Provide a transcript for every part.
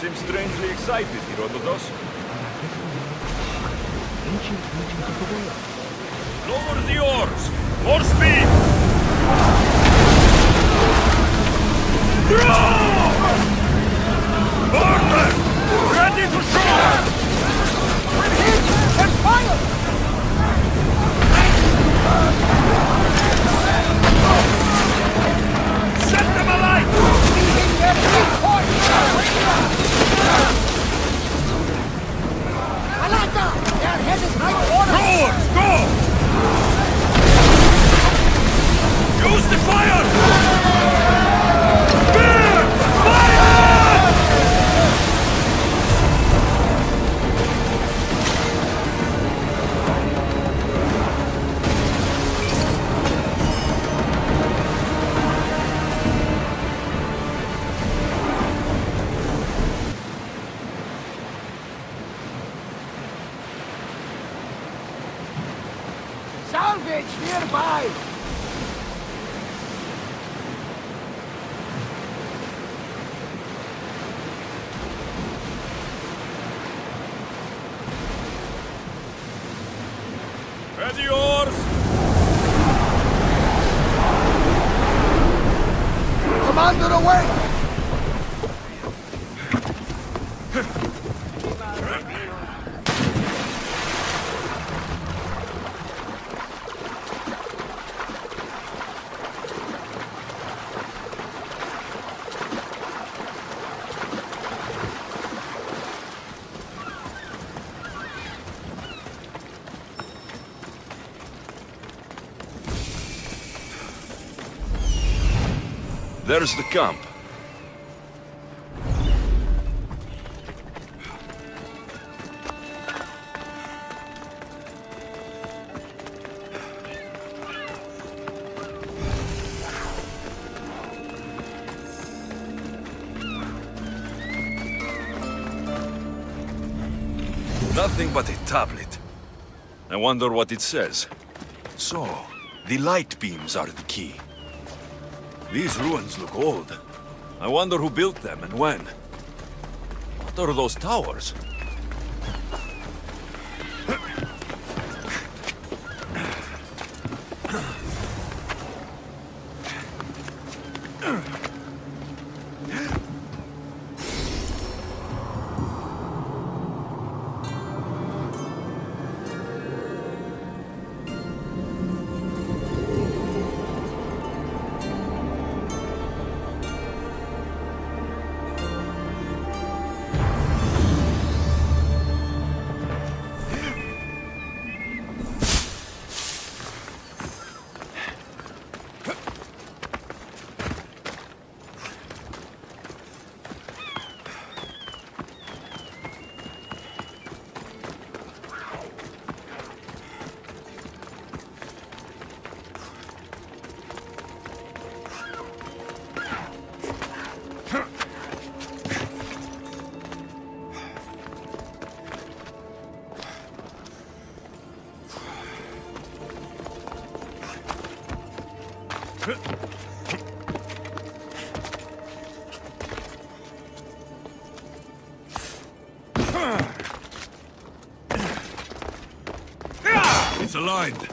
seem strangely excited, Herodotos. Ancient regions of the world. Lower the oars! More speed! Draw! Order! Ready to shoot! With hit and fire! Set them alight! Their weak point! Alata! Their head is right on us! Doors, go! Use the fire! Bear! Fire! Nearby! Ready oars! Commander, away! There's the camp. Nothing but a tablet. I wonder what it says. So, the light beams are the key. These ruins look old. I wonder who built them and when. What are those towers? It's aligned.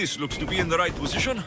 This looks to be in the right position.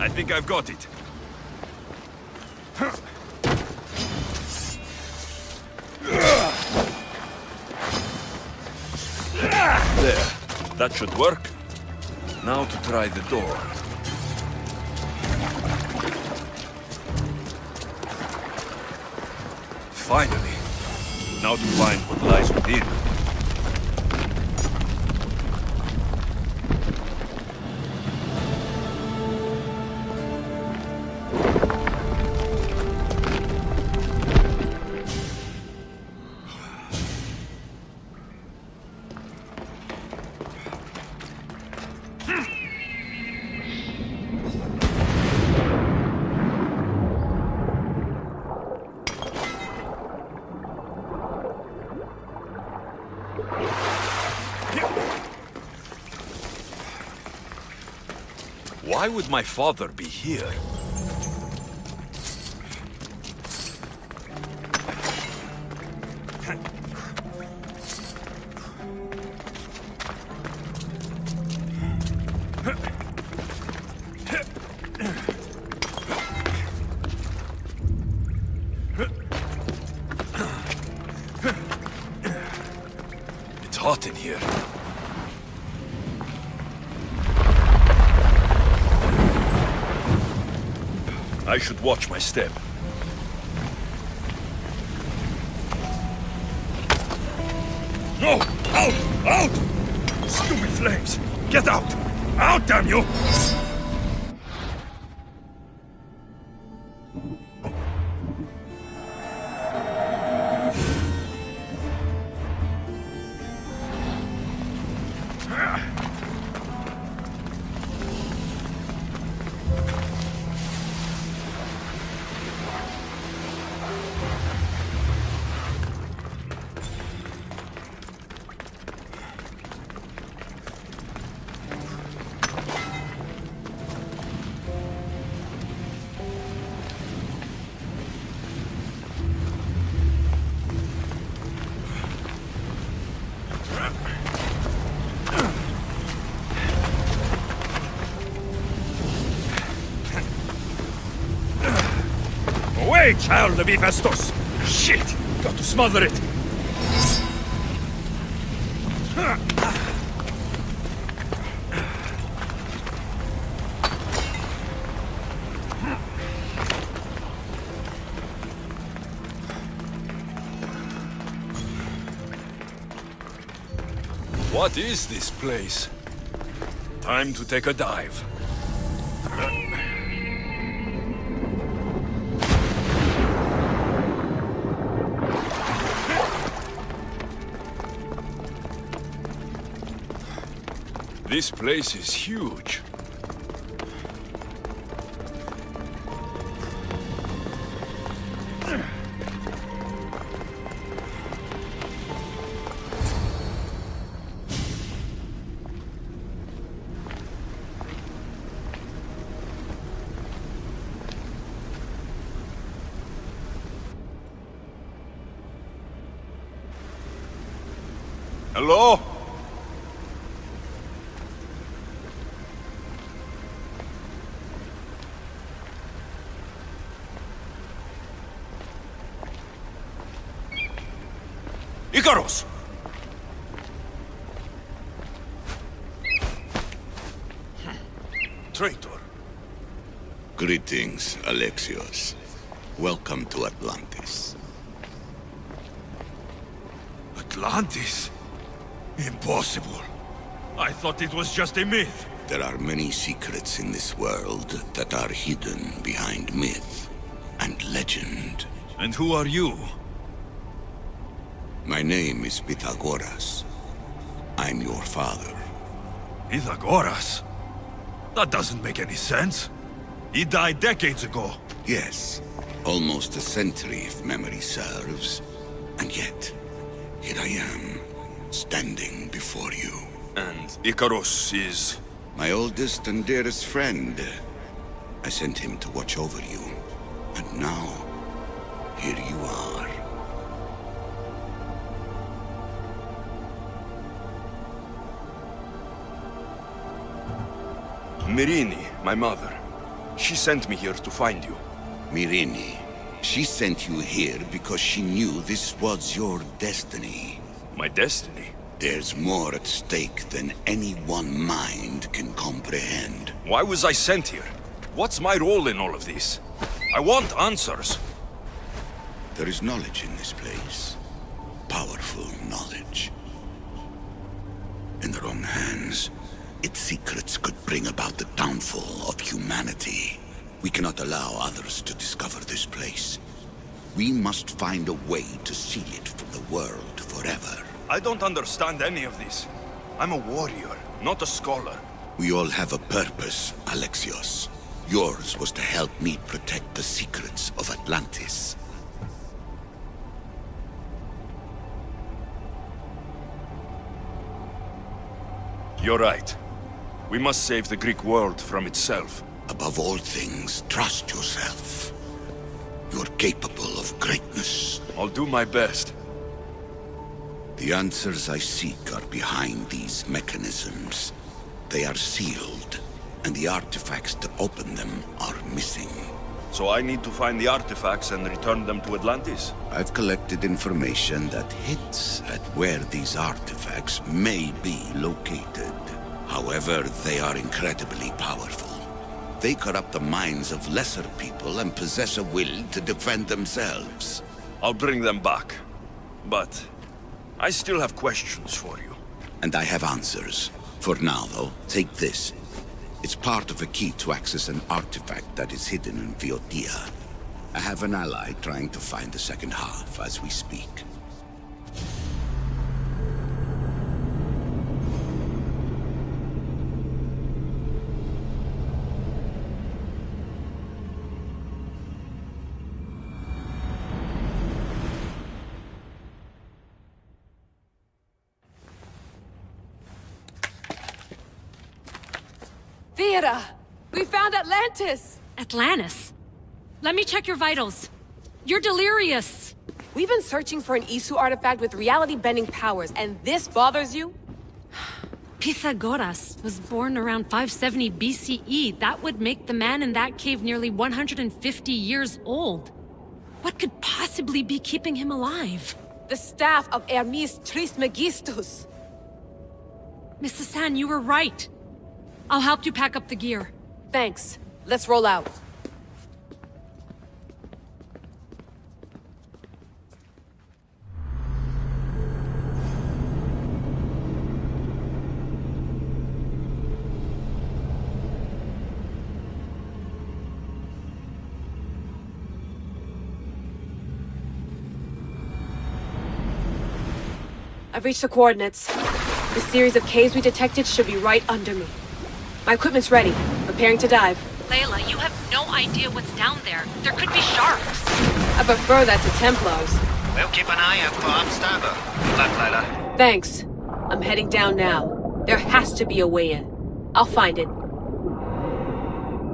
I think I've got it. There, that should work. Now to try the door. Finally, now to find what lies within. Why would my father be here? It's hot in here. I should watch my step. No! Out! Out! Stupid flames! Get out! Out, damn you! Child of Hephaestus! Shit! Got to smother it! What is this place? Time to take a dive. This place is huge. Hello? Icaros! Traitor. Greetings, Alexios. Welcome to Atlantis. Atlantis? Impossible. I thought it was just a myth. There are many secrets in this world that are hidden behind myth and legend. And who are you? My name is Pythagoras. I'm your father. Pythagoras? That doesn't make any sense. He died decades ago. Yes, almost a century if memory serves. And yet, here I am, standing before you. And Icaros is? My oldest and dearest friend. I sent him to watch over you. And now, here you are. Merini, my mother. She sent me here to find you. Merini, she sent you here because she knew this was your destiny. My destiny? There's more at stake than any one mind can comprehend. Why was I sent here? What's my role in all of this? I want answers. There is knowledge in this place. Powerful knowledge. In the wrong hands, its secrets could bring about the downfall of humanity. We cannot allow others to discover this place. We must find a way to see it from the world forever. I don't understand any of this. I'm a warrior, not a scholar. We all have a purpose, Alexios. Yours was to help me protect the secrets of Atlantis. You're right. We must save the Greek world from itself. Above all things, trust yourself. You're capable of greatness. I'll do my best. The answers I seek are behind these mechanisms. They are sealed, and the artifacts to open them are missing. So I need to find the artifacts and return them to Atlantis? I've collected information that hints at where these artifacts may be located. However, they are incredibly powerful. They corrupt the minds of lesser people and possess a will to defend themselves. I'll bring them back, but I still have questions for you. And I have answers. For now, though, take this. It's part of a key to access an artifact that is hidden in Boeotia. I have an ally trying to find the second half as we speak. We found Atlantis! Atlantis? Let me check your vitals. You're delirious. We've been searching for an Isu artifact with reality-bending powers, and this bothers you? Pythagoras was born around 570 BCE. That would make the man in that cave nearly 150 years old. What could possibly be keeping him alive? The staff of Hermes Trismegistus. Mrs. San, you were right. I'll help you pack up the gear. Thanks. Let's roll out. I've reached the coordinates. The series of caves we detected should be right under me. My equipment's ready. Preparing to dive. Layla, you have no idea what's down there. There could be sharks. I prefer that to Templars. We'll keep an eye out for Abstaba. Good luck, Layla. Thanks. I'm heading down now. There has to be a way in. I'll find it.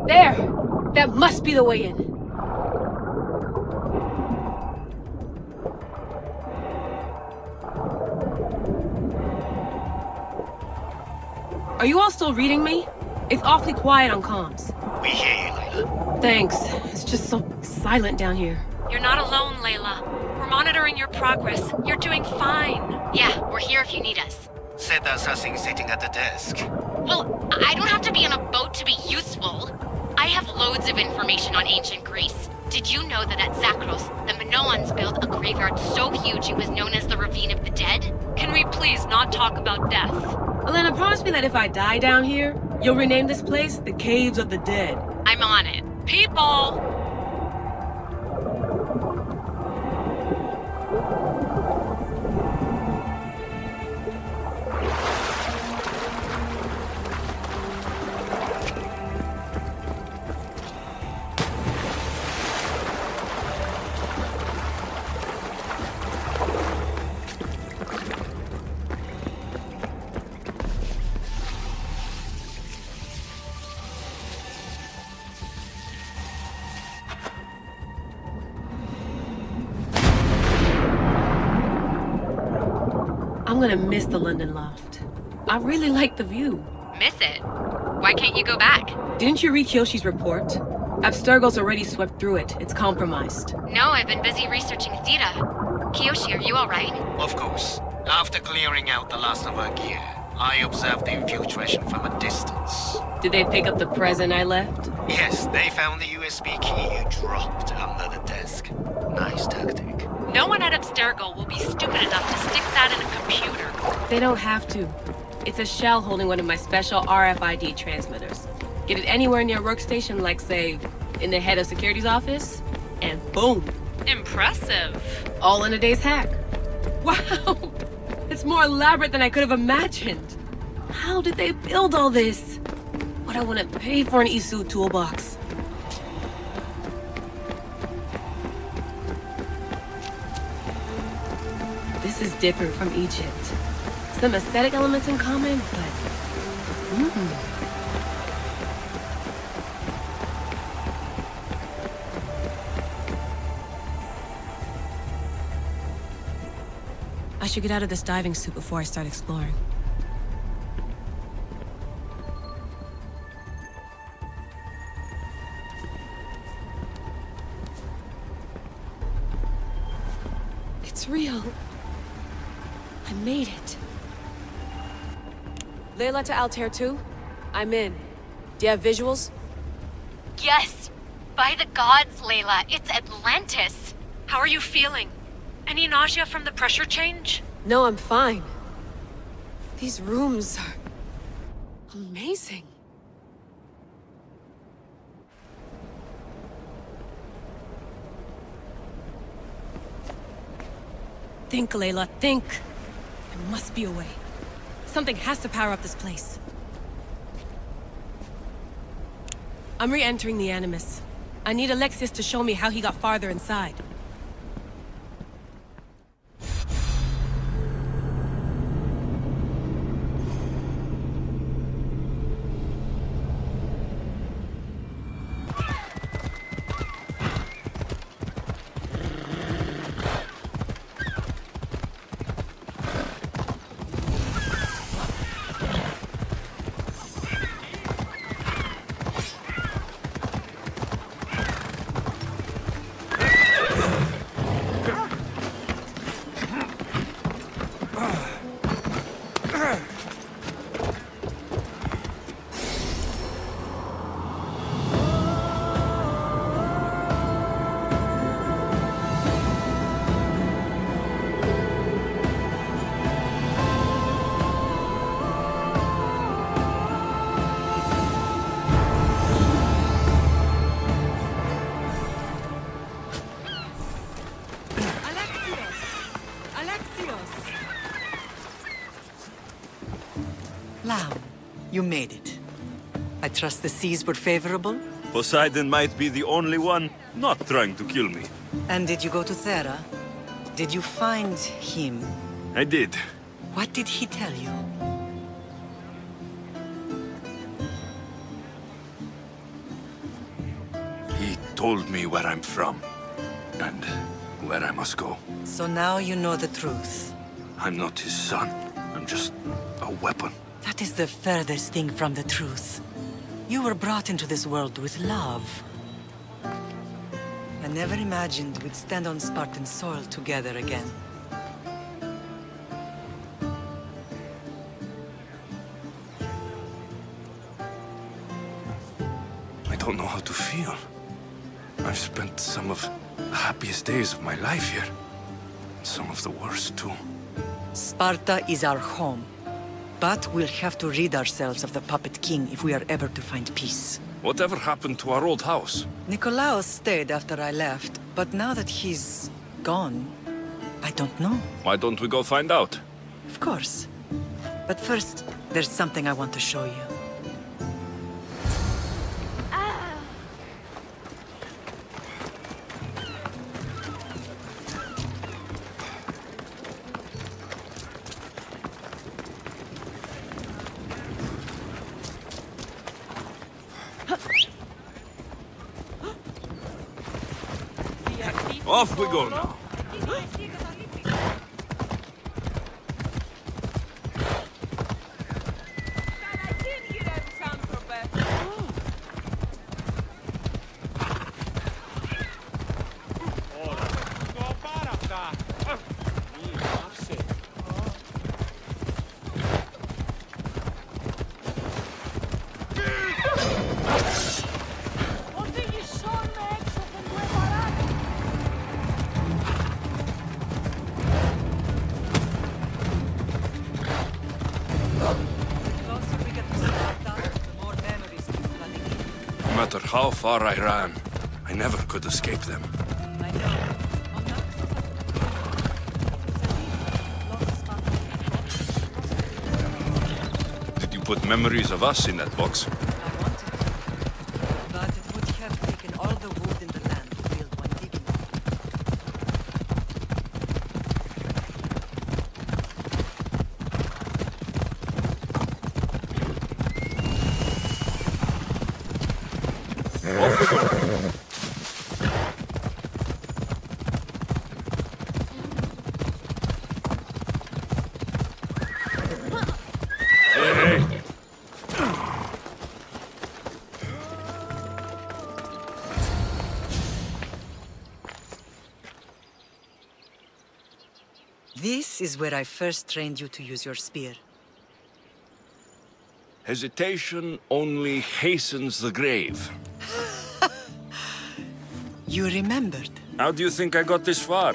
There! That must be the way in. Are you all still reading me? It's awfully quiet on comms. We hear you, Layla. Thanks. It's just so silent down here. You're not alone, Layla. We're monitoring your progress. You're doing fine. Yeah, we're here if you need us. Said there's nothing sitting at the desk. Well, I don't have to be on a boat to be useful. I have loads of information on ancient Greece. Did you know that at Zakros, the Minoans built a graveyard so huge it was known as the Ravine of the Dead? Can we please not talk about death? Elena, promise me that if I die down here, you'll rename this place the Caves of the Dead. I'm on it. People! I'm gonna miss the London Loft. I really like the view. Miss it? Why can't you go back? Didn't you read Kyoshi's report? Abstergo's already swept through it. It's compromised. No, I've been busy researching Theta. Kyoshi, are you alright? Of course. After clearing out the last of our gear, I observed the infiltration from a distance. Did they pick up the present I left? Yes, they found the USB key you dropped under the desk. Nice tactic. No one at Abstergo will be stupid enough to stick that in a computer. They don't have to. It's a shell holding one of my special RFID transmitters. Get it anywhere near a workstation, like, say, in the head of security's office, and boom. Impressive. All in a day's hack. Wow! It's more elaborate than I could have imagined. How did they build all this? What I want to pay for an Isu toolbox. This is different from Egypt. Some aesthetic elements in common, but... I should get out of this diving suit before I start exploring. It's real. I made it. Layla to Altair 2? I'm in. Do you have visuals? Yes! By the gods, Layla, it's Atlantis! How are you feeling? Any nausea from the pressure change? No, I'm fine. These rooms are... amazing. Think, Layla, think! There must be a way. Something has to power up this place. I'm re-entering the Animus. I need Alexios to show me how he got farther inside. You made it. I trust the seas were favorable? Poseidon might be the only one not trying to kill me. And did you go to Thera? Did you find him? I did. What did he tell you? He told me where I'm from and where I must go. So now you know the truth. I'm not his son. I'm just a weapon. That is the furthest thing from the truth. You were brought into this world with love. I never imagined we'd stand on Spartan soil together again. I don't know how to feel. I've spent some of the happiest days of my life here. Some of the worst, too. Sparta is our home. But we'll have to rid ourselves of the Puppet King if we are ever to find peace. Whatever happened to our old house? Nikolaos stayed after I left, but now that he's gone, I don't know. Why don't we go find out? Of course. But first, there's something I want to show you. Off we go now. How far I ran, I never could escape them. Did you put memories of us in that box? I wanted to, but it would have taken all the wood in the land to build one digging. Is where I first trained you to use your spear. Hesitation only hastens the grave. You remembered. How do you think I got this far?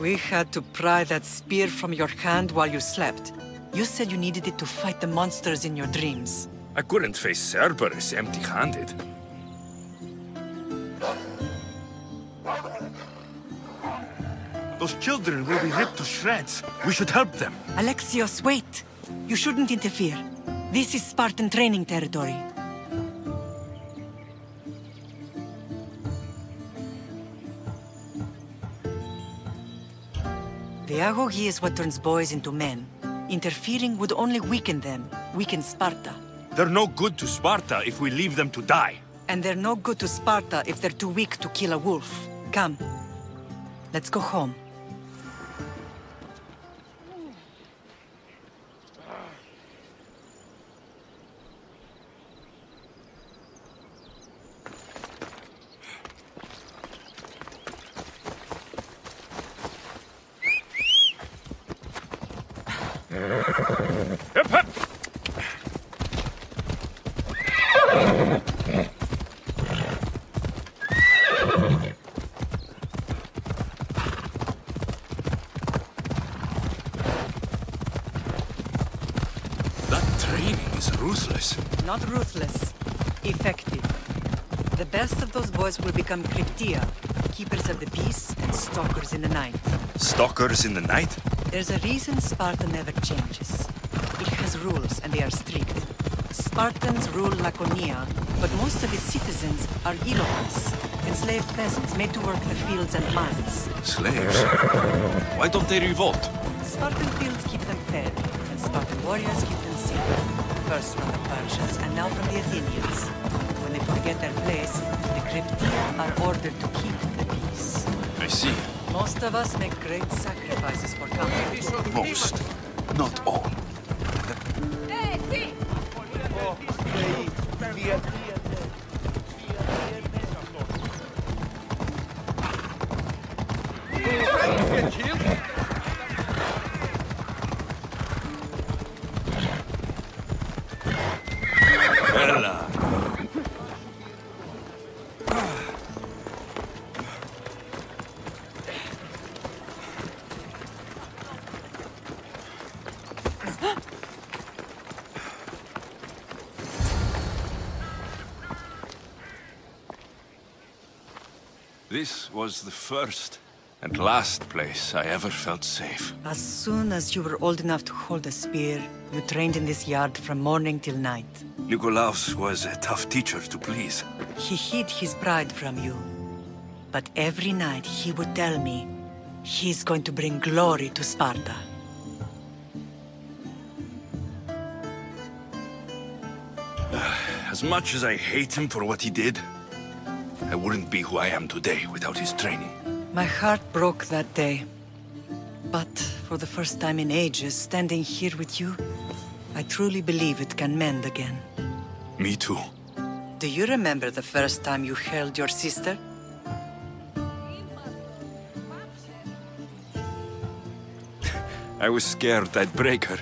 We had to pry that spear from your hand while you slept. You said you needed it to fight the monsters in your dreams. I couldn't face Cerberus empty-handed. Those children will be ripped to shreds. We should help them. Alexios, wait. You shouldn't interfere. This is Spartan training territory. The agogi is what turns boys into men. Interfering would only weaken them. Weaken Sparta. They're no good to Sparta if we leave them to die. And they're no good to Sparta if they're too weak to kill a wolf. Come. Let's go home. Not ruthless. Effective. The best of those boys will become Krypteia, keepers of the peace and stalkers in the night. Stalkers in the night? There's a reason Sparta never changes. It has rules and they are strict. Spartans rule Laconia, but most of its citizens are Helots, enslaved peasants made to work the fields and mines. Slaves? Why don't they revolt? Spartan fields keep them fed, and Spartan warriors keep them safe. First from the Persians, and now from the Athenians. When they forget their place, the Krypteia are ordered to keep the peace. I see. Most of us make great sacrifices for comfort. Most, not all. This was the first and last place I ever felt safe. As soon as you were old enough to hold a spear, you trained in this yard from morning till night. Nikolaos was a tough teacher to please. He hid his pride from you. But every night he would tell me, he's going to bring glory to Sparta. As much as I hate him for what he did, I wouldn't be who I am today without his training. My heart broke that day. But for the first time in ages, standing here with you, I truly believe it can mend again. Me too. Do you remember the first time you held your sister? I was scared I'd break her.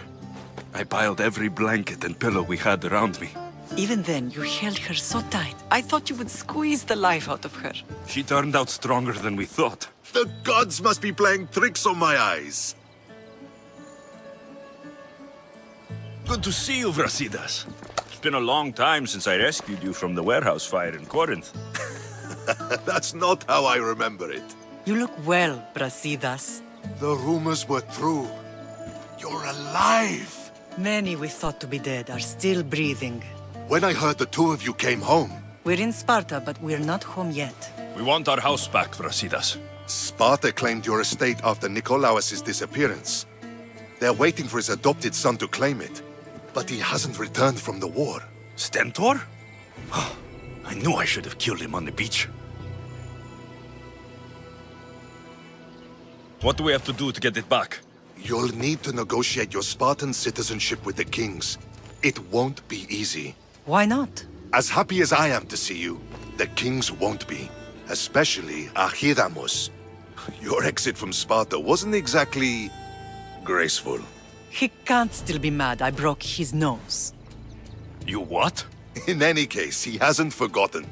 I piled every blanket and pillow we had around me. Even then, you held her so tight. I thought you would squeeze the life out of her. She turned out stronger than we thought. The gods must be playing tricks on my eyes. Good to see you, Brasidas. It's been a long time since I rescued you from the warehouse fire in Corinth. That's not how I remember it. You look well, Brasidas. The rumors were true. You're alive! Many we thought to be dead are still breathing. When I heard the two of you came home... We're in Sparta, but we're not home yet. We want our house back, Brasidas. Sparta claimed your estate after Nikolaos' disappearance. They're waiting for his adopted son to claim it. But he hasn't returned from the war. Stentor? I knew I should have killed him on the beach. What do we have to do to get it back? You'll need to negotiate your Spartan citizenship with the kings. It won't be easy. Why not? As happy as I am to see you, the kings won't be. Especially Archidamos. Your exit from Sparta wasn't exactly... graceful. He can't still be mad I broke his nose. You what? In any case, he hasn't forgotten.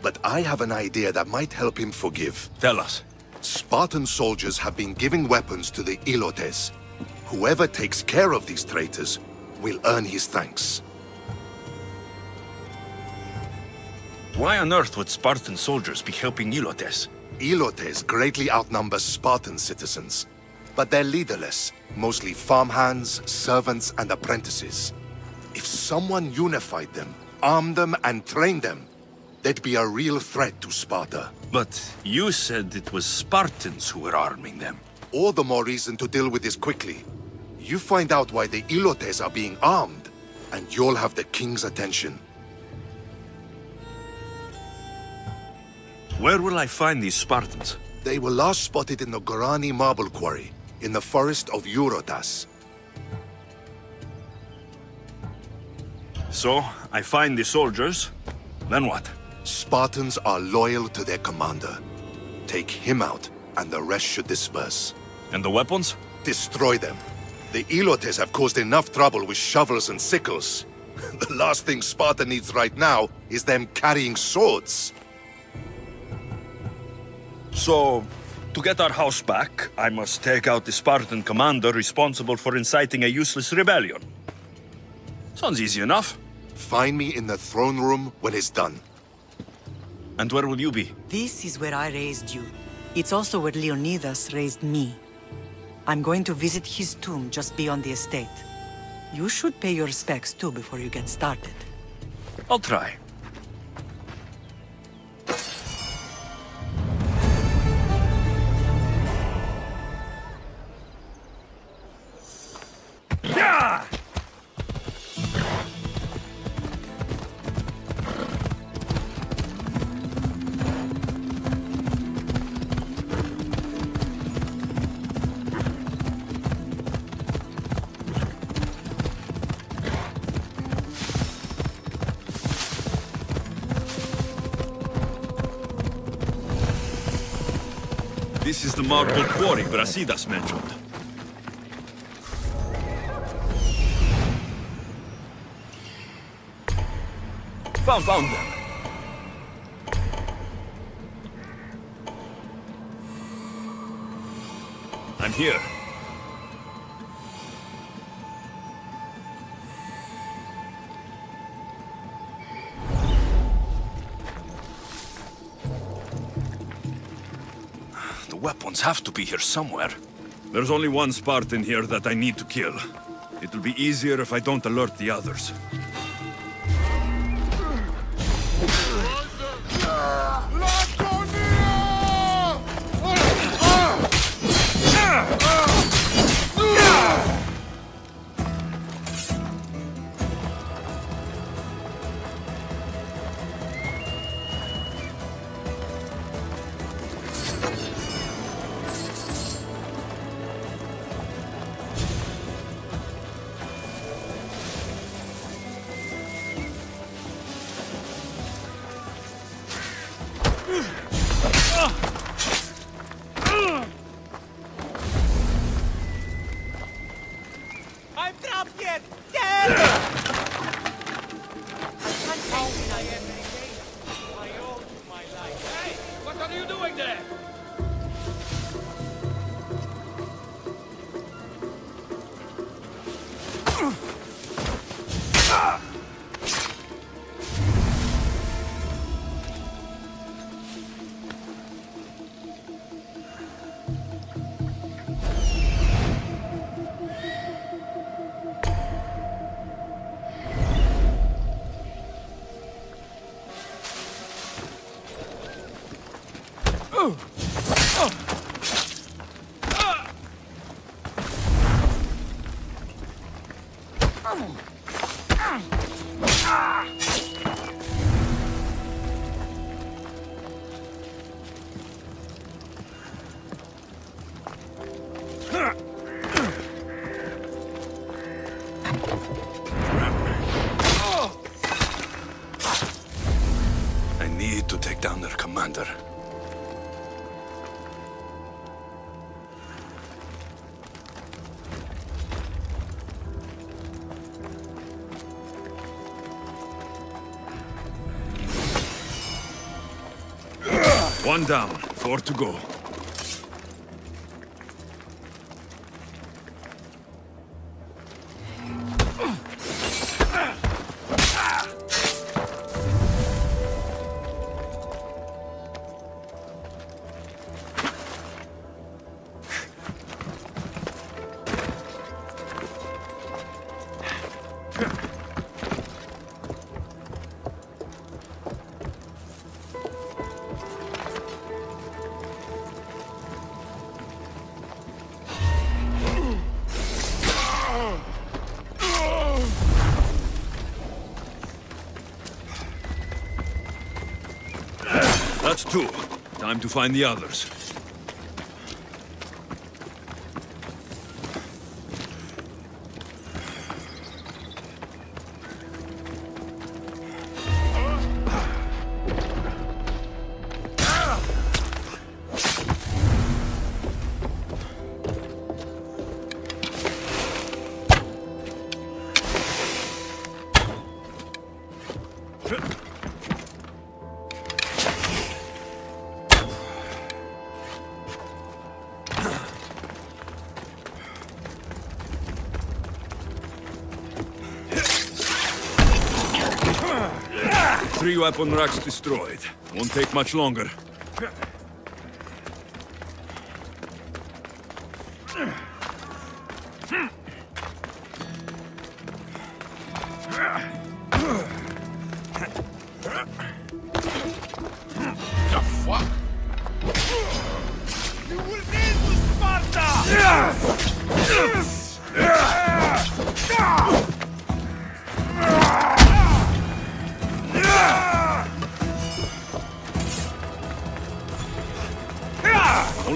But I have an idea that might help him forgive. Tell us. Spartan soldiers have been giving weapons to the Helotes. Whoever takes care of these traitors will earn his thanks. Why on earth would Spartan soldiers be helping Helotes? Helotes greatly outnumber Spartan citizens, but they're leaderless, mostly farmhands, servants, and apprentices. If someone unified them, armed them, and trained them, they'd be a real threat to Sparta. But you said it was Spartans who were arming them. All the more reason to deal with this quickly. You find out why the Helotes are being armed, and you'll have the king's attention. Where will I find these Spartans? They were last spotted in the Gorani marble quarry, in the forest of Eurotas. So, I find the soldiers, then what? Spartans are loyal to their commander. Take him out, and the rest should disperse. And the weapons? Destroy them. The Helotes have caused enough trouble with shovels and sickles. The last thing Sparta needs right now is them carrying swords. So, to get our house back, I must take out the Spartan commander responsible for inciting a useless rebellion. Sounds easy enough. Find me in the throne room when it's done. And where will you be? This is where I raised you. It's also where Leonidas raised me. I'm going to visit his tomb just beyond the estate. You should pay your respects too before you get started. I'll try. This is the marble quarry Brasidas mentioned. Found them! I'm here. Weapons have to be here somewhere. There's only one Spartan here that I need to kill. It'll be easier if I don't alert the others. One down, four to go. Two. Time to find the others. Three weapon racks destroyed. Won't take much longer.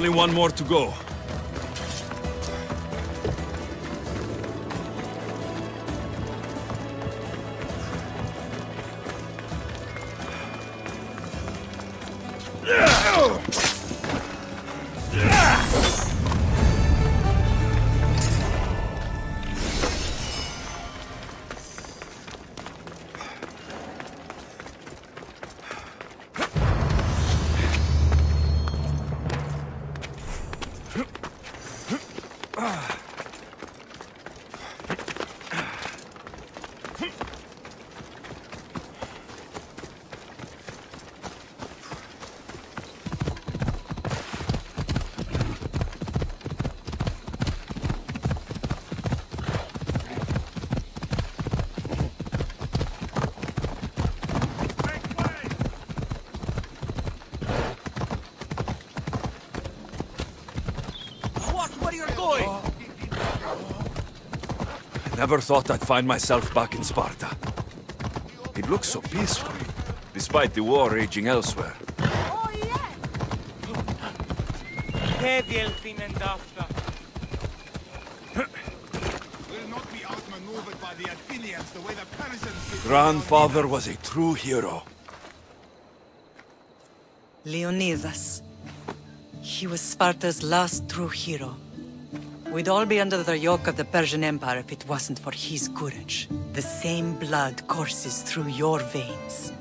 Only one more to go. Never thought I'd find myself back in Sparta. It looks so peaceful, despite the war raging elsewhere. Oh, yeah. We'll not be outmaneuvered by the Athenians the way the Persians. Grandfather was a true hero. Leonidas. He was Sparta's last true hero. We'd all be under the yoke of the Persian Empire if it wasn't for his courage. The same blood courses through your veins.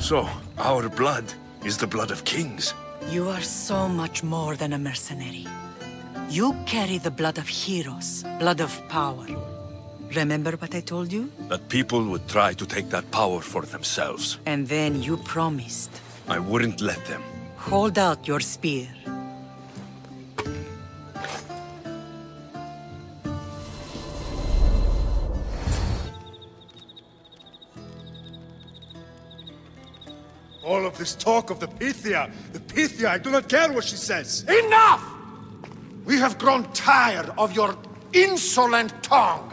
So, our blood is the blood of kings. You are so much more than a mercenary. You carry the blood of heroes, blood of power. Remember what I told you? That people would try to take that power for themselves. And then you promised. I wouldn't let them. Hold out your spear. All of this talk of the Pythia, I do not care what she says. Enough! We have grown tired of your insolent tongue.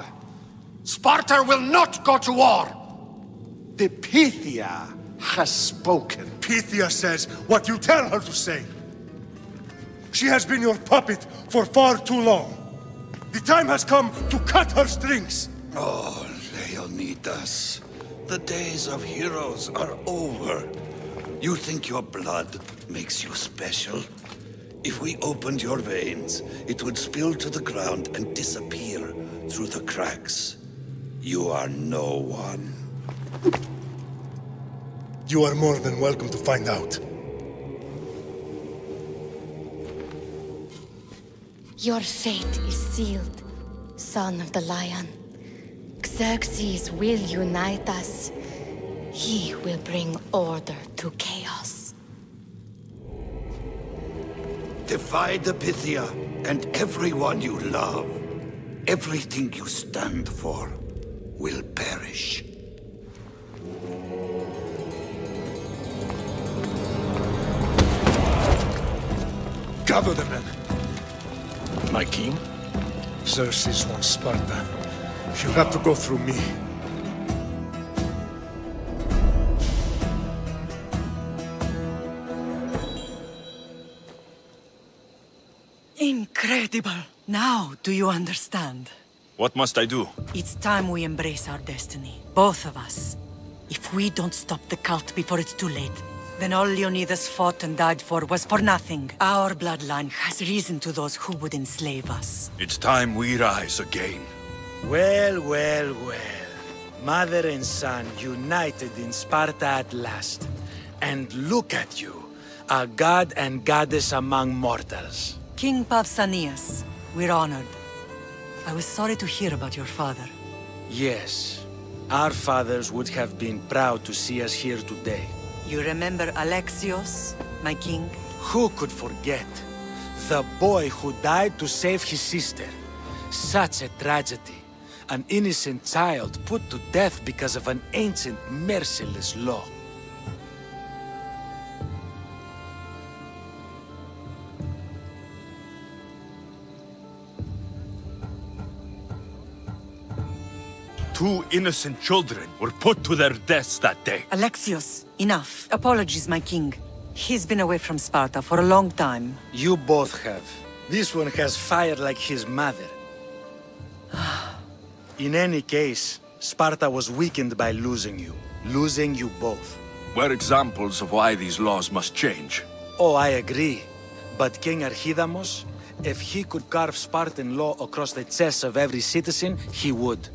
Sparta will not go to war! The Pythia has spoken. Pythia says what you tell her to say. She has been your puppet for far too long. The time has come to cut her strings. Oh, Leonidas, the days of heroes are over. You think your blood makes you special? If we opened your veins, it would spill to the ground and disappear through the cracks. You are no one. You are more than welcome to find out. Your fate is sealed, son of the lion. Xerxes will unite us. He will bring order to chaos. Defy the Pythia and everyone you love. Everything you stand for will perish. Cover the men. My king? Xerxes wants Sparta. You'll have to go through me. Incredible! Now do you understand? What must I do? It's time we embrace our destiny. Both of us. If we don't stop the cult before it's too late, then all Leonidas fought and died for was for nothing. Our bloodline has risen to those who would enslave us. It's time we rise again. Well, well, well. Mother and son united in Sparta at last. And look at you, a god and goddess among mortals. King Pausanias, we're honored. I was sorry to hear about your father. Yes. Our fathers would have been proud to see us here today. You remember Alexios, my king? Who could forget? The boy who died to save his sister. Such a tragedy. An innocent child put to death because of an ancient, merciless law. Two innocent children were put to their deaths that day. Alexios, enough. Apologies, my king. He's been away from Sparta for a long time. You both have. This one has fire like his mother. In any case, Sparta was weakened by losing you both. We're examples of why these laws must change. Oh, I agree. But King Archidamos, if he could carve Spartan law across the chest of every citizen, he would.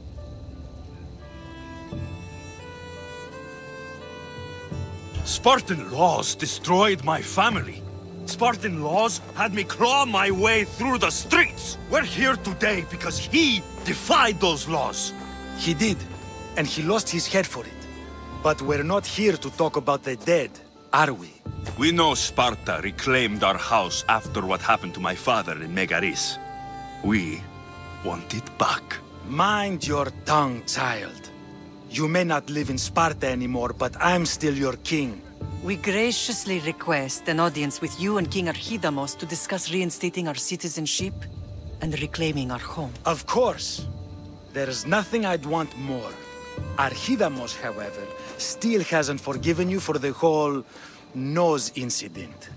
Spartan laws destroyed my family. Spartan laws had me claw my way through the streets. We're here today because he defied those laws. He did, and he lost his head for it. But we're not here to talk about the dead, are we? We know Sparta reclaimed our house after what happened to my father in Megaris. We want it back. Mind your tongue, child. You may not live in Sparta anymore, but I'm still your king. We graciously request an audience with you and King Archidamos to discuss reinstating our citizenship and reclaiming our home. Of course. There is nothing I'd want more. Archidamos, however, still hasn't forgiven you for the whole nose incident.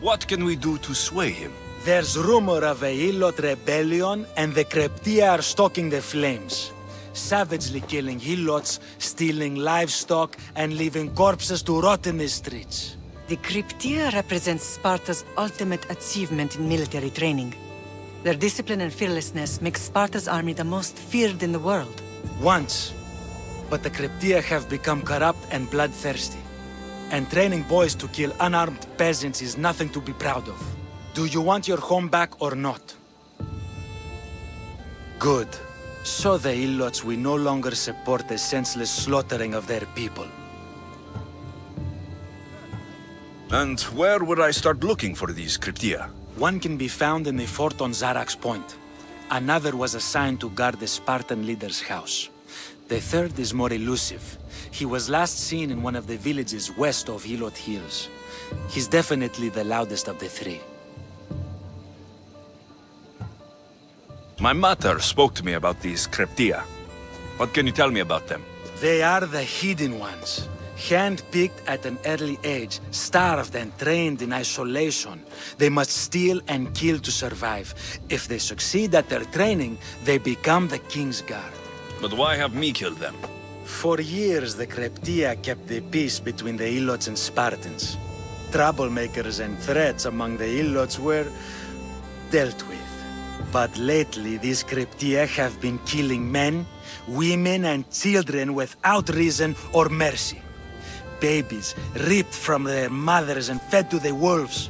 What can we do to sway him? There's rumor of a Helot rebellion and the Krypteia are stoking the flames. Savagely killing Helots, stealing livestock, and leaving corpses to rot in the streets. The Krypteia represents Sparta's ultimate achievement in military training. Their discipline and fearlessness make Sparta's army the most feared in the world. Once, but the Krypteia have become corrupt and bloodthirsty. And training boys to kill unarmed peasants is nothing to be proud of. Do you want your home back or not? Good. So the Helots will no longer support the senseless slaughtering of their people. And where would I start looking for these Krypteia? One can be found in the fort on Zarak's Point. Another was assigned to guard the Spartan leader's house. The third is more elusive. He was last seen in one of the villages west of Helot Hills. He's definitely the loudest of the three. My Makar spoke to me about these Krypteia. What can you tell me about them? They are the hidden ones. Hand-picked at an early age, starved and trained in isolation. They must steal and kill to survive. If they succeed at their training, they become the King's Guard. But why have me killed them? For years, the Krypteia kept the peace between the Helots and Spartans. Troublemakers and threats among the Helots were dealt with. But lately, these Krypteia have been killing men, women, and children without reason or mercy. Babies ripped from their mothers and fed to the wolves.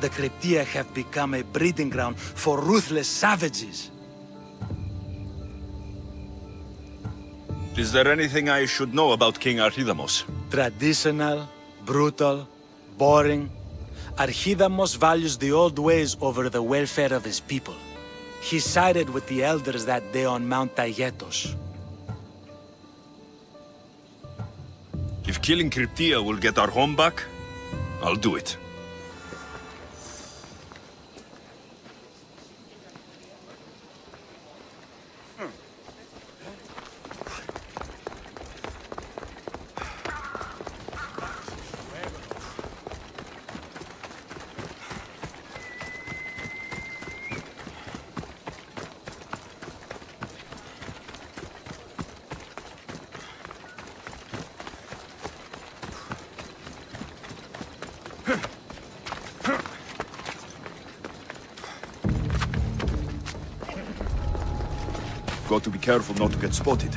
The Krypteia have become a breeding ground for ruthless savages. Is there anything I should know about King Archidamos? Traditional, brutal, boring. Archidamos values the old ways over the welfare of his people. He sided with the elders that day on Mount Taygetos. If killing Krypteia will get our home back, I'll do it. Got to be careful not to get spotted.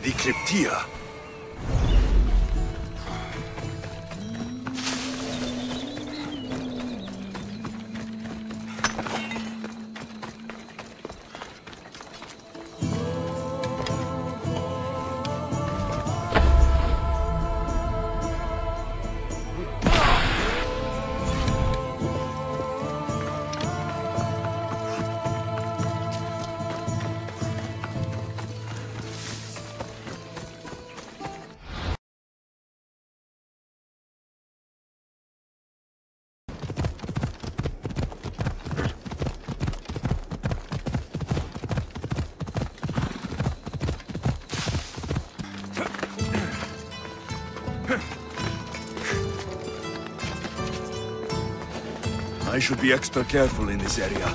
The Krypteia. I should be extra careful in this area.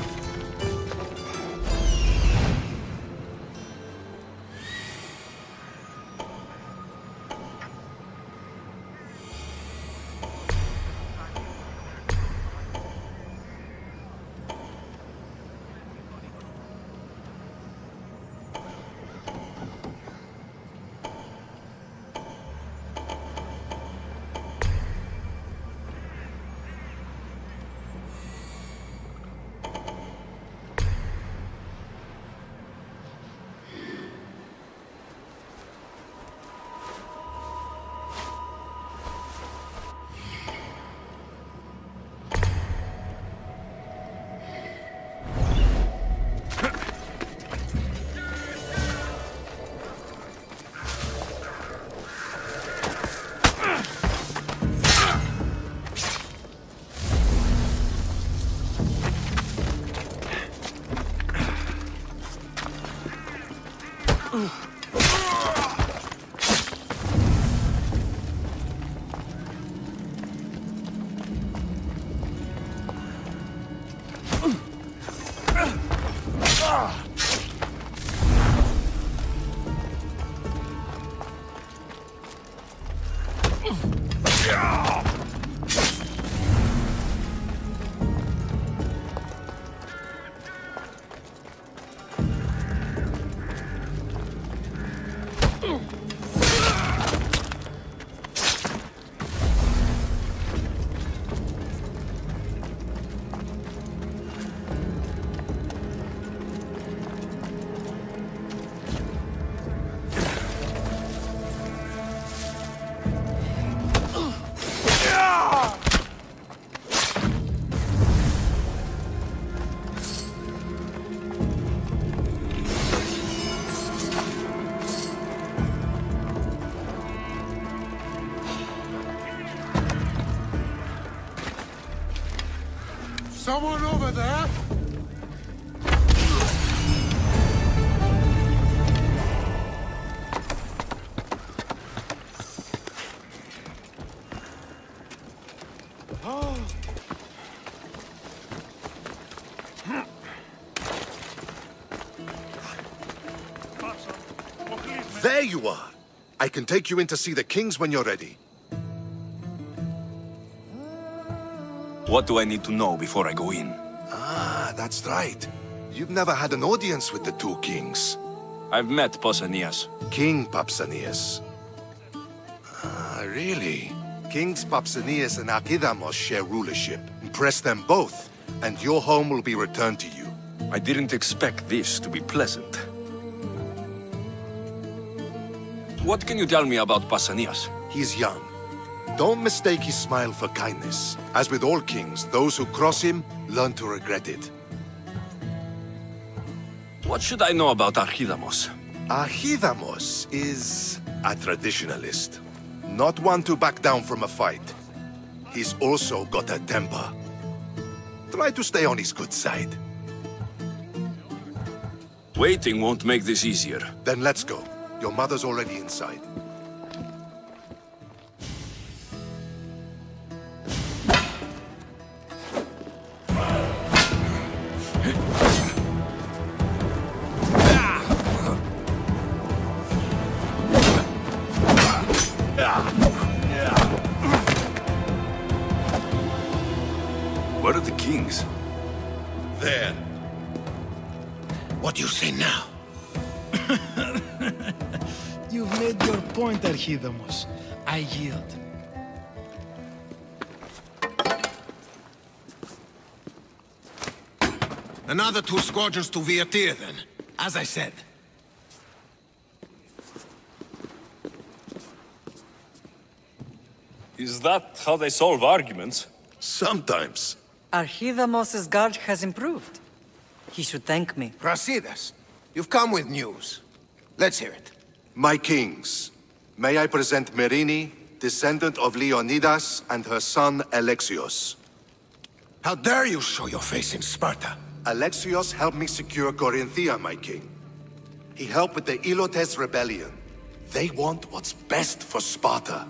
Someone over there! There you are! I can take you in to see the kings when you're ready. What do I need to know before I go in? Ah, that's right. You've never had an audience with the two kings. I've met Pausanias. King Pausanias. Ah, really? Kings Pausanias and Archidamos share rulership. Impress them both, and your home will be returned to you. I didn't expect this to be pleasant. What can you tell me about Pausanias? He's young. Don't mistake his smile for kindness. As with all kings, those who cross him learn to regret it. What should I know about Archidamos? Archidamos is a traditionalist. Not one to back down from a fight. He's also got a temper. Try to stay on his good side. Waiting won't make this easier. Then let's go. Your mother's already inside. I yield. Another two scourges to Boeotia, then. As I said. Is that how they solve arguments? Sometimes. Archidamos' guard has improved. He should thank me. Brasidas, you've come with news. Let's hear it. My kings. May I present Merini, descendant of Leonidas, and her son, Alexios. How dare you show your face in Sparta? Alexios helped me secure Corinthia, my king. He helped with the Helots rebellion. They want what's best for Sparta.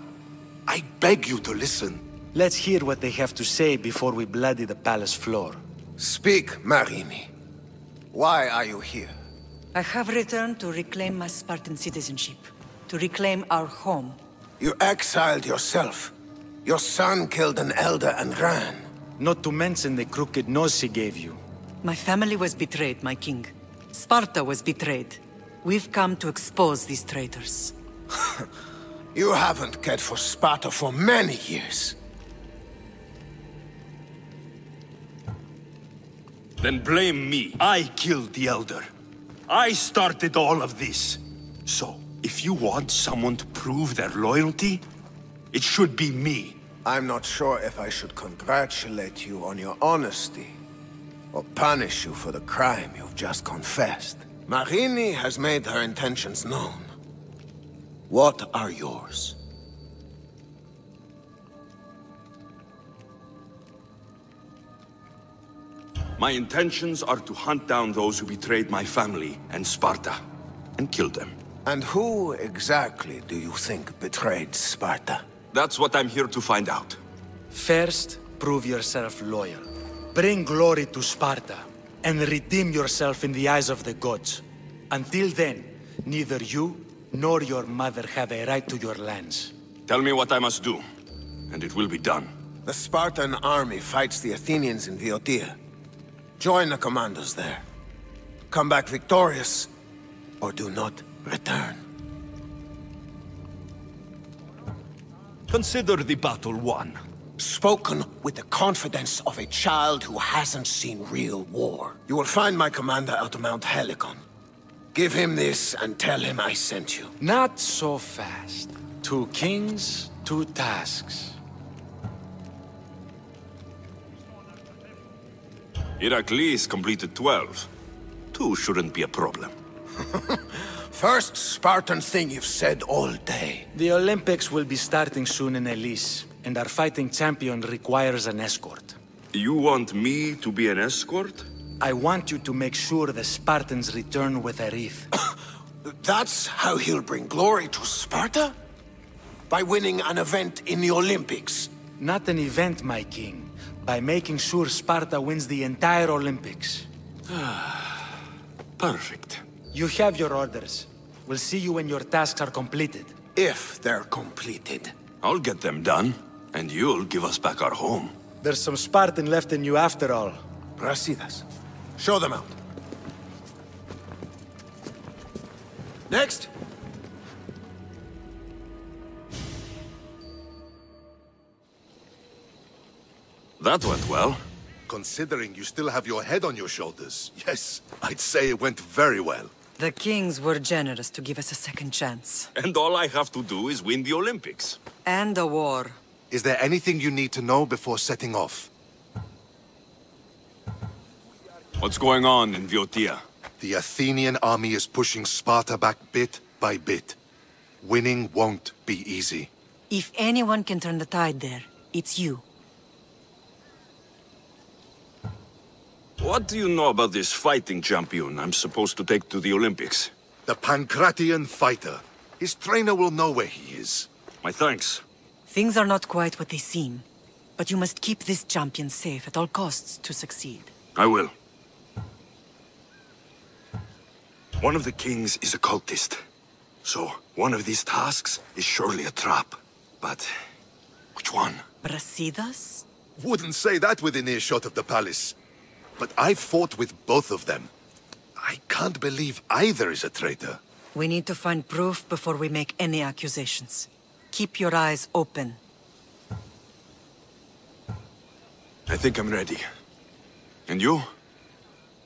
I beg you to listen. Let's hear what they have to say before we bloody the palace floor. Speak, Merini. Why are you here? I have returned to reclaim my Spartan citizenship, to reclaim our home. You exiled yourself. Your son killed an elder and ran. Not to mention the crooked nose he gave you. My family was betrayed, my king. Sparta was betrayed. We've come to expose these traitors. You haven't cared for Sparta for many years. Then blame me. I killed the elder. I started all of this. So, if you want someone to prove their loyalty, it should be me. I'm not sure if I should congratulate you on your honesty, or punish you for the crime you've just confessed. Merini has made her intentions known. What are yours? My intentions are to hunt down those who betrayed my family and Sparta, and kill them. And who exactly do you think betrayed Sparta? That's what I'm here to find out. First, prove yourself loyal. Bring glory to Sparta, and redeem yourself in the eyes of the gods. Until then, neither you nor your mother have a right to your lands. Tell me what I must do, and it will be done. The Spartan army fights the Athenians in Boeotia. Join the commanders there. Come back victorious, or do not return. Consider the battle won. Spoken with the confidence of a child who hasn't seen real war. You will find my commander out of Mount Helicon. Give him this and tell him I sent you. Not so fast. Two kings, two tasks. Heracles completed 12. 2 shouldn't be a problem. First Spartan thing you've said all day. The Olympics will be starting soon in Elis, and our fighting champion requires an escort. You want me to be an escort? I want you to make sure the Spartans return with a wreath. That's how he'll bring glory to Sparta? By winning an event in the Olympics? Not an event, my king. By making sure Sparta wins the entire Olympics. Perfect. You have your orders. We'll see you when your tasks are completed. If they're completed. I'll get them done, and you'll give us back our home. There's some Spartan left in you after all. Brasidas, show them out. Next! That went well. Considering you still have your head on your shoulders, yes, I'd say it went very well. The kings were generous to give us a second chance. And all I have to do is win the Olympics. And a war. Is there anything you need to know before setting off? What's going on in Boeotia? The Athenian army is pushing Sparta back bit by bit. Winning won't be easy. If anyone can turn the tide there, it's you. What do you know about this fighting champion I'm supposed to take to the Olympics? The Pankration fighter. His trainer will know where he is. My thanks. Things are not quite what they seem, but you must keep this champion safe at all costs to succeed. I will. One of the kings is a cultist, so one of these tasks is surely a trap. But which one? Brasidas? Wouldn't say that within earshot of the palace. But I fought with both of them. I can't believe either is a traitor. We need to find proof before we make any accusations. Keep your eyes open. I think I'm ready. And you?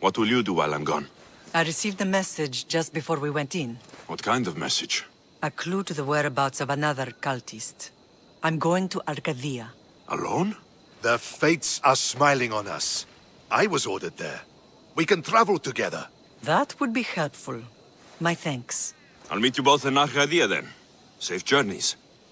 What will you do while I'm gone? I received a message just before we went in. What kind of message? A clue to the whereabouts of another cultist. I'm going to Arcadia. Alone? The fates are smiling on us. I was ordered there. We can travel together. That would be helpful. My thanks. I'll meet you both in Arcadia then. Safe journeys.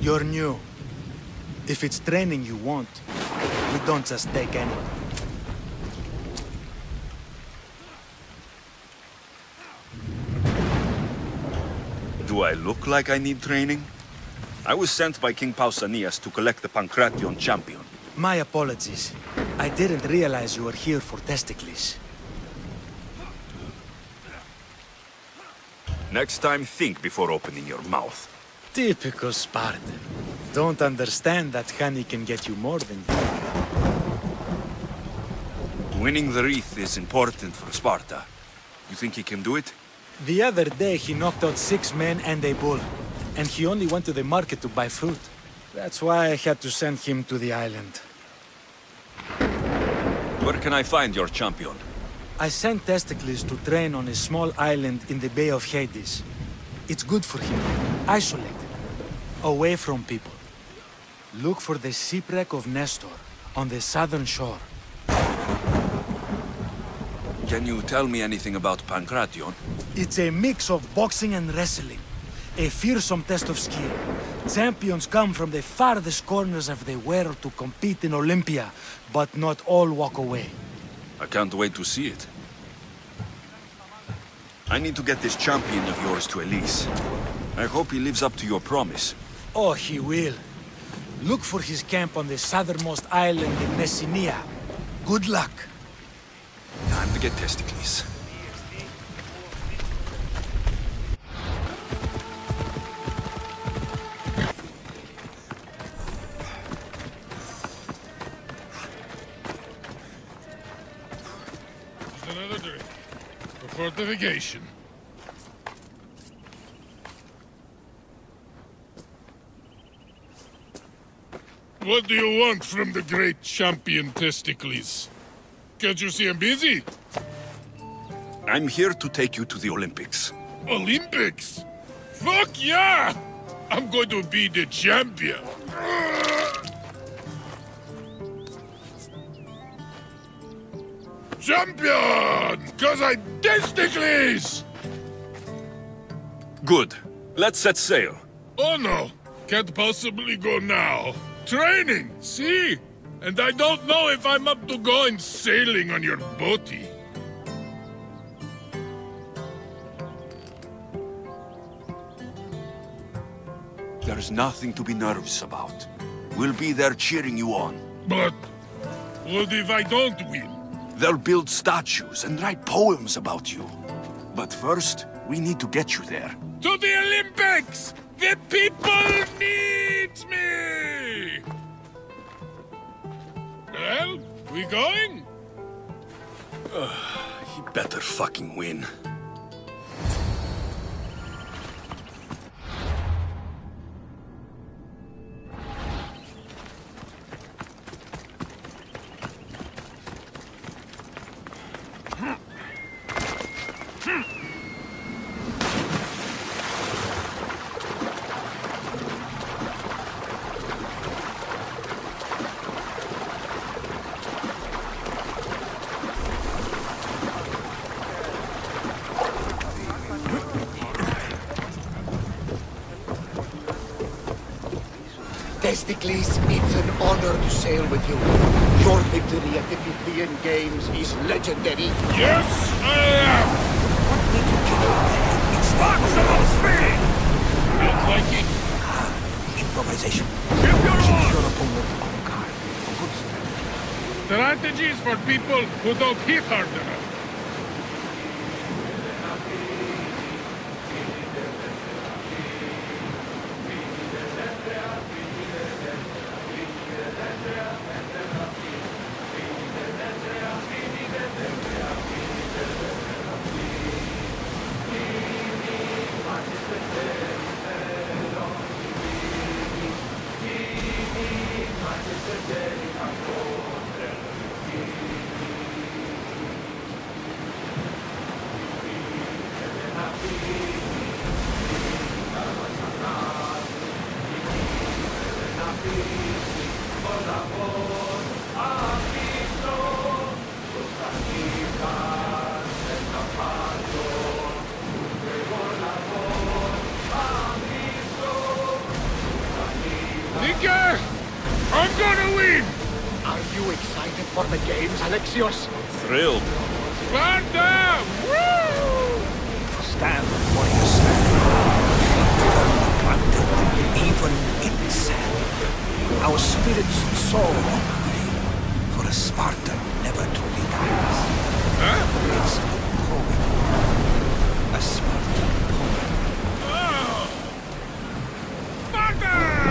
You're new. If it's training you want, we don't just take anyone. Do I look like I need training? I was sent by King Pausanias to collect the Pankration champion. My apologies. I didn't realize you were here for Testikles. Next time, think before opening your mouth. Typical Spartan. Don't understand that honey can get you more than you. Winning the wreath is important for Sparta. You think he can do it? The other day he knocked out 6 men and a bull. And he only went to the market to buy fruit. That's why I had to send him to the island. Where can I find your champion? I sent Testicles to train on a small island in the Bay of Hades. It's good for him. Isolated. Away from people. Look for the shipwreck of Nestor, on the southern shore. Can you tell me anything about Pankration? It's a mix of boxing and wrestling. A fearsome test of skill. Champions come from the farthest corners of the world to compete in Olympia, but not all walk away. I can't wait to see it. I need to get this champion of yours to Elis. I hope he lives up to your promise. Oh, he will. Look for his camp on the southernmost island in Messinia. Good luck. Time to get Testicles. Just another drink. For fortification. What do you want from the great champion Testicles? Can't you see I'm busy? I'm here to take you to the Olympics. Olympics? Fuck yeah! I'm going to be the champion. Champion! Cause I'm Testicles! Good. Let's set sail. Oh no! Can't possibly go now. Training, see? And I don't know if I'm up to going sailing on your boaty. There's nothing to be nervous about. We'll be there cheering you on. But what if I don't win? They'll build statues and write poems about you. But first, we need to get you there. To the Olympics! The people need me! Well, we going? He better fucking win. Testicles, it's an honor to sail with you. Your victory at the Pythian Games is legendary. Yes, I am! What did you do? It's not about speed! Not like it. Improvisation. Keep your opponent on guard. Good strategy. Strategies for people who don't hit hard enough. Nikas! I'm gonna win! Are you excited for the games, Alexios? Thrilled. Stand down! Woo! Stand for your stand. Even in sand. Our spirits soar high, for a Spartan never truly dies. Huh? It's a poem. A Spartan poem. Oh. Spartan!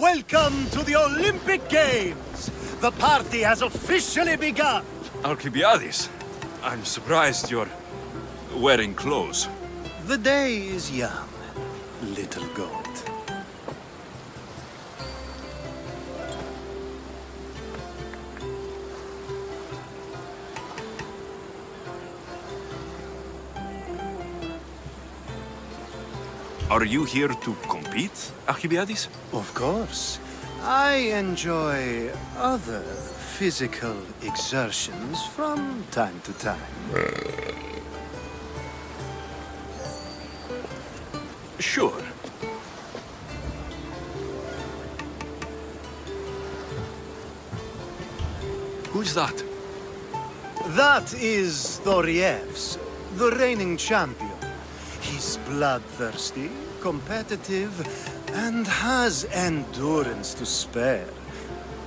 Welcome to the Olympic Games! The party has officially begun! Alkibiades, I'm surprised you're wearing clothes. The day is young, little goat. Are you here to compete, Archibiades? Of course. I enjoy other physical exertions from time to time. Sure. Who's that? That is Dorievs, the reigning champion. He's bloodthirsty, competitive, and has endurance to spare.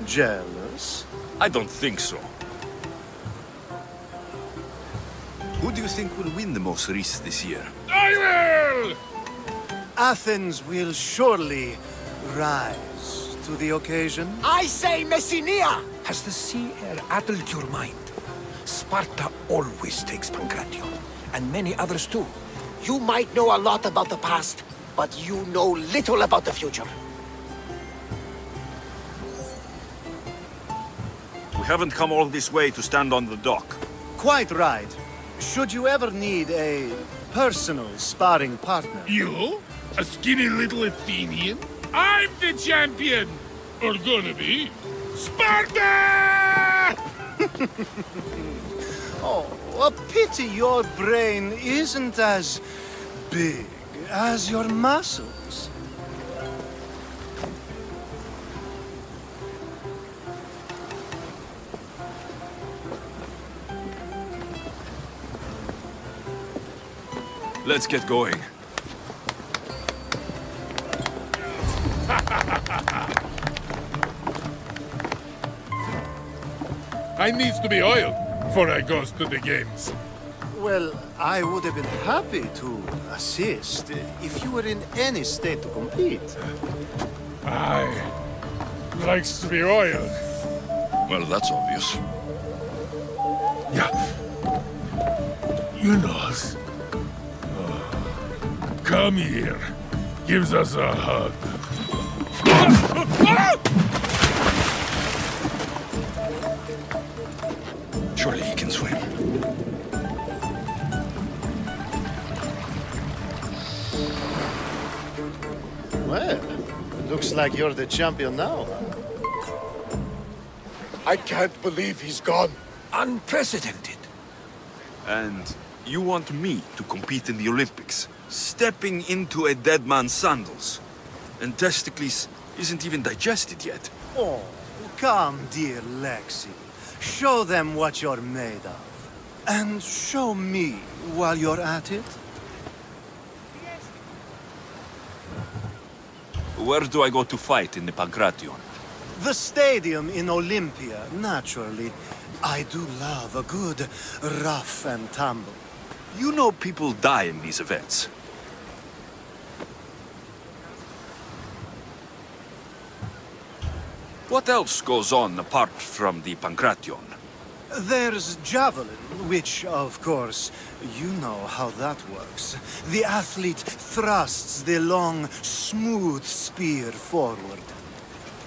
Jealous? I don't think so. Who do you think will win the most race this year? I will! Athens will surely rise to the occasion. I say Messinia! Has the sea air addled your mind? Sparta always takes Pankration, and many others too. You might know a lot about the past, but you know little about the future. We haven't come all this way to stand on the dock. Quite right. Should you ever need a personal sparring partner... You? A skinny little Athenian? I'm the champion! Or gonna be. Sparta! Oh, a pity your brain isn't as big as your muscles. Let's get going. I needs to be oiled before I goes to the games. Well, I would have been happy to assist if you were in any state to compete. I likes to be oiled. Well, that's obvious. Yeah. You know us. Oh. Come here. Gives us a hug. Surely he can swim. Well, looks like you're the champion now. I can't believe he's gone. Unprecedented. And you want me to compete in the Olympics, stepping into a dead man's sandals. And Testikles isn't even digested yet. Oh, come, dear Lexi. Show them what you're made of. And show me while you're at it. Where do I go to fight in the Pankration? The stadium in Olympia, naturally. I do love a good rough and tumble. You know people die in these events. What else goes on apart from the Pankration? There's javelin, which, of course, you know how that works. The athlete thrusts the long, smooth spear forward.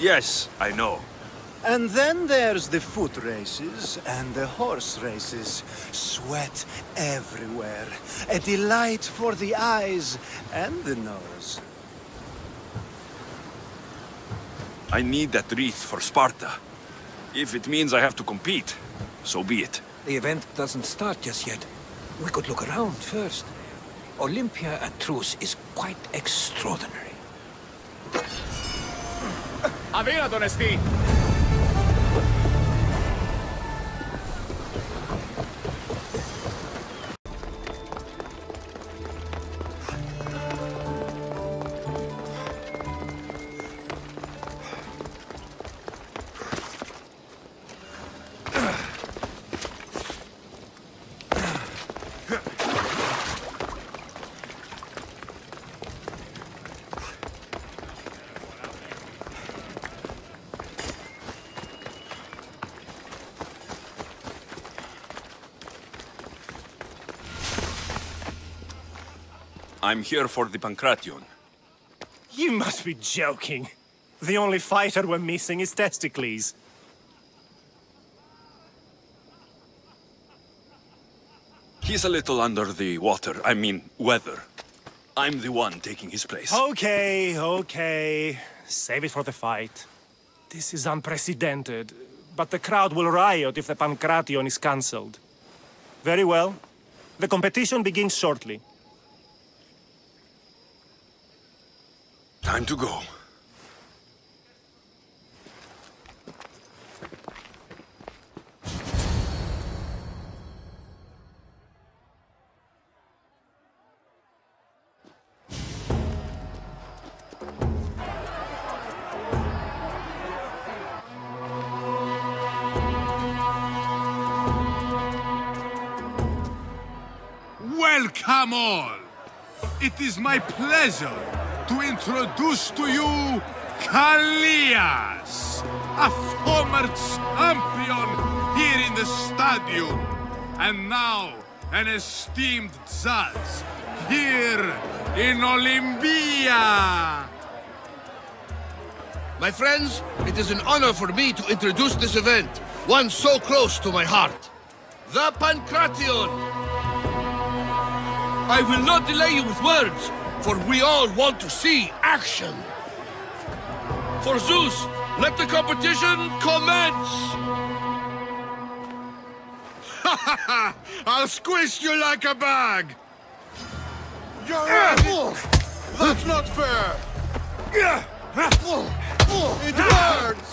Yes, I know. And then there's the foot races and the horse races. Sweat everywhere. A delight for the eyes and the nose. I need that wreath for Sparta. If it means I have to compete, so be it. The event doesn't start just yet. We could look around first. Olympia at Truce is quite extraordinary. Avila Donesti! I'm here for the Pankration. You must be joking. The only fighter we're missing is Testikles. He's a little under the water, I mean, weather. I'm the one taking his place. Okay, okay. Save it for the fight. This is unprecedented, but the crowd will riot if the Pankration is cancelled. Very well. The competition begins shortly. Time to go. Welcome all! It is my pleasure to introduce to you Kallias, a former champion here in the stadium, and now an esteemed judge here in Olympia. My friends, it is an honor for me to introduce this event, one so close to my heart, the Pankration. I will not delay you with words, for we all want to see action. For Zeus, let the competition commence! Ha ha ha! I'll squish you like a bag! You're right. That's not fair! It hurts!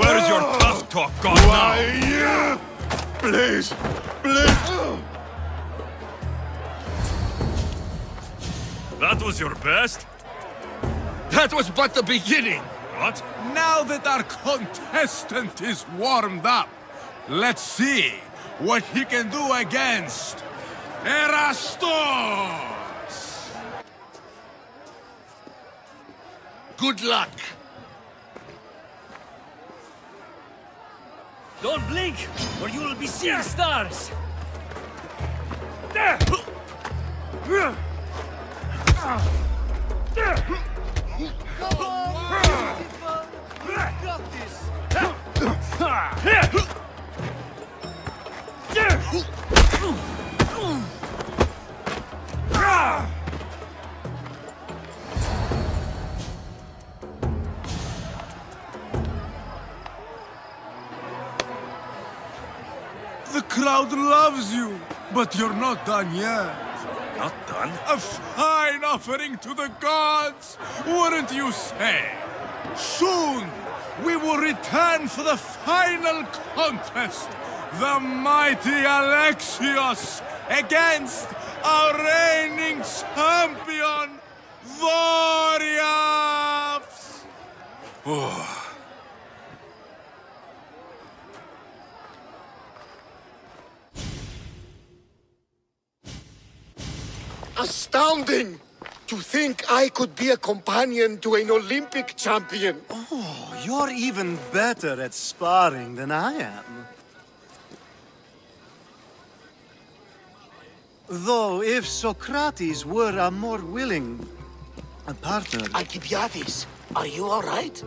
Where's your tough talk gone now? Please! Please! That was your best? That was but the beginning! What? Now that our contestant is warmed up, let's see what he can do against Erastos! Good luck! Don't blink, or you will be seeing stars! Got this! The crowd loves you, but you're not done yet. Not done? A fine offering to the gods, wouldn't you say? Soon, we will return for the final contest. The mighty Alexios against our reigning champion, Dorievs! Oh. Astounding! To think I could be a companion to an Olympic champion. Oh, you're even better at sparring than I am. Though, if Socrates were a more willing partner... Alkibiades, are you all right?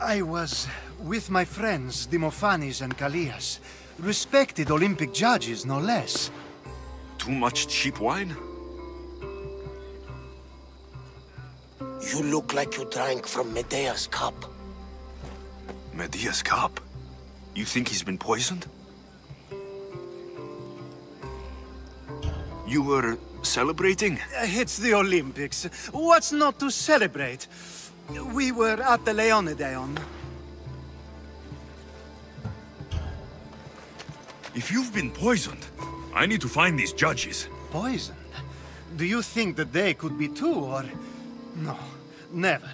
I was with my friends, Demophanes and Callias. Respected Olympic judges, no less. Too much cheap wine? You look like you drank from Medea's cup. Medea's cup? You think he's been poisoned? You were celebrating? It's the Olympics. What's not to celebrate? We were at the Leonideon. If you've been poisoned, I need to find these judges. Poisoned? Do you think that they could be too, or...? No, never.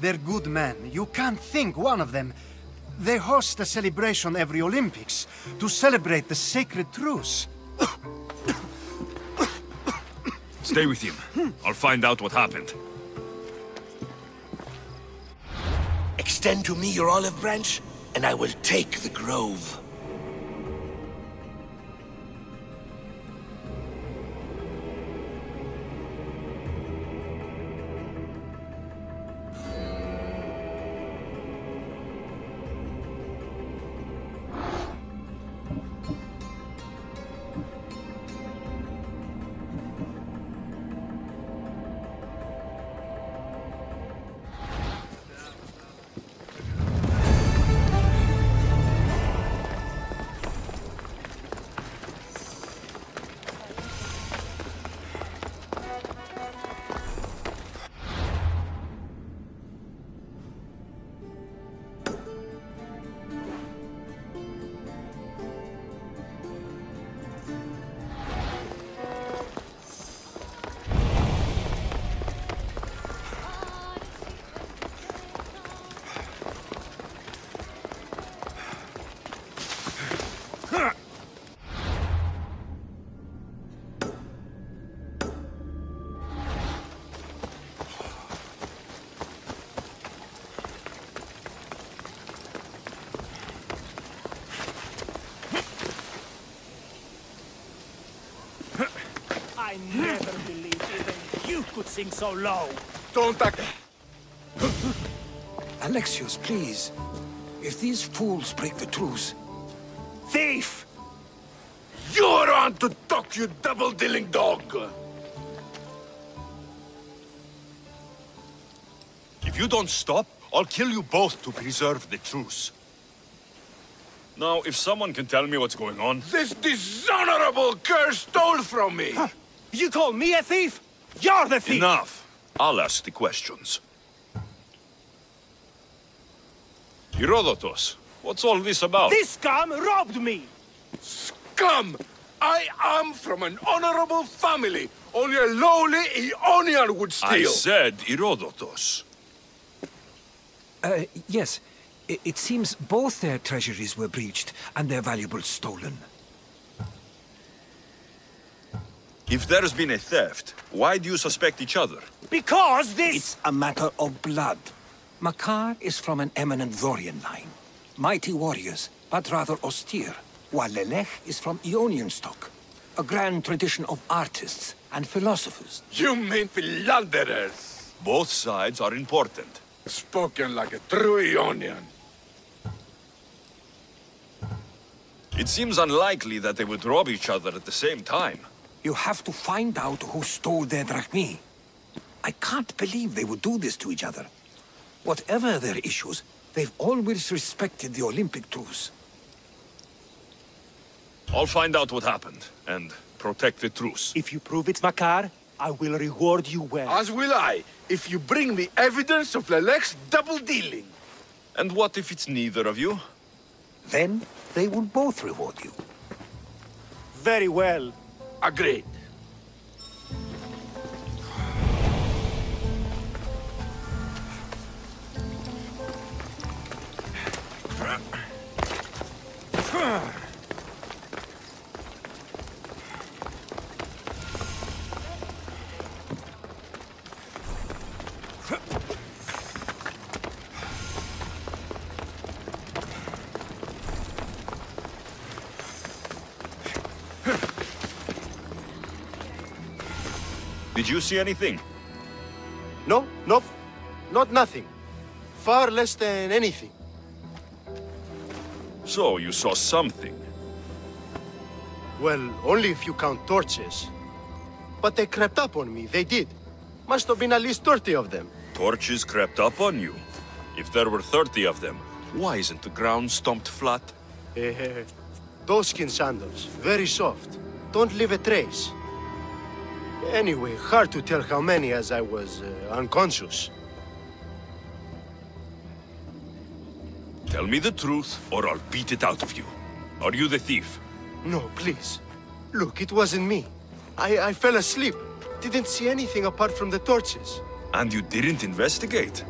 They're good men. You can't think one of them. They host a celebration every Olympics to celebrate the sacred truce. Stay with him. I'll find out what happened. Extend to me your olive branch, and I will take the grove. I never believed even you could sing so low. Don't act. Alexios, please. If these fools break the truce... Thief! You're on to talk, you double-dealing dog! If you don't stop, I'll kill you both to preserve the truce. Now, if someone can tell me what's going on... This dishonorable curse stole from me! Huh. You call me a thief? You're the thief! Enough! I'll ask the questions. Herodotos, what's all this about? This scum robbed me! Scum! I am from an honorable family! Only a lowly Ionian would steal! I said Herodotos. Yes. It seems both their treasuries were breached and their valuables stolen. If there's been a theft, why do you suspect each other? Because this... It's a matter of blood. Makar is from an eminent Dorian line. Mighty warriors, but rather austere. While Lelech is from Ionian stock. A grand tradition of artists and philosophers. You mean philanderers? Both sides are important. Spoken like a true Ionian. It seems unlikely that they would rob each other at the same time. You have to find out who stole their drachmae. I can't believe they would do this to each other. Whatever their issues, they've always respected the Olympic truce. I'll find out what happened, and protect the truce. If you prove it, Makar, I will reward you well. As will I, if you bring me evidence of Lelek's double-dealing. And what if it's neither of you? Then they will both reward you. Very well. Agreed. Did you see anything? No, nope, not nothing. Far less than anything. So, you saw something? Well, only if you count torches. But they crept up on me, they did. Must have been at least 30 of them. Torches crept up on you? If there were 30 of them, why isn't the ground stomped flat? Doeskin sandals, very soft. Don't leave a trace. Anyway, hard to tell how many as I was unconscious. Tell me the truth, or I'll beat it out of you. Are you the thief? No, please. Look, it wasn't me. I fell asleep. Didn't see anything apart from the torches. And you didn't investigate?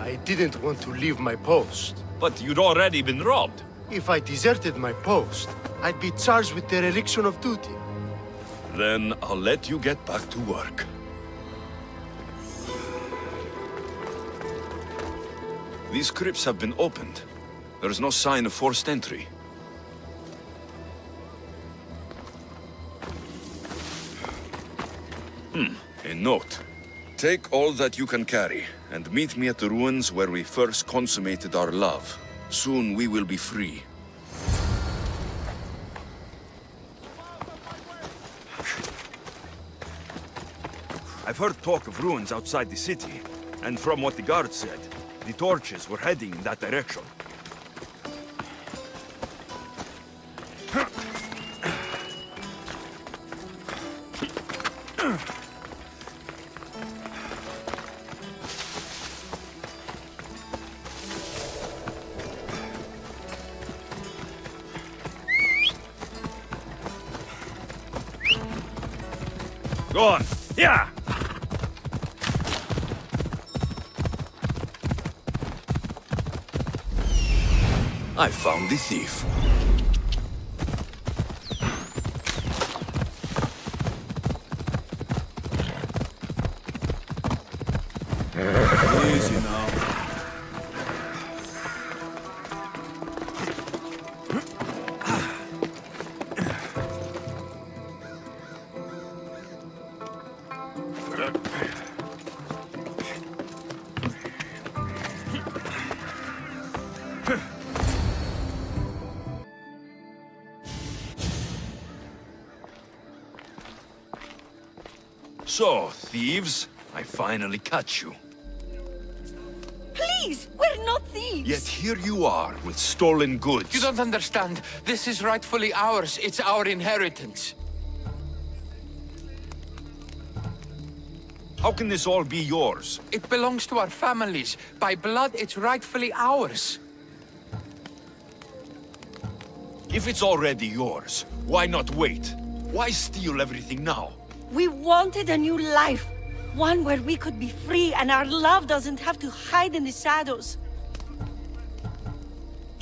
I didn't want to leave my post. But you'd already been robbed. If I deserted my post, I'd be charged with dereliction of duty. Then I'll let you get back to work. These crypts have been opened. There is no sign of forced entry. A note. Take all that you can carry, and meet me at the ruins where we first consummated our love. Soon we will be free. I've heard talk of ruins outside the city, and from what the guards said, the torches were heading in that direction. Go on! Yeah! I found the thief. Easy now. So, thieves, I finally catch you. Please, we're not thieves! Yet here you are, with stolen goods. You don't understand. This is rightfully ours. It's our inheritance. How can this all be yours? It belongs to our families. By blood, it's rightfully ours. If it's already yours, why not wait? Why steal everything now? We wanted a new life, one where we could be free and our love doesn't have to hide in the shadows.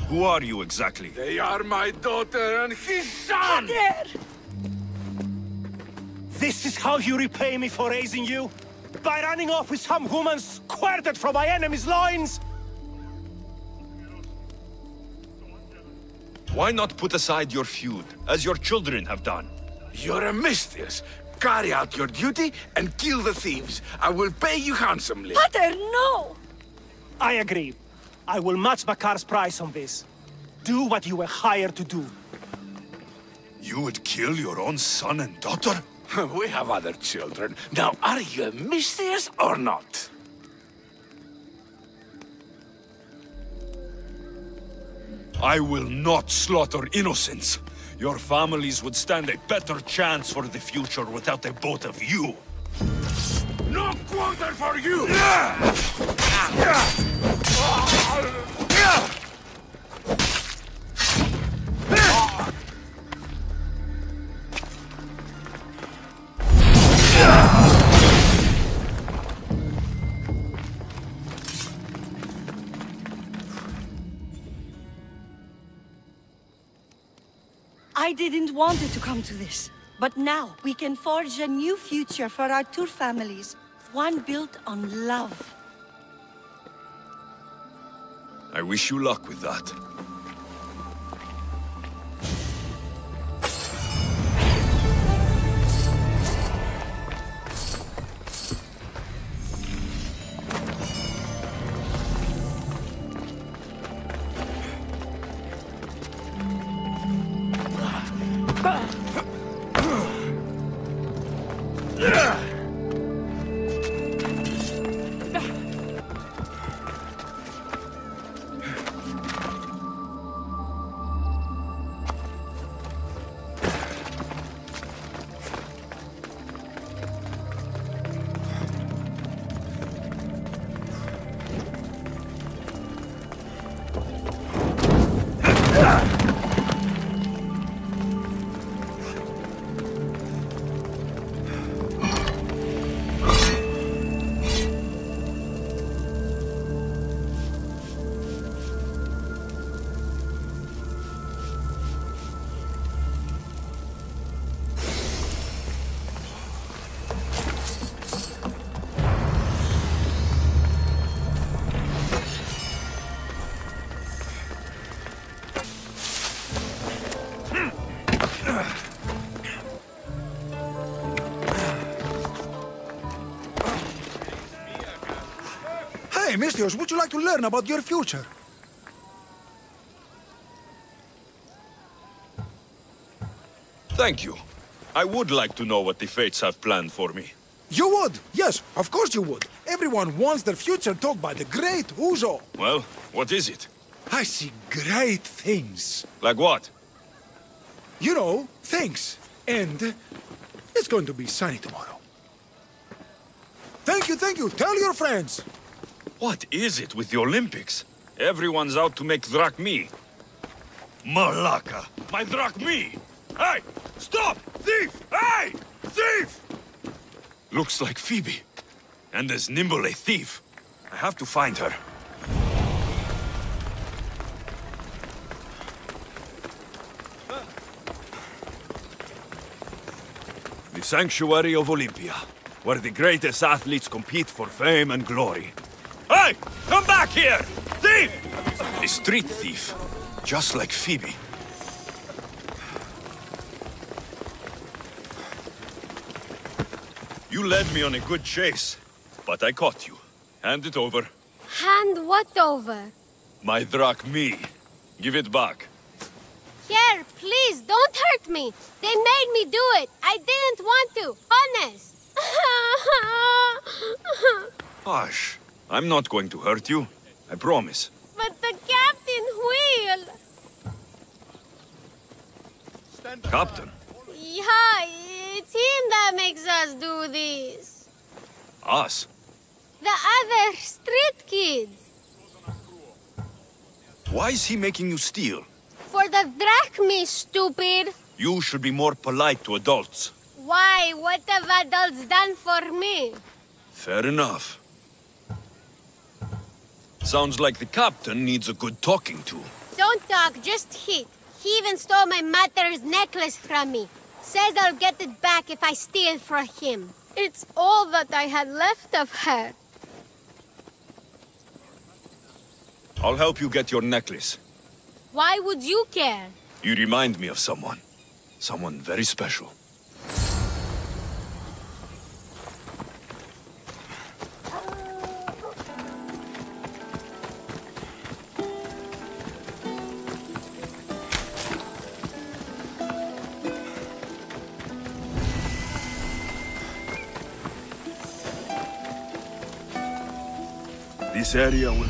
Who are you exactly? They are my daughter and his son! Kader! This is how you repay me for raising you? By running off with some woman squirted from my enemy's loins? Why not put aside your feud, as your children have done? You're a mistress. Carry out your duty and kill the thieves. I will pay you handsomely. Pater, no! I agree. I will match Makar's price on this. Do what you were hired to do. You would kill your own son and daughter? We have other children. Now, are you a mistress or not? I will not slaughter innocents. Your families would stand a better chance for the future without the both of you. No quarter for you! I didn't want it to come to this, but now we can forge a new future for our two families, one built on love. I wish you luck with that. Mistyos, would you like to learn about your future? Thank you. I would like to know what the Fates have planned for me. You would? Yes, of course you would. Everyone wants their future taught by the great Uzo. Well, what is it? I see great things. Like what? You know, things. And it's going to be sunny tomorrow. Thank you, thank you. Tell your friends. What is it with the Olympics? Everyone's out to make drachmi. Malaka! My drachmi! Hey! Stop! Thief! Hey! Thief! Looks like Phoebe. And as nimble a thief. I have to find her. The sanctuary of Olympia, where the greatest athletes compete for fame and glory. Hey! Come back here! Thief! A street thief. Just like Phoebe. You led me on a good chase, but I caught you. Hand it over. Hand what over? My drachmi. Give it back. Here, please, don't hurt me. They made me do it. I didn't want to. Honest. Hush. I'm not going to hurt you. I promise. But the captain will! Captain? Yeah, it's him that makes us do this. Us? The other street kids. Why is he making you steal? For the drachmi, stupid! You should be more polite to adults. Why? What have adults done for me? Fair enough. Sounds like the captain needs a good talking to. Don't talk, just hit. He even stole my mother's necklace from me. Says I'll get it back if I steal from him. It's all that I had left of her. I'll help you get your necklace. Why would you care? You remind me of someone. Someone very special. This area will be...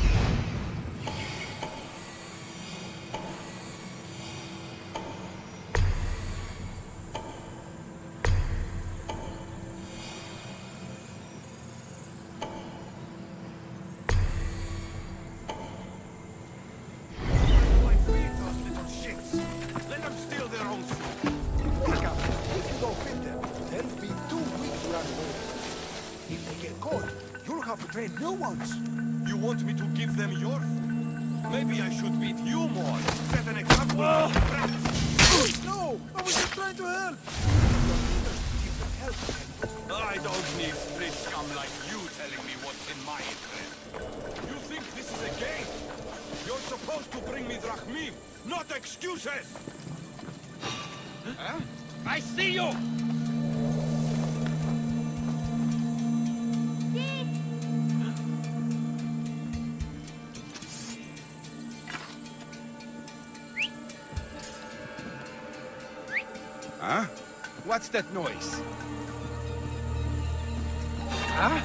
new ones. You want me to give them your food? Maybe I should beat you more. Set an example. No, I was just trying to help. I don't need street scum like you telling me what's in my interest. You think this is a game? You're supposed to bring me drachmi, not excuses! Huh? I see you! Huh? What's that noise? Huh?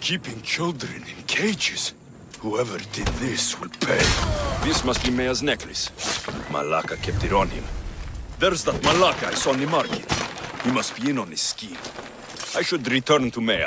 Keeping children in cages? Whoever did this will pay. This must be Mea's necklace. Malaka kept it on him. There's that Malaka I saw in the market. He must be in on his scheme. I should return to Mea.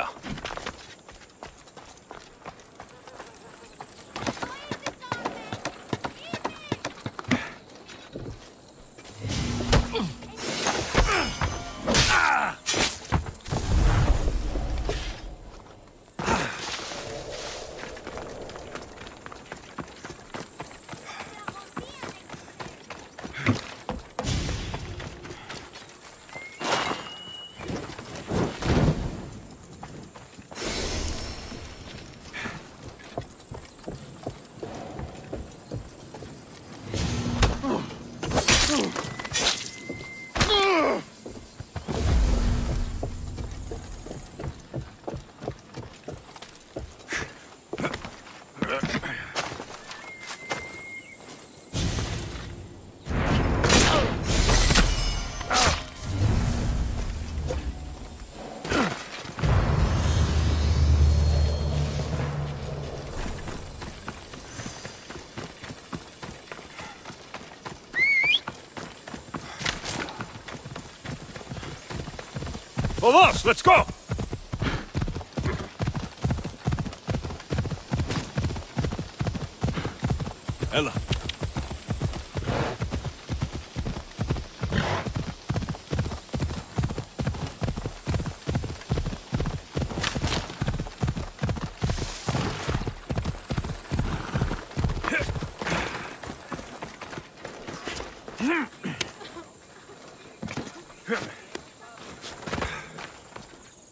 Olos, let's go! Ella.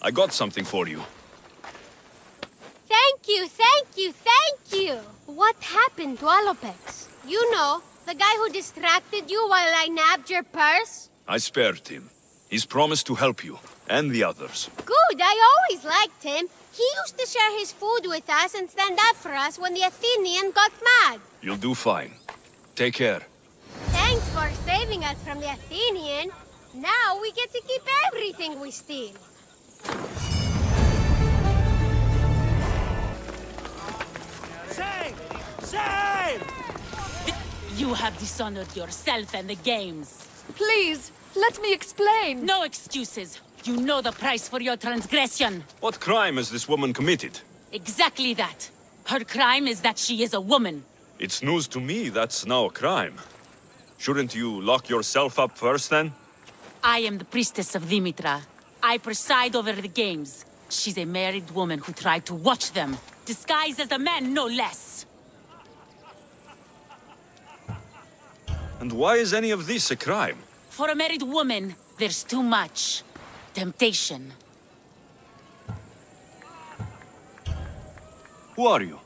I got something for you. Thank you, thank you, thank you! What happened to Alopex? You know, the guy who distracted you while I nabbed your purse? I spared him. He's promised to help you, and the others. Good, I always liked him. He used to share his food with us and stand up for us when the Athenian got mad. You'll do fine. Take care. Thanks for saving us from the Athenian. Now we get to keep everything we steal. Save! Save! You have dishonored yourself and the games. Please, let me explain. No excuses. You know the price for your transgression. What crime has this woman committed? Exactly that. Her crime is that she is a woman. It's news to me that's now a crime. Shouldn't you lock yourself up first, then? I am the priestess of Demetra. I preside over the games. She's a married woman who tried to watch them, disguised as a man, no less. And why is any of this a crime? For a married woman, there's too much temptation. Who are you?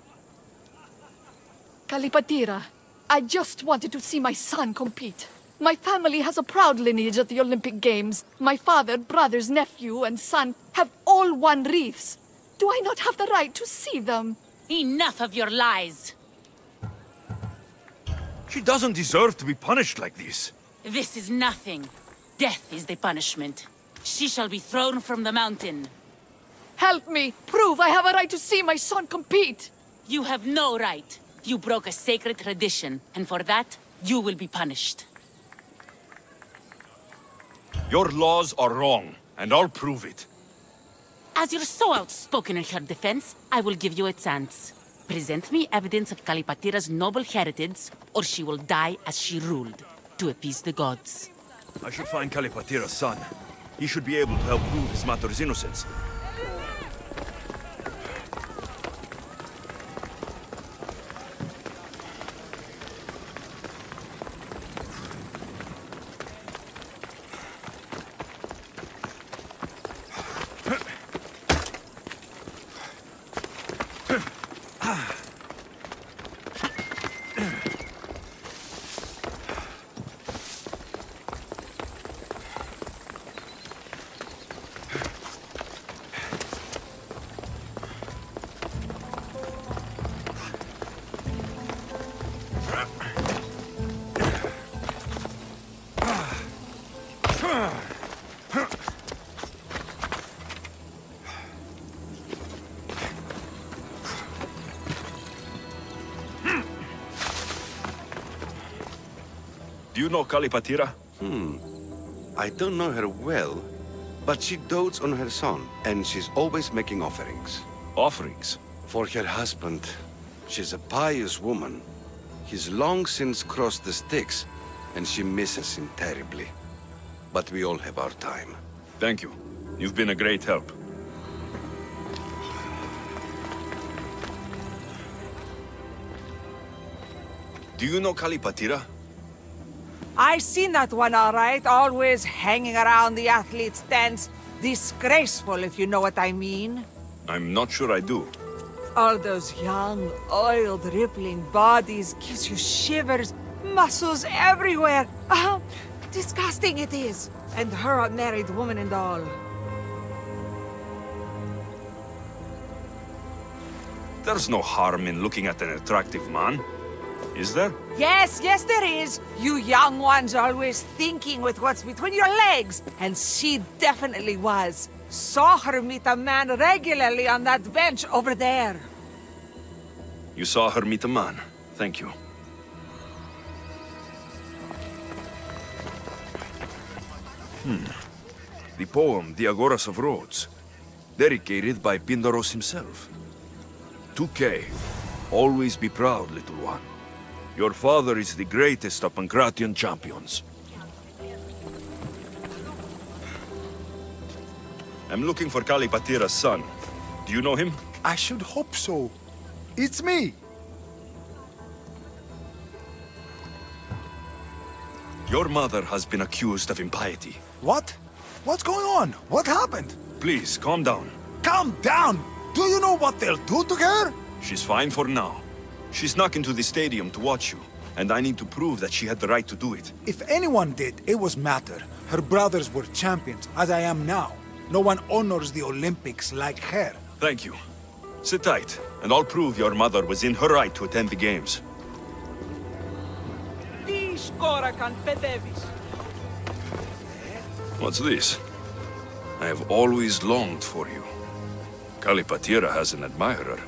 Kallipateira. I just wanted to see my son compete. My family has a proud lineage at the Olympic Games. My father, brothers, nephew, and son have all won wreaths. Do I not have the right to see them? Enough of your lies! She doesn't deserve to be punished like this. This is nothing. Death is the punishment. She shall be thrown from the mountain. Help me! Prove I have a right to see my son compete! You have no right! You broke a sacred tradition, and for that, you will be punished. Your laws are wrong, and I'll prove it. As you're so outspoken in her defense, I will give you a chance. Present me evidence of Kallipateira's noble heritage, or she will die as she ruled, to appease the gods. I should find Kallipateira's son. He should be able to help prove his mother's innocence. Do you know Kallipateira? I don't know her well, but she dotes on her son, and she's always making offerings. Offerings? For her husband. She's a pious woman. He's long since crossed the Styx, and she misses him terribly. But we all have our time. Thank you. You've been a great help. Do you know Kallipateira? I've seen that one, all right, always hanging around the athlete's tents. Disgraceful, if you know what I mean. I'm not sure I do. All those young, oiled, rippling bodies gives you shivers, muscles everywhere. How disgusting it is. And her a married woman and all. There's no harm in looking at an attractive man. Is there? Yes, yes there is! You young ones are always thinking with what's between your legs! And she definitely was. Saw her meet a man regularly on that bench over there. You saw her meet a man. Thank you. The poem, Diagoras of Rhodes, dedicated by Pindaros himself. 2K. Always be proud, little one. Your father is the greatest of Pankration champions. I'm looking for Kallipateira's son. Do you know him? I should hope so. It's me! Your mother has been accused of impiety. What? What's going on? What happened? Please, calm down. Calm down? Do you know what they'll do to her? She's fine for now. She's snuck to the stadium to watch you, and I need to prove that she had the right to do it. If anyone did, it was Makar. Her brothers were champions, as I am now. No one honors the Olympics like her. Thank you. Sit tight, and I'll prove your mother was in her right to attend the games. What's this? I have always longed for you. Kallipateira has an admirer.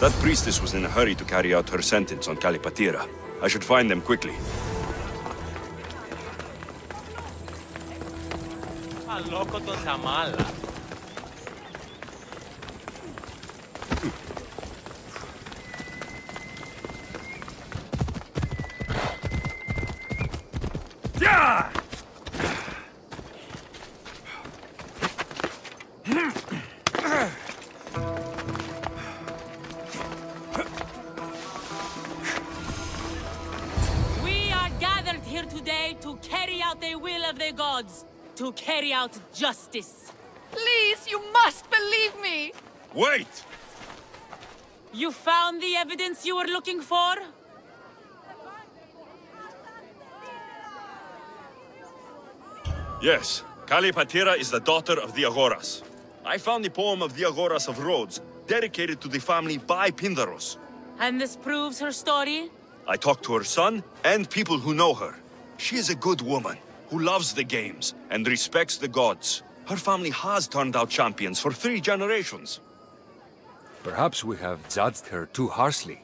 That priestess was in a hurry to carry out her sentence on Kallipateira. I should find them quickly. Yeah! To carry out justice. Please, you must believe me! Wait! You found the evidence you were looking for? Yes. Kallipateira is the daughter of Diagoras. I found the poem of Diagoras of Rhodes, dedicated to the family by Pindaros. And this proves her story? I talked to her son and people who know her. She is a good woman who loves the games and respects the gods. Her family has turned out champions for 3 generations. Perhaps we have judged her too harshly.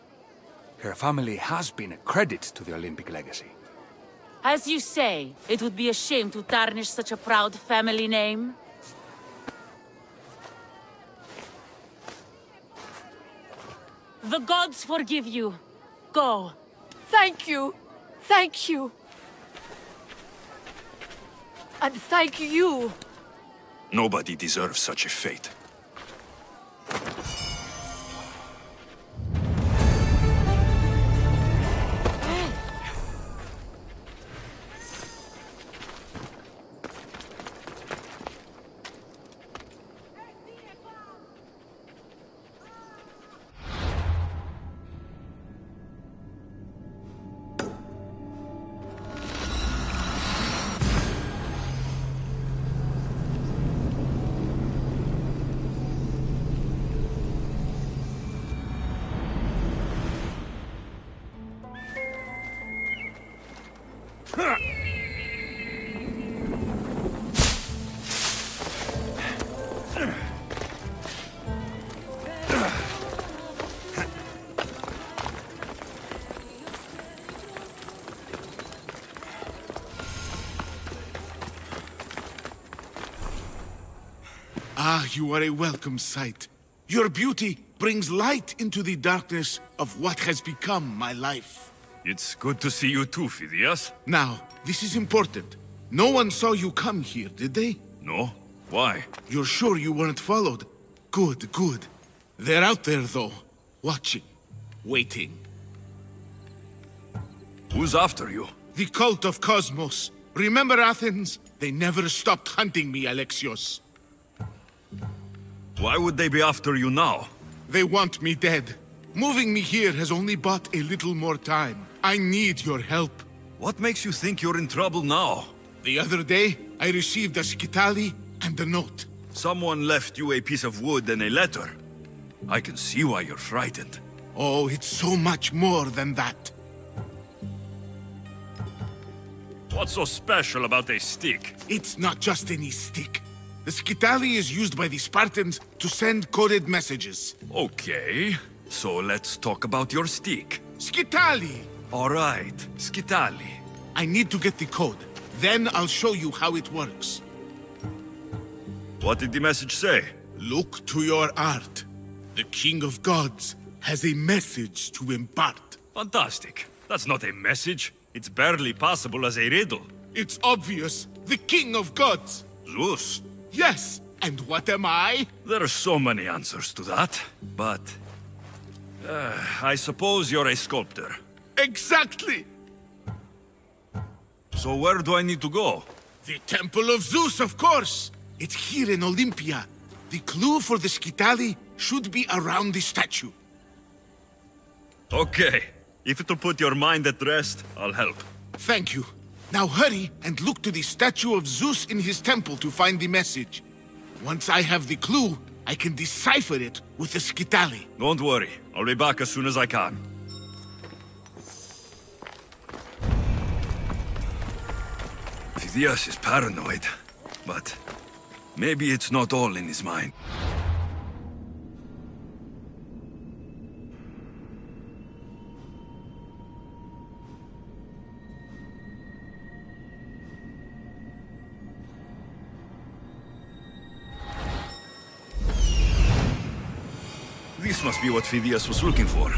Her family has been a credit to the Olympic legacy. As you say, it would be a shame to tarnish such a proud family name. The gods forgive you. Go. Thank you. Thank you. And thank you. Nobody deserves such a fate. Ah, you are a welcome sight. Your beauty brings light into the darkness of what has become my life. It's good to see you too, Phidias. Now, this is important. No one saw you come here, did they? No. Why? You're sure you weren't followed? Good, good. They're out there, though. Watching. Waiting. Who's after you? The cult of Cosmos. Remember Athens? They never stopped hunting me, Alexios. Why would they be after you now? They want me dead. Moving me here has only bought a little more time. I need your help. What makes you think you're in trouble now? The other day, I received a skitali and a note. Someone left you a piece of wood and a letter. I can see why you're frightened. Oh, it's so much more than that. What's so special about a stick? It's not just any stick. The skitali is used by the Spartans to send coded messages. Okay, so let's talk about your stick. Skitali! All right, skitali. I need to get the code. Then I'll show you how it works. What did the message say? Look to your art. The King of Gods has a message to impart. Fantastic. That's not a message. It's barely passable as a riddle. It's obvious. The King of Gods. Zeus. Yes. And what am I? There are so many answers to that, but... I suppose you're a sculptor. Exactly! So where do I need to go? The Temple of Zeus, of course! It's here in Olympia. The clue for the skitali should be around the statue. Okay. If it'll put your mind at rest, I'll help. Thank you. Now hurry and look to the statue of Zeus in his temple to find the message. Once I have the clue, I can decipher it with the skitali. Don't worry. I'll be back as soon as I can. Phidias is paranoid, but maybe it's not all in his mind. This must be what Phidias was looking for.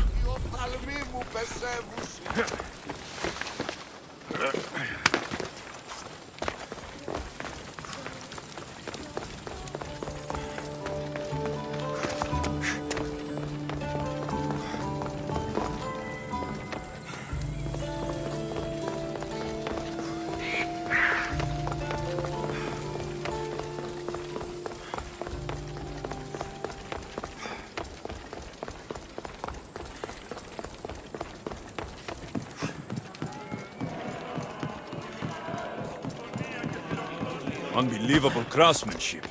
Unbelievable craftsmanship.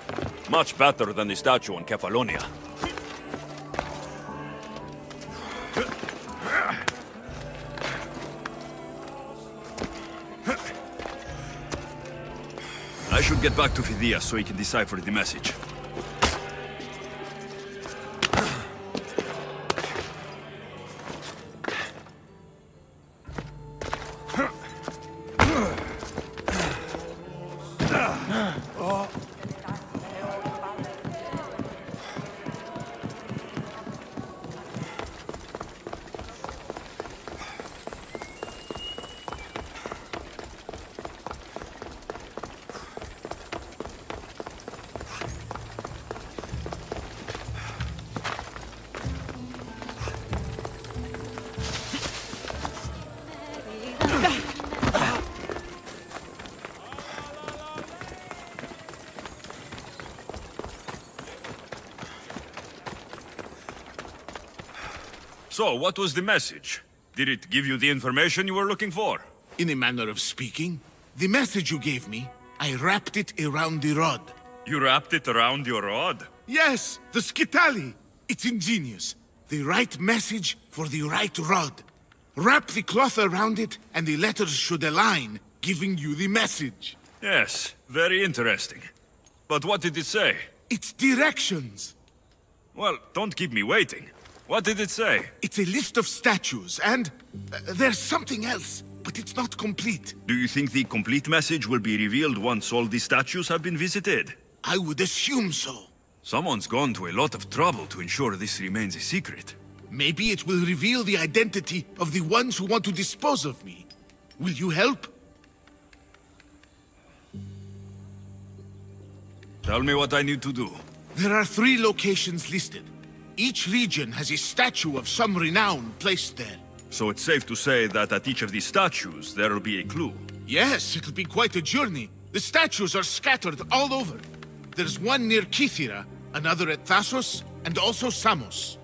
Much better than the statue in Cephalonia. I should get back to Pythia so he can decipher the message. So, what was the message? Did it give you the information you were looking for? In a manner of speaking, the message you gave me, I wrapped it around the rod. You wrapped it around your rod? Yes, the Scitali. It's ingenious. The right message for the right rod. Wrap the cloth around it and the letters should align, giving you the message. Yes, very interesting. But what did it say? It's directions. Well, don't keep me waiting. What did it say? It's a list of statues, and there's something else, but it's not complete. Do you think the complete message will be revealed once all the statues have been visited? I would assume so. Someone's gone to a lot of trouble to ensure this remains a secret. Maybe it will reveal the identity of the ones who want to dispose of me. Will you help? Tell me what I need to do. There are 3 locations listed. Each region has a statue of some renown placed there. So it's safe to say that at each of these statues, there'll be a clue. Yes, it'll be quite a journey. The statues are scattered all over. There's one near Kythira, another at Thasos, and also Samos.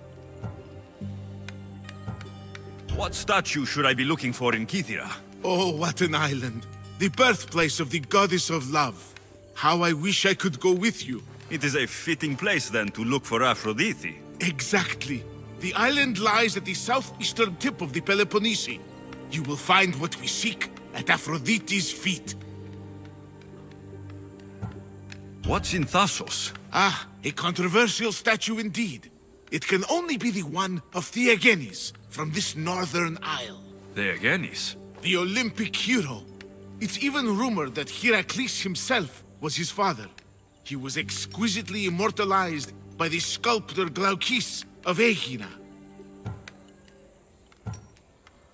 What statue should I be looking for in Kythira? Oh, what an island. The birthplace of the goddess of love. How I wish I could go with you. It is a fitting place, then, to look for Aphrodite. Exactly. The island lies at the southeastern tip of the Peloponnese. You will find what we seek at Aphrodite's feet. What's in Thasos? Ah, a controversial statue indeed. It can only be the one of Theagenes from this northern isle. Theagenes? The Olympic hero. It's even rumored that Heracles himself was his father. He was exquisitely immortalized by the sculptor Glaucus of Aegina.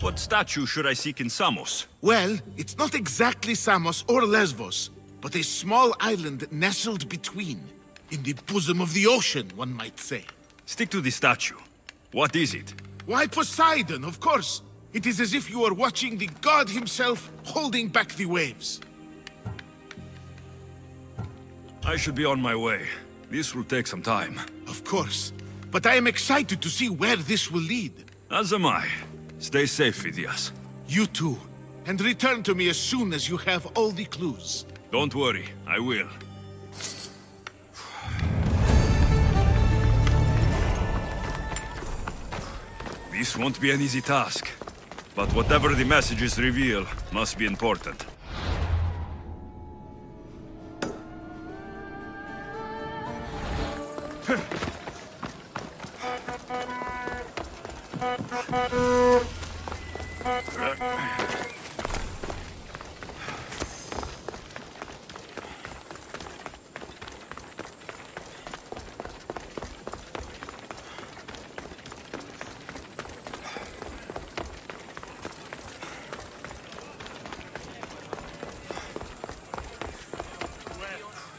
What statue should I seek in Samos? Well, it's not exactly Samos or Lesbos, but a small island nestled between, in the bosom of the ocean, one might say. Stick to the statue. What is it? Why, Poseidon, of course. It is as if you are watching the god himself holding back the waves. I should be on my way. This will take some time. Of course. But I am excited to see where this will lead. As am I. Stay safe, Phidias. You too. And return to me as soon as you have all the clues. Don't worry. I will. This won't be an easy task. But whatever the messages reveal must be important.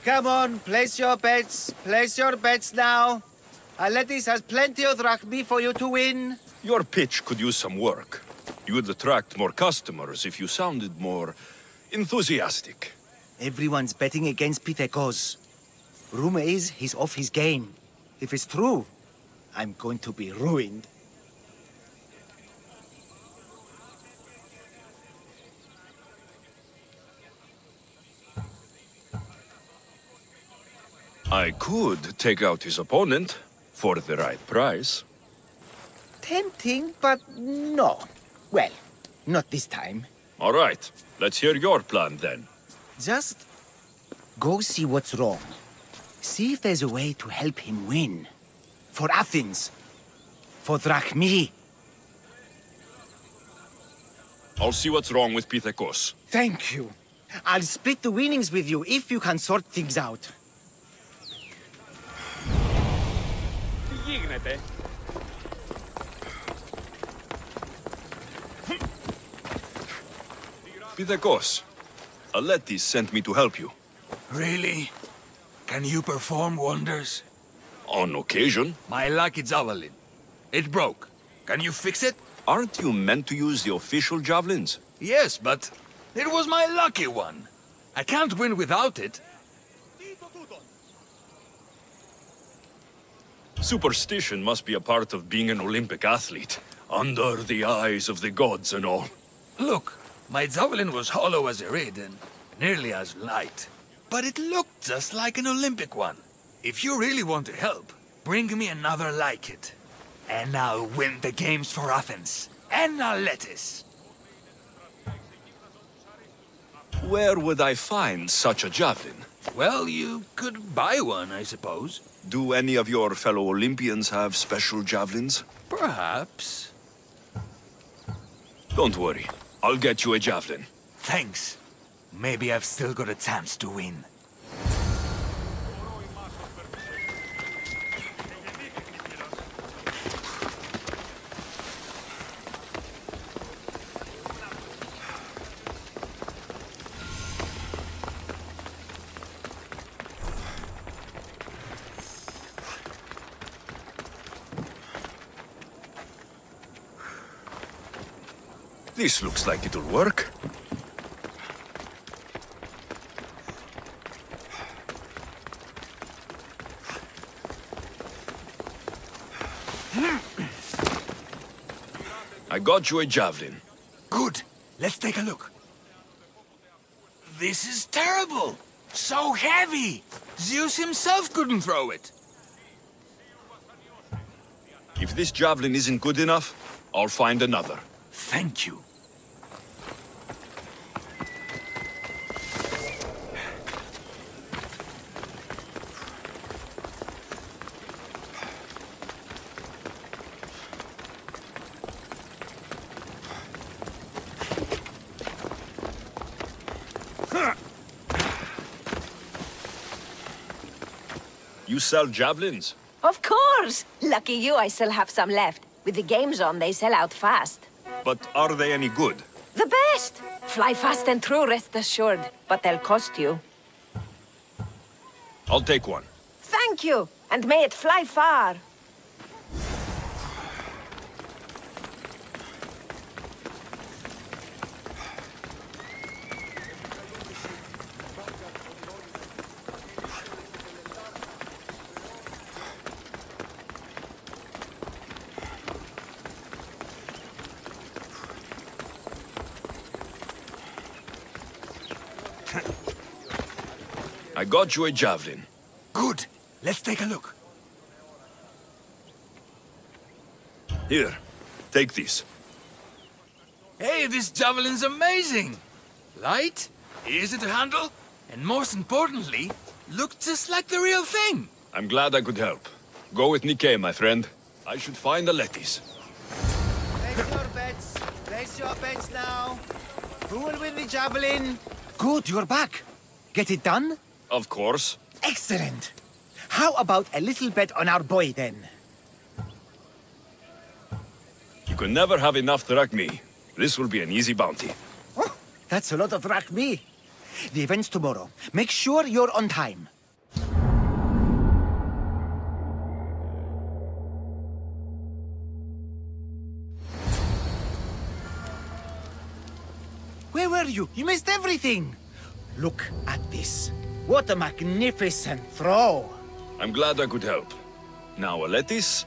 Come on, place your bets now. Aletis has plenty of drachmi for you to win. Your pitch could use some work. You would attract more customers if you sounded more enthusiastic. Everyone's betting against Pythagos. Rumor is he's off his game. If it's true, I'm going to be ruined. I could take out his opponent for the right price. Tempting, but no. Well, not this time. All right. Let's hear your plan, then. Just go see what's wrong. See if there's a way to help him win. For Athens. For Drachmi. I'll see what's wrong with Pythakos. Thank you. I'll split the winnings with you if you can sort things out. Pythakos, Aletis sent me to help you. Really? Can you perform wonders? On occasion. My luck is javelin. It broke. Can you fix it? Aren't you meant to use the official javelins? Yes, but it was my lucky one. I can't win without it. Superstition must be a part of being an Olympic athlete. Under the eyes of the gods and all. Look. My javelin was hollow as a reed and nearly as light. But it looked just like an Olympic one. If you really want to help, bring me another like it. And I'll win the games for Athens. And Aletis. Where would I find such a javelin? Well, you could buy one, I suppose. Do any of your fellow Olympians have special javelins? Perhaps. Don't worry. I'll get you a javelin. Thanks. Maybe I've still got a chance to win. This looks like it'll work. I got you a javelin. Good. Let's take a look. This is terrible. So heavy. Zeus himself couldn't throw it. If this javelin isn't good enough, I'll find another. Thank you. You sell javelins? Of course! Lucky you, I still have some left. With the games on, they sell out fast. But are they any good? The best! Fly fast and true, rest assured. But they'll cost you. I'll take one. Thank you! And may it fly far! I got you a javelin. Good. Let's take a look. Here, take this. Hey, this javelin's amazing. Light, easy to handle, and most importantly, looks just like the real thing. I'm glad I could help. Go with Nike, my friend. I should find Aletis. Place your bets. Place your bets now. Who will win the javelin? Good, you're back. Get it done? Of course. Excellent. How about a little bet on our boy, then? You can never have enough drachmi. This will be an easy bounty. Oh, that's a lot of drachmi. The event's tomorrow. Make sure you're on time. Where were you? You missed everything. Look at this. What a magnificent throw! I'm glad I could help. Now, Aletis,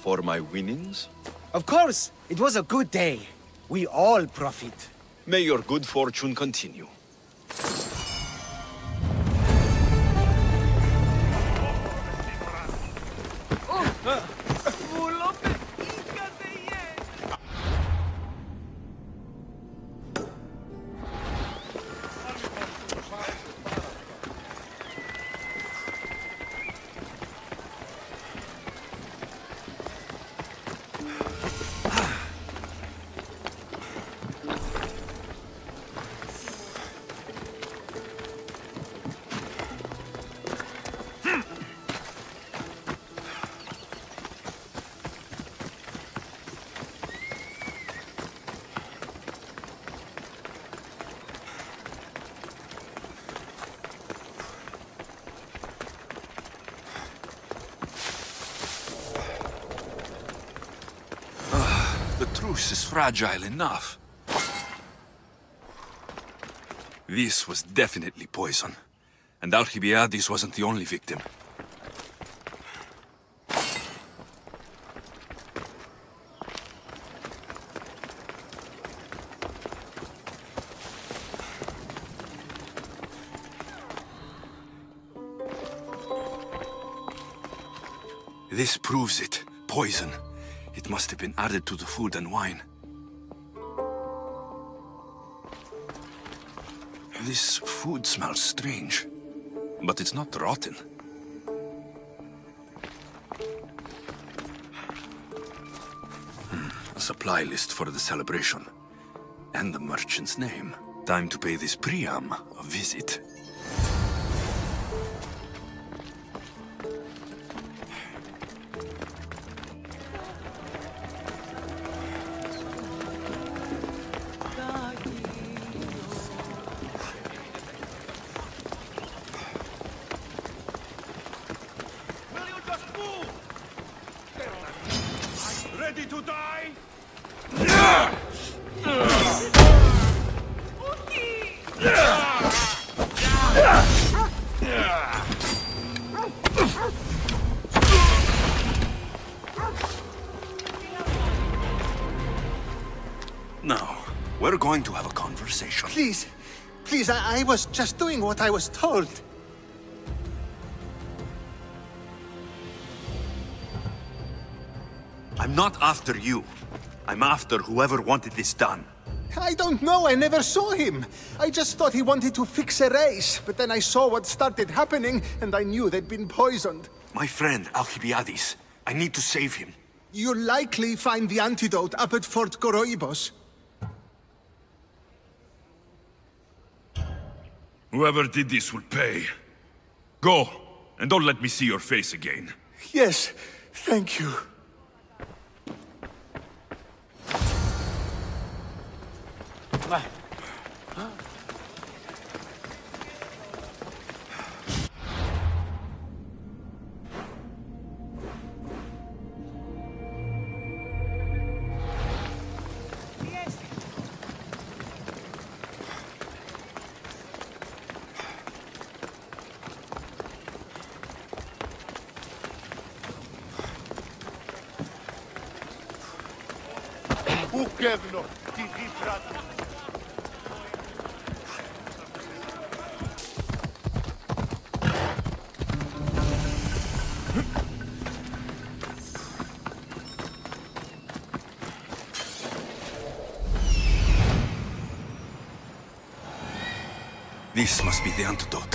for my winnings? Of course! It was a good day. We all profit. May your good fortune continue. Zeus is fragile enough. This was definitely poison. And Alkibiades wasn't the only victim. This proves it. Poison. It must have been added to the food and wine. This food smells strange, but it's not rotten. A supply list for the celebration. And the merchant's name. Time to pay this Priam a visit. Please, please, I was just doing what I was told. I'm not after you. I'm after whoever wanted this done. I don't know, I never saw him. I just thought he wanted to fix a race, but then I saw what started happening, and I knew they'd been poisoned. My friend, Alkibiades, I need to save him. You'll likely find the antidote up at Fort Koroibos. Whoever did this will pay. Go, and don't let me see your face again. Yes, thank you. This must be the antidote.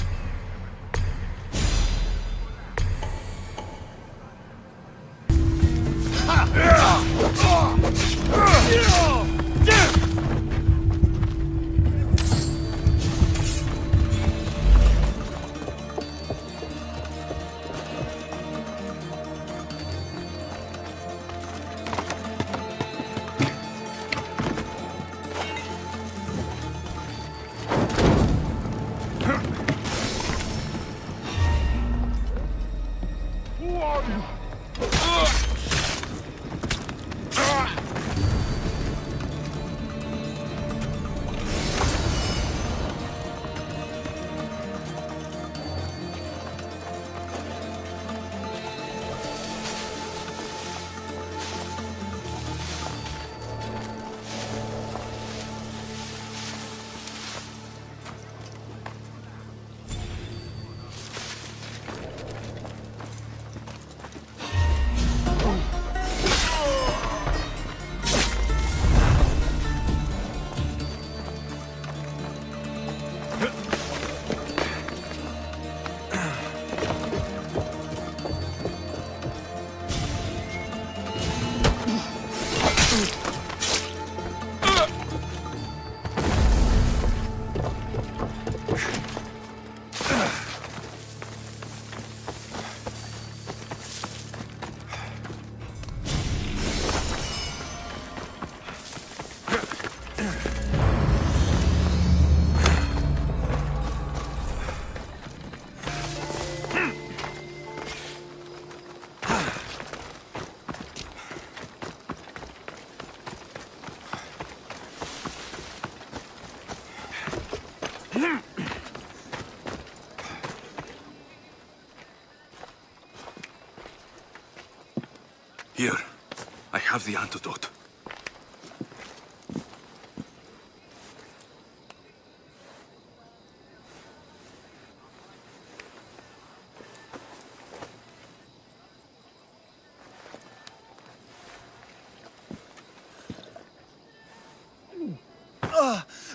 Here, I have the antidote.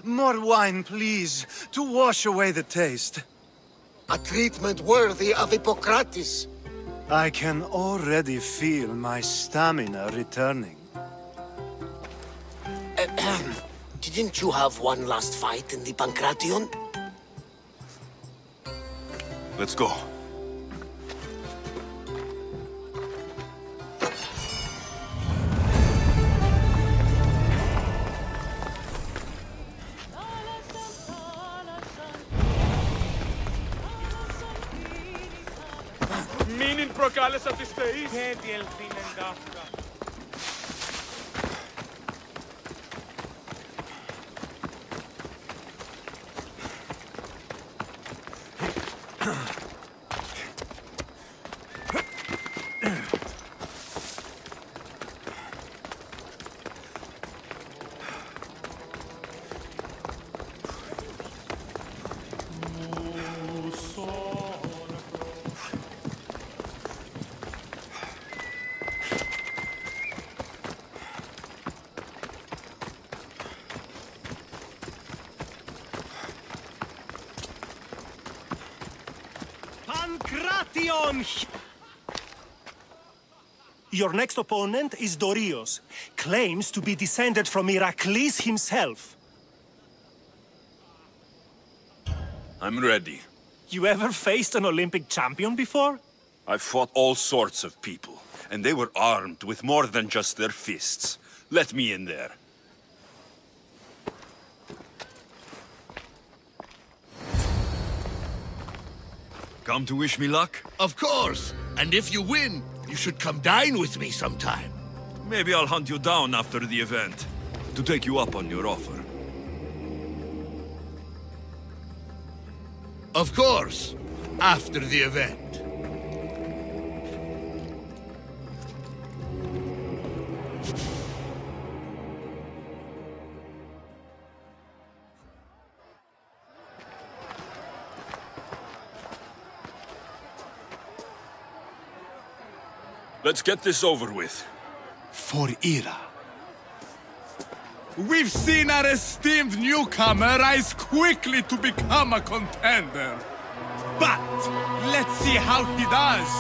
More wine, please, to wash away the taste. A treatment worthy of Hippocrates. I can already feel my stamina returning. Didn't you have one last fight in the Pankration? Let's go. Your next opponent is Dorievs, claims to be descended from Heracles himself. I'm ready. You ever faced an Olympic champion before? I've fought all sorts of people, and they were armed with more than just their fists. Let me in there. Come to wish me luck? Of course! And if you win, you should come dine with me sometime. Maybe I'll hunt you down after the event, to take you up on your offer. Of course, after the event. Let's get this over with. For Ira. We've seen our esteemed newcomer rise quickly to become a contender. But let's see how he does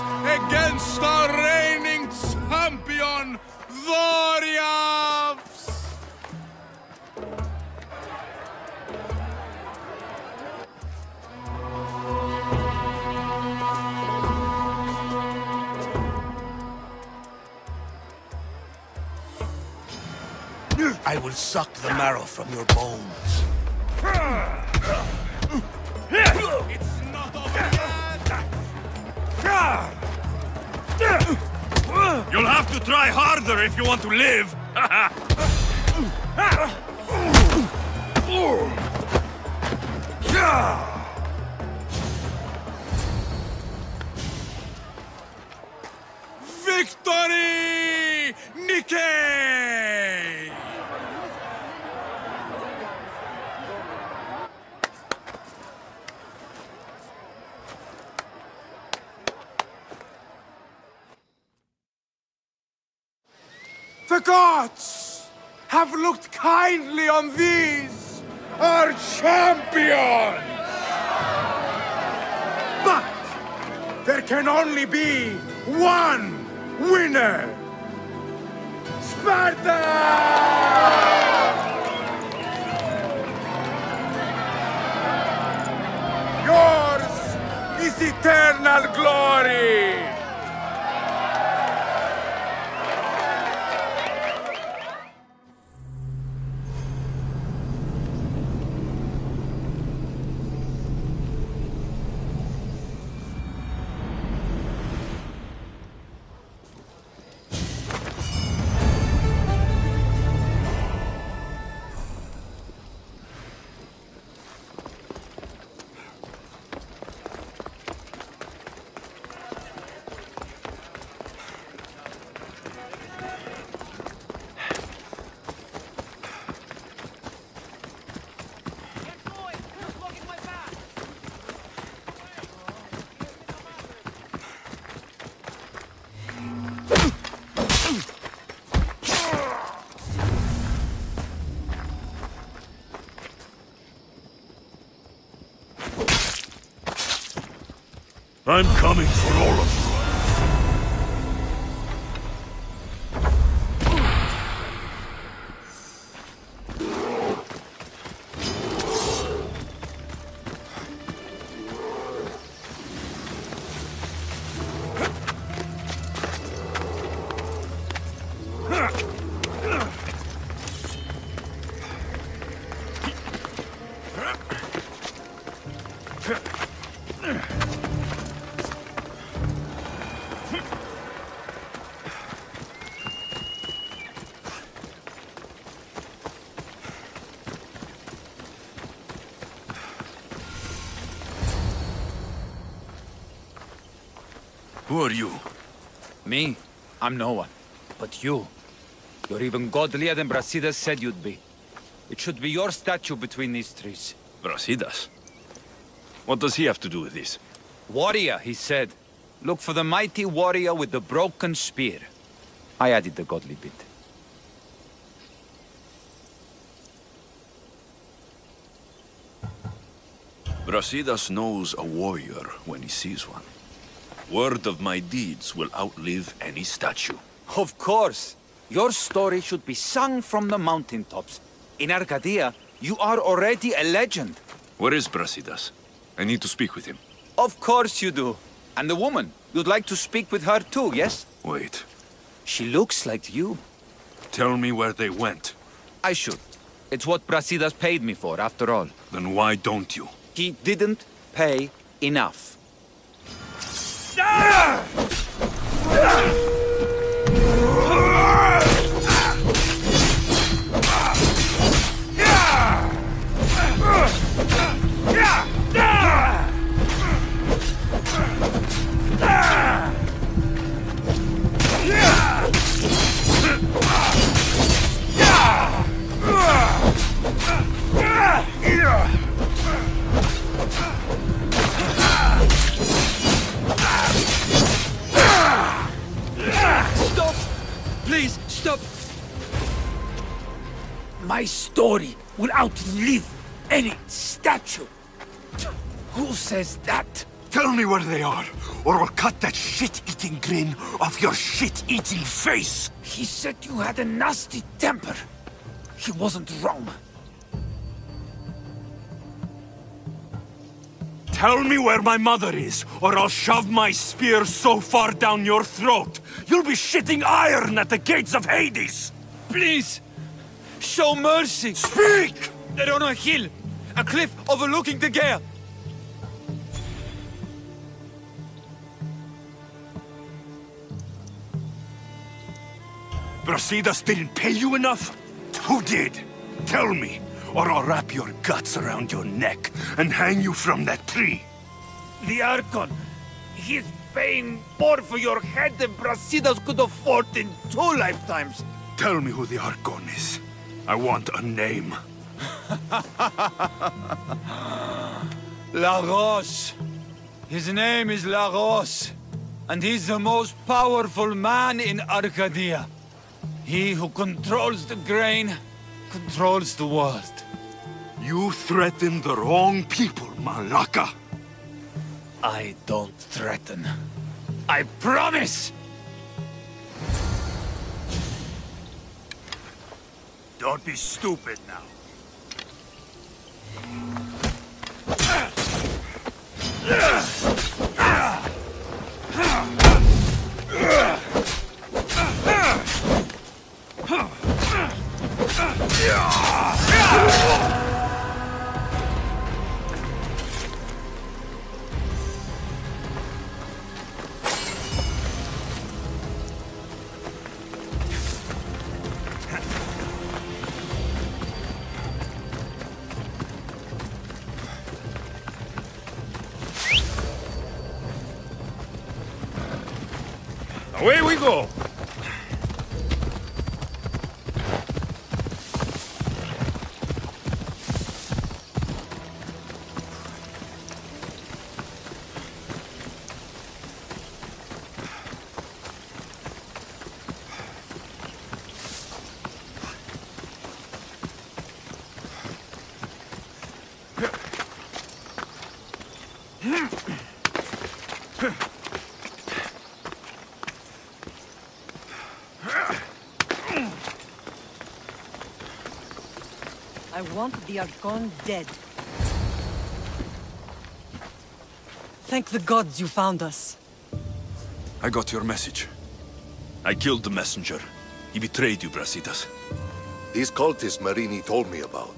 against our reigning champion, Dorievs. I will suck the marrow from your bones. It's not over yet. You'll have to try harder if you want to live. Victory, Nike! The gods have looked kindly on these, our champions! But there can only be one winner! Sparta! Yours is eternal glory! I'm coming for all of you. Who are you? Me? I'm no one. But you. You're even godlier than Brasidas said you'd be. It should be your statue between these trees. Brasidas? What does he have to do with this? Warrior, he said. Look for the mighty warrior with the broken spear. I added the godly bit. Brasidas knows a warrior when he sees one. Word of my deeds will outlive any statue. Of course! Your story should be sung from the mountaintops. In Arcadia, you are already a legend. Where is Brasidas? I need to speak with him. Of course you do. And the woman, you'd like to speak with her too, yes? Wait. She looks like you. Tell me where they went. I should. It's what Brasidas paid me for, after all. Then why don't you? He didn't pay enough. Please, stop! My story will outlive any statue! Who says that? Tell me where they are, or I'll cut that shit-eating grin off your shit-eating face! He said you had a nasty temper. He wasn't wrong. Tell me where my mother is, or I'll shove my spear so far down your throat, you'll be shitting iron at the gates of Hades! Please! Show mercy! Speak! They're on a hill, a cliff overlooking the gale. Brasidas didn't pay you enough? Who did? Tell me! Or I'll wrap your guts around your neck and hang you from that tree. The Archon, he's paying more for your head than Brasidas could afford in 2 lifetimes. Tell me who the Archon is. I want a name. Lagos. His name is Lagos, and he's the most powerful man in Arcadia. He who controls the grain controls the world. You threaten the wrong people, Malaka. I don't threaten. I promise! Don't be stupid now. Away we go! want the Archon dead. Thank the gods you found us. I got your message. I killed the messenger. He betrayed you, Brasidas. These cultists Merini told me about.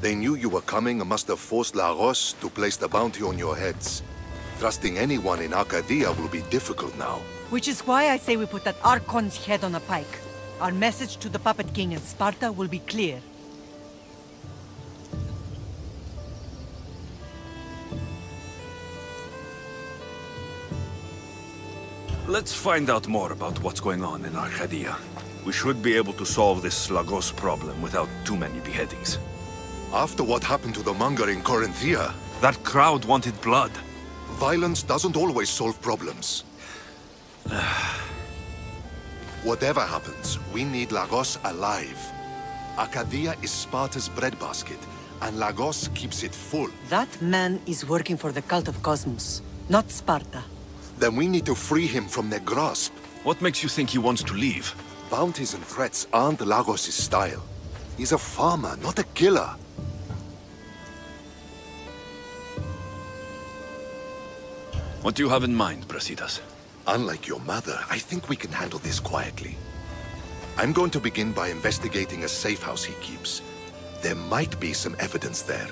They knew you were coming and must have forced Laros to place the bounty on your heads. Trusting anyone in Arcadia will be difficult now. Which is why I say we put that Archon's head on a pike. Our message to the puppet king in Sparta will be clear. Let's find out more about what's going on in Arcadia. We should be able to solve this Lagos problem without too many beheadings. After what happened to the monger in Corinthia... That crowd wanted blood. Violence doesn't always solve problems. Whatever happens, we need Lagos alive. Arcadia is Sparta's breadbasket, and Lagos keeps it full. That man is working for the cult of Cosmos, not Sparta. Then we need to free him from their grasp. What makes you think he wants to leave? Bounties and threats aren't Lagos' style. He's a farmer, not a killer. What do you have in mind, Brasidas? Unlike your mother, I think we can handle this quietly. I'm going to begin by investigating a safe house he keeps. There might be some evidence there.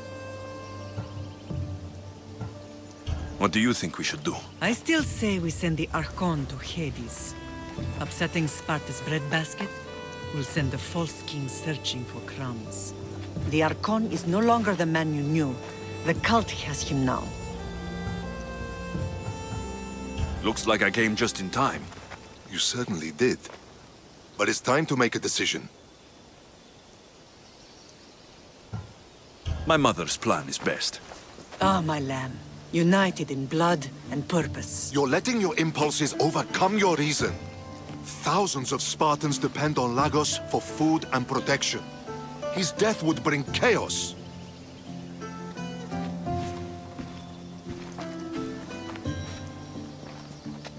What do you think we should do? I still say we send the Archon to Hades. Upsetting Sparta's breadbasket will send the false king searching for crumbs. The Archon is no longer the man you knew. The cult has him now. Looks like I came just in time. You certainly did. But it's time to make a decision. My mother's plan is best. Ah, my lamb. United in blood and purpose. You're letting your impulses overcome your reason. Thousands of Spartans depend on Lagos for food and protection. His death would bring chaos.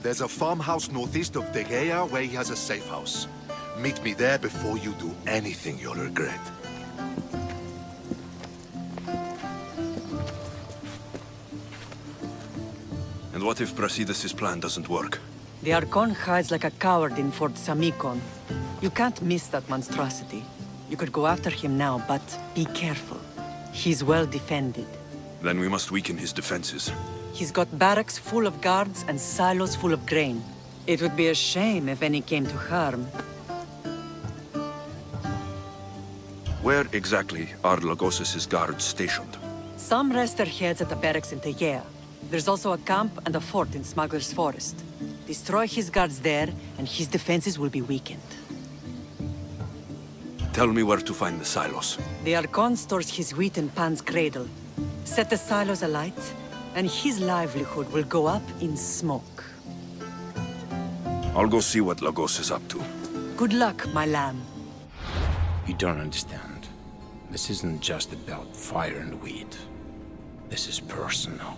There's a farmhouse northeast of Tegea where he has a safe house. Meet me there before you do anything you'll regret. And what if Brasidas' plan doesn't work? The Archon hides like a coward in Fort Samikon. You can't miss that monstrosity. You could go after him now, but be careful. He's well defended. Then we must weaken his defenses. He's got barracks full of guards and silos full of grain. It would be a shame if any came to harm. Where exactly are Lagos' guards stationed? Some rest their heads at the barracks in Tegea. There's also a camp and a fort in Smuggler's Forest. Destroy his guards there, and his defenses will be weakened. Tell me where to find the silos. The Archon stores his wheat in Pan's cradle. Set the silos alight, and his livelihood will go up in smoke. I'll go see what Lagos is up to. Good luck, my lamb. You don't understand. This isn't just about fire and wheat. This is personal.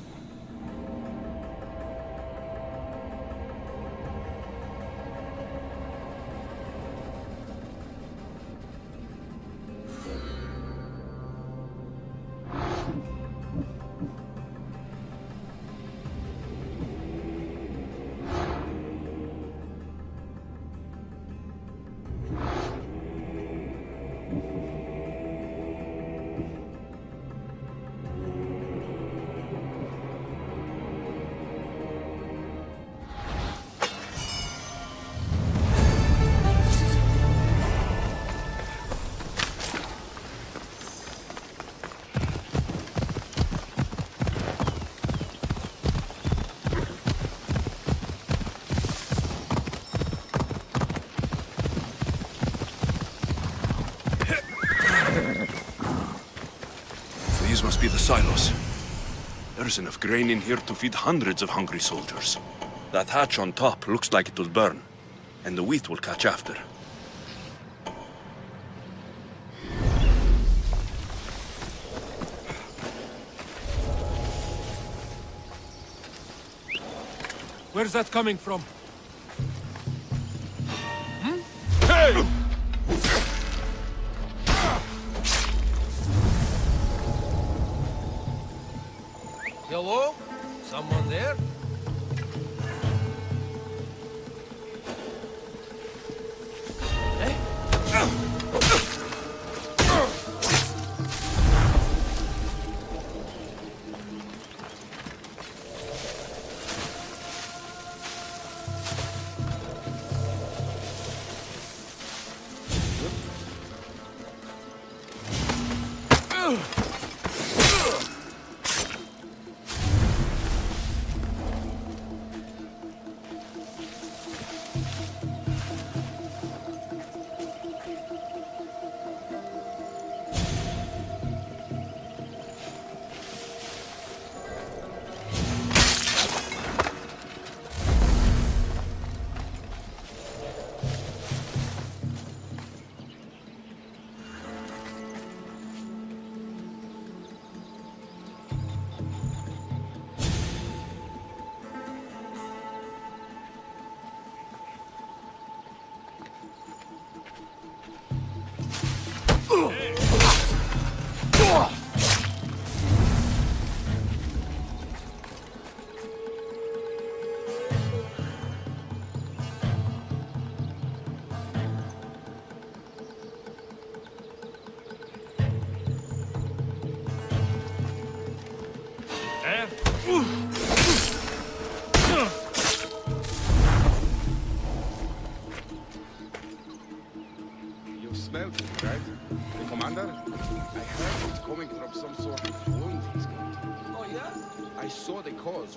The silos. There's enough grain in here to feed hundreds of hungry soldiers. That hatch on top looks like it will burn, and the wheat will catch after. Where's that coming from? Hey! Hello? Someone there?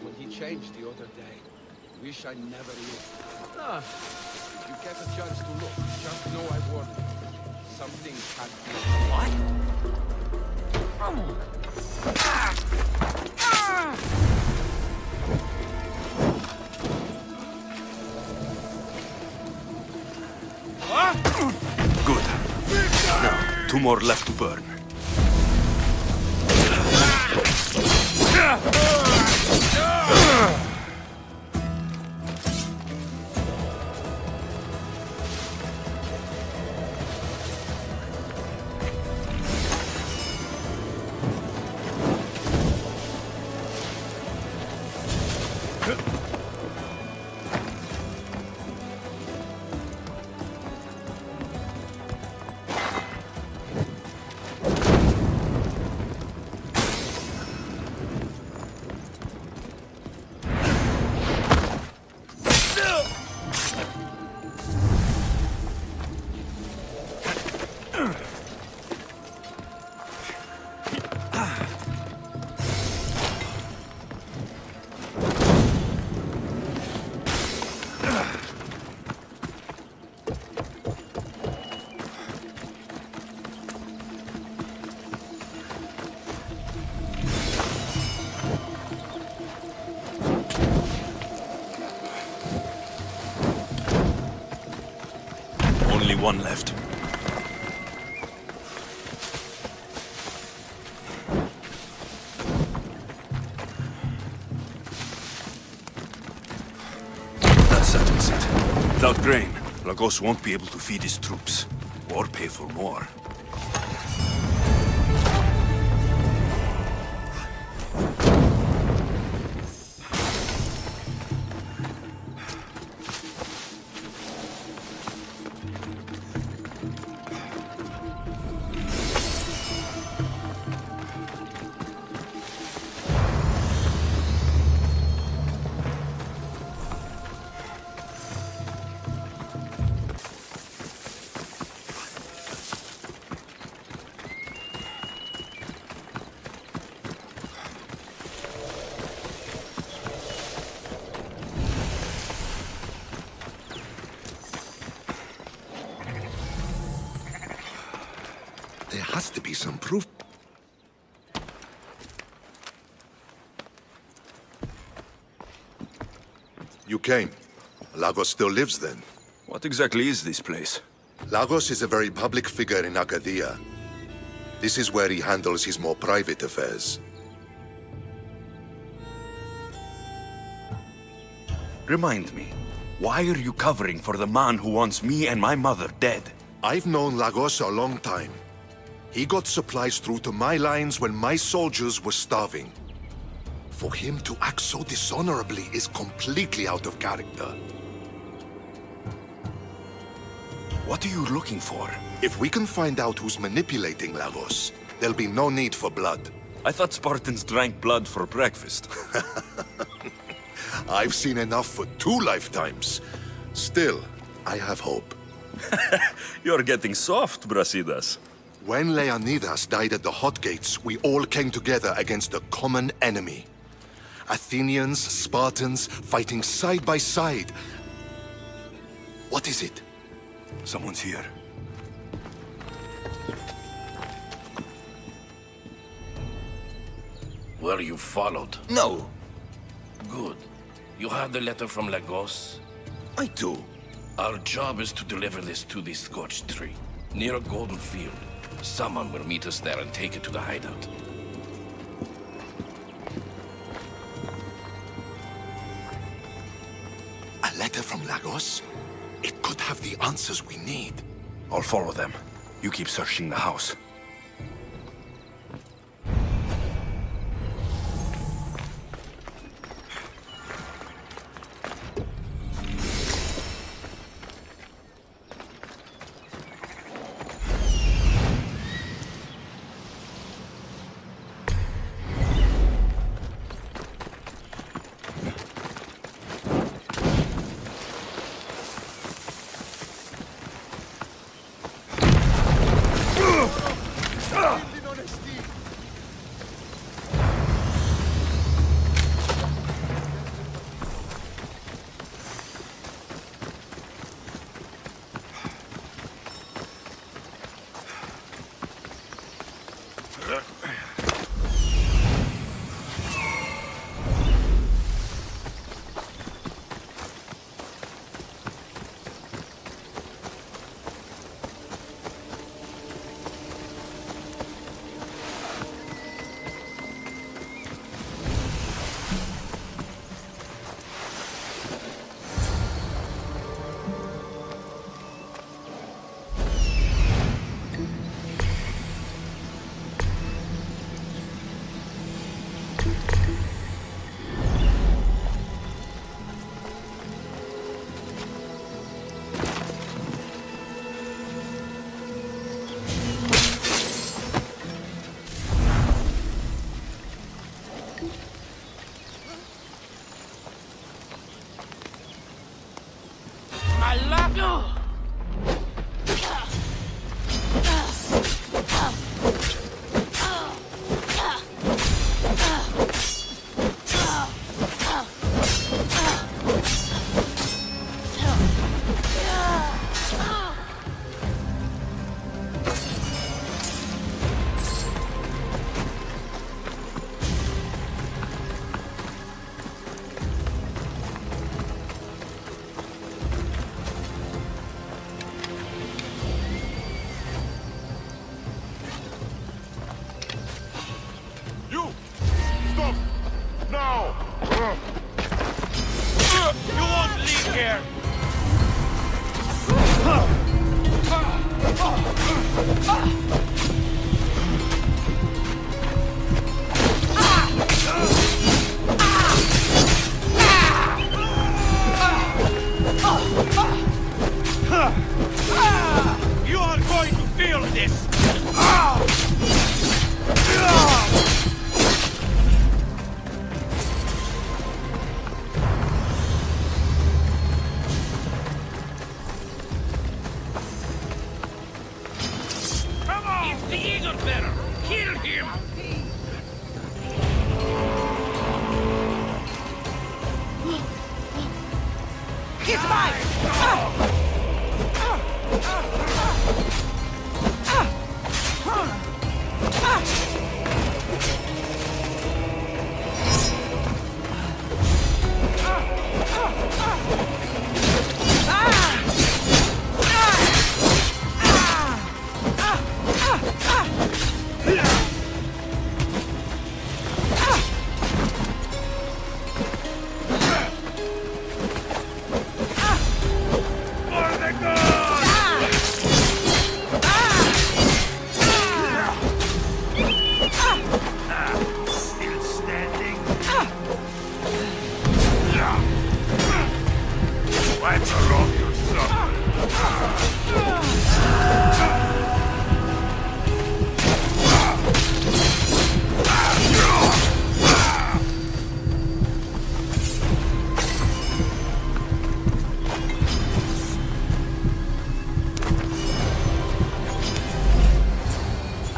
When he changed the other day. Wish I never knew. No. If you get a chance to look, just know I warned you. Something can't be. What? Good. Now, two more left to burn. One left. That settles it. Without grain, Lagos won't be able to feed his troops, or pay for more. Came. Lagos still lives then. What exactly is this place? Lagos is a very public figure in Arcadia. This is where he handles his more private affairs. Remind me, why are you covering for the man who wants me and my mother dead? I've known Lagos a long time. He got supplies through to my lines when my soldiers were starving. For him to act so dishonorably is completely out of character. What are you looking for? If we can find out who's manipulating Lagos, there'll be no need for blood. I thought Spartans drank blood for breakfast. I've seen enough for 2 lifetimes. Still, I have hope. You're getting soft, Brasidas. When Leonidas died at the Hot Gates, we all came together against a common enemy. Athenians, Spartans, fighting side by side. What is it? Someone's here. Were you followed? No. Good. You had the letter from Lagos? I do. Our job is to deliver this to the scorched tree, near a golden field. Someone will meet us there and take it to the hideout. A letter from Lagos? It could have the answers we need. I'll follow them. You keep searching the house.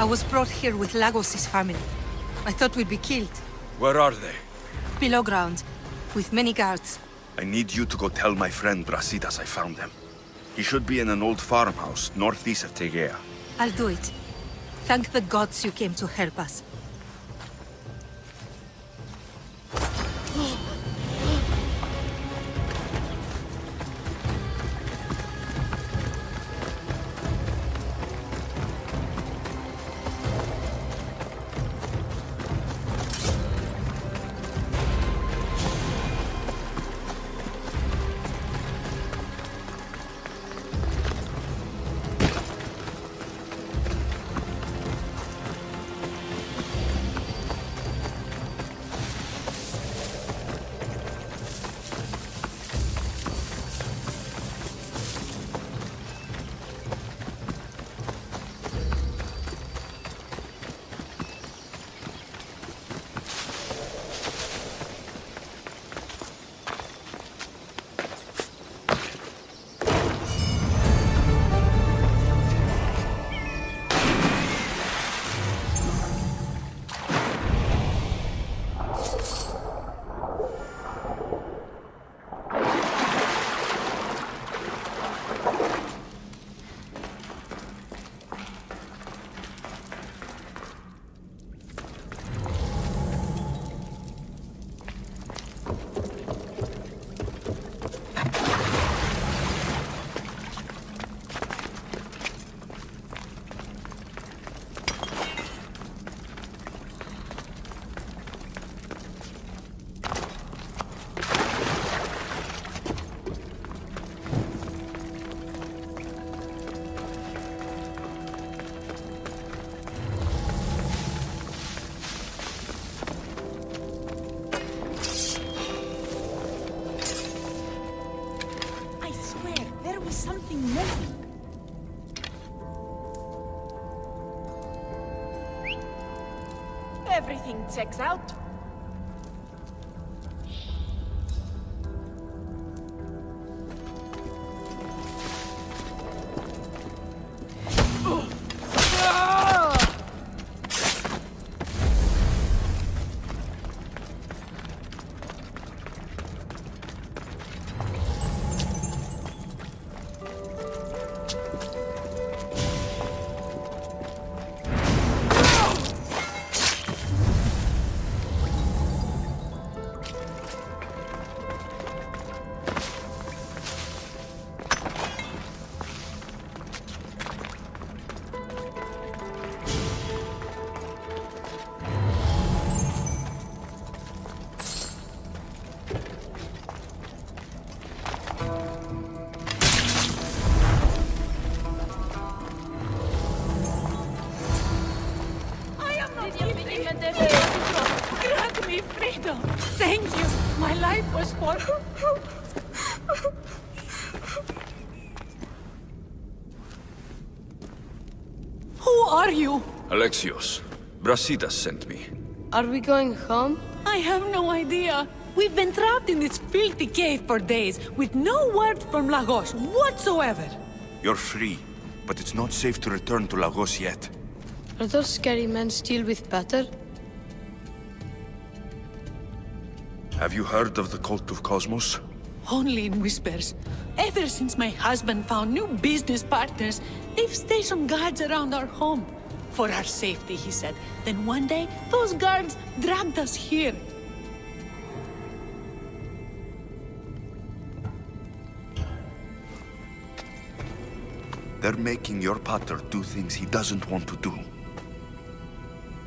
was brought here with Lagos' family. I thought we'd be killed. Where are they? Below ground, with many guards. I need you to go tell my friend Brasidas I found them. He should be in an old farmhouse northeast of Tegea. I'll do it. Thank the gods you came to help us. Everything checks out. Alexios, Brasidas sent me. Are we going home? I have no idea. We've been trapped in this filthy cave for days, with no word from Lagos whatsoever. You're free, but it's not safe to return to Lagos yet. Are those scary men still with Pater? Have you heard of the cult of Cosmos? Only in whispers. Ever since my husband found new business partners, they've stationed guards around our home. For our safety, he said. Then one day, those guards dragged us here. They're making your pater do things he doesn't want to do.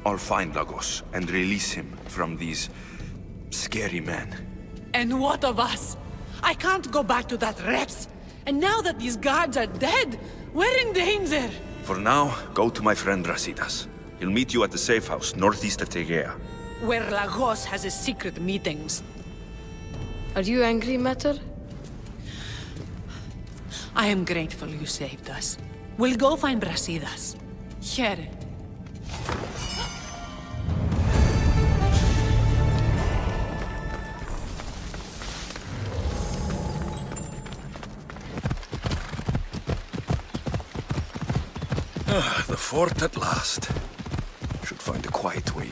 I'll find Lagos and release him from these scary men. And what of us? I can't go back to that Reps. And now that these guards are dead, we're in danger. For now, go to my friend Brasidas. He'll meet you at the safe house, northeast of Tegea. Where Lagos has his secret meetings. Are you angry, Mater? I am grateful you saved us. We'll go find Brasidas. Here. The fort at last. quite win.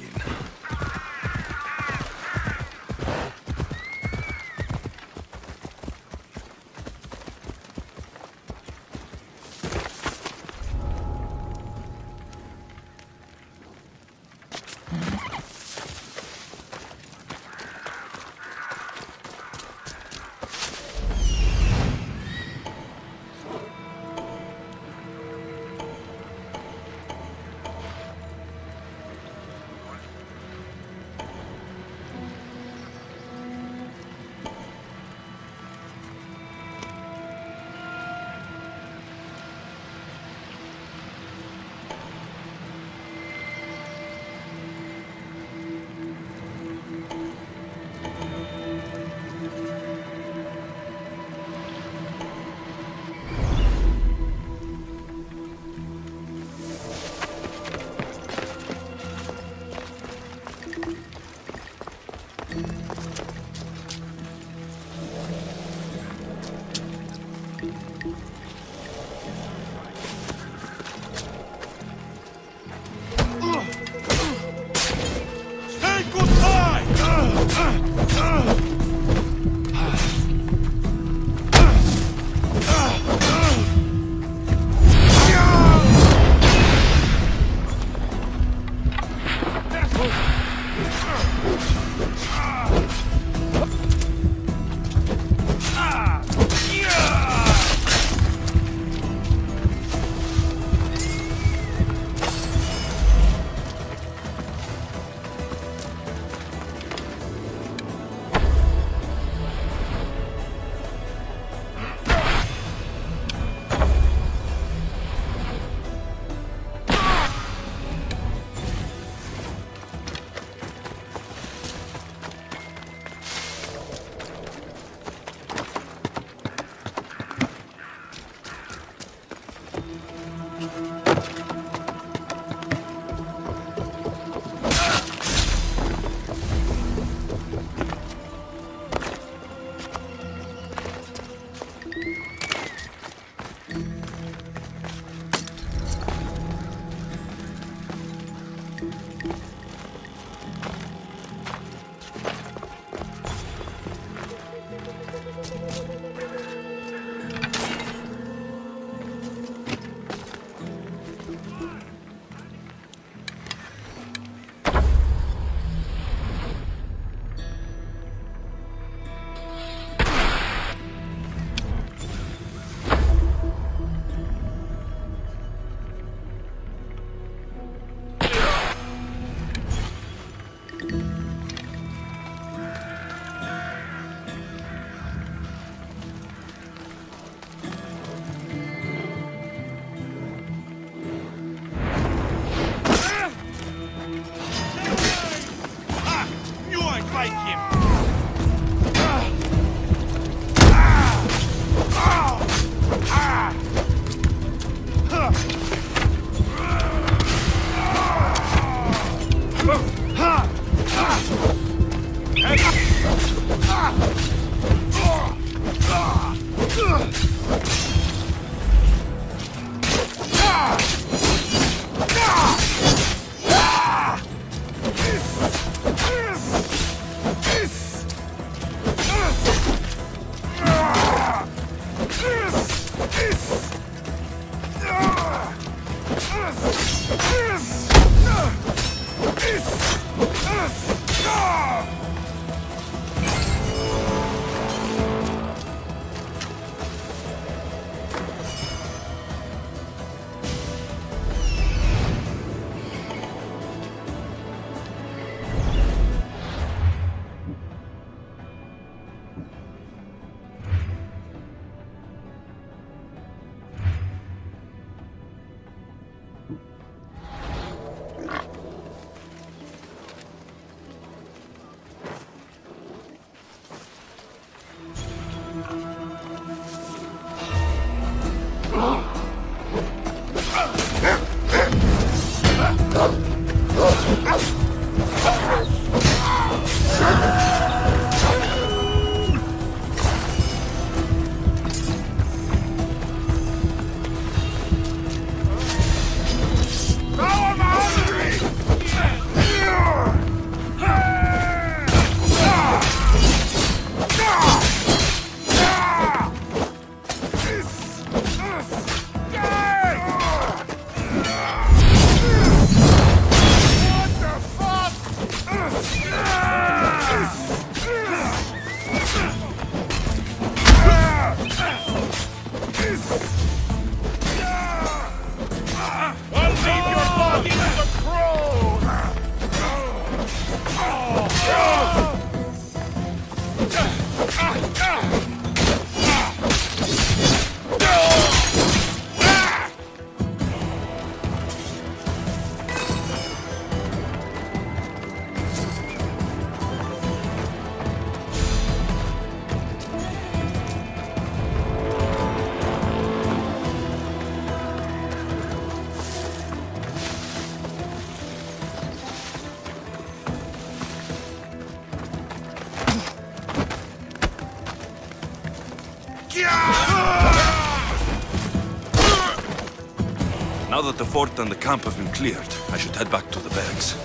Now that the fort and the camp have been cleared, I should head back to the barracks.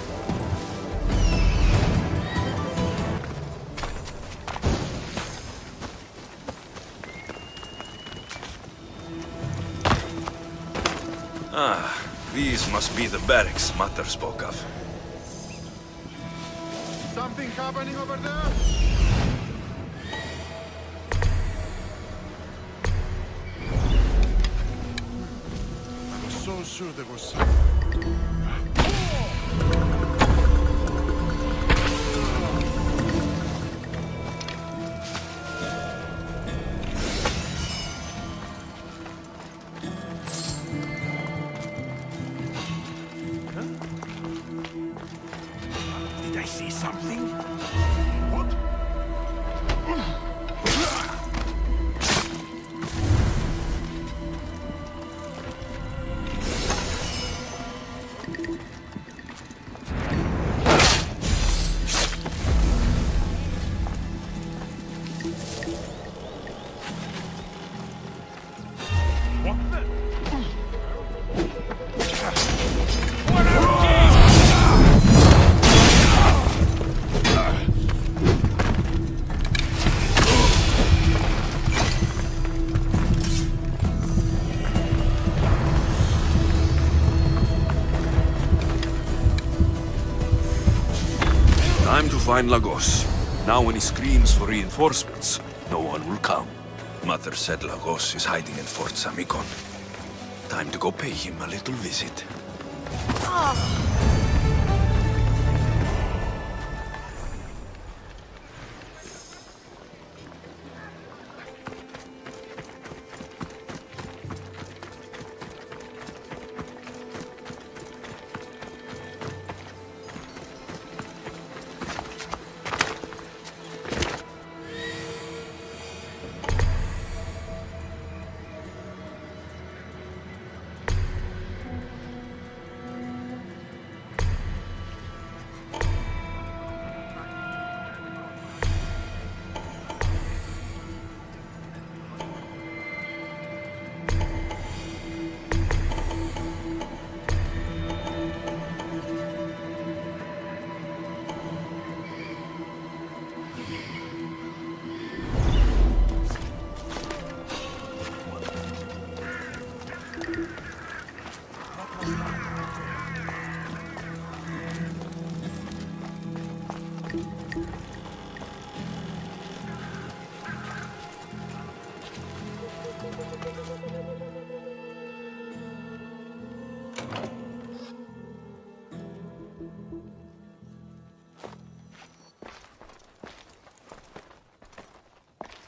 Ah, these must be the barracks Makar spoke of. Something happening over there? Sure there was something. Find Lagos. Now when he screams for reinforcements, no one will come. Makar said Lagos is hiding in Fort Samikon. Time to go pay him a little visit.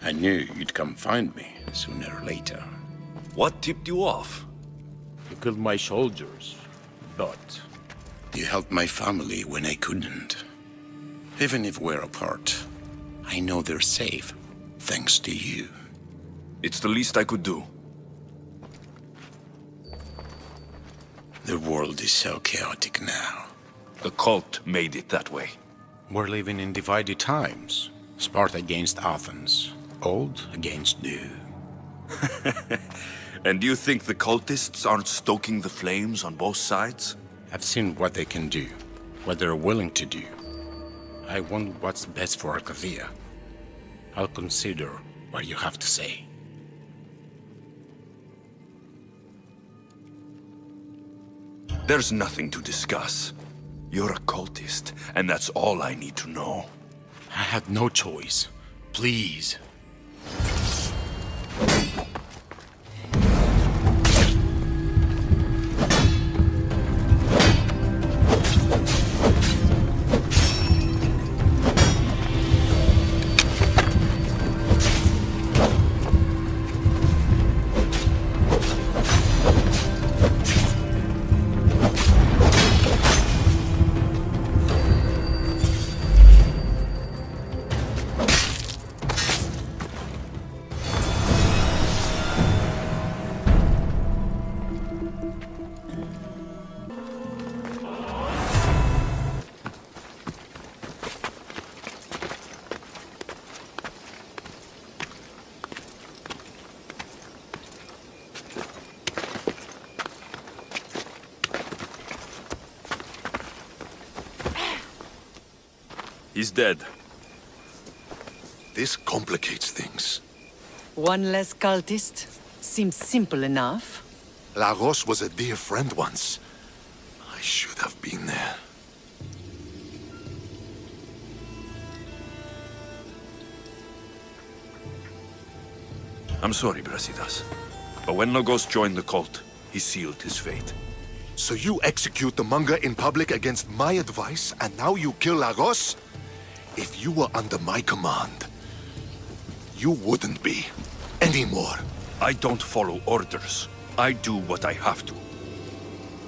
I knew you'd come find me, sooner or later. What tipped you off? You killed my soldiers, but... You helped my family when I couldn't. Even if we're apart, I know they're safe, thanks to you. It's the least I could do. The world is so chaotic now. The cult made it that way. We're living in divided times. Sparta against Athens. Old against new. And you think the cultists aren't stoking the flames on both sides? I've seen what they can do, what they're willing to do. I want what's best for Arcadia. I'll consider what you have to say. There's nothing to discuss. You're a cultist, and that's all I need to know. I had no choice. Please. He's dead. This complicates things. One less cultist? Seems simple enough. Lagos was a dear friend once. I should have been there. I'm sorry, Brasidas. But when Lagos joined the cult, he sealed his fate. So you execute the manga in public against my advice, and now you kill Lagos? If you were under my command, you wouldn't be anymore. I don't follow orders. I do what I have to.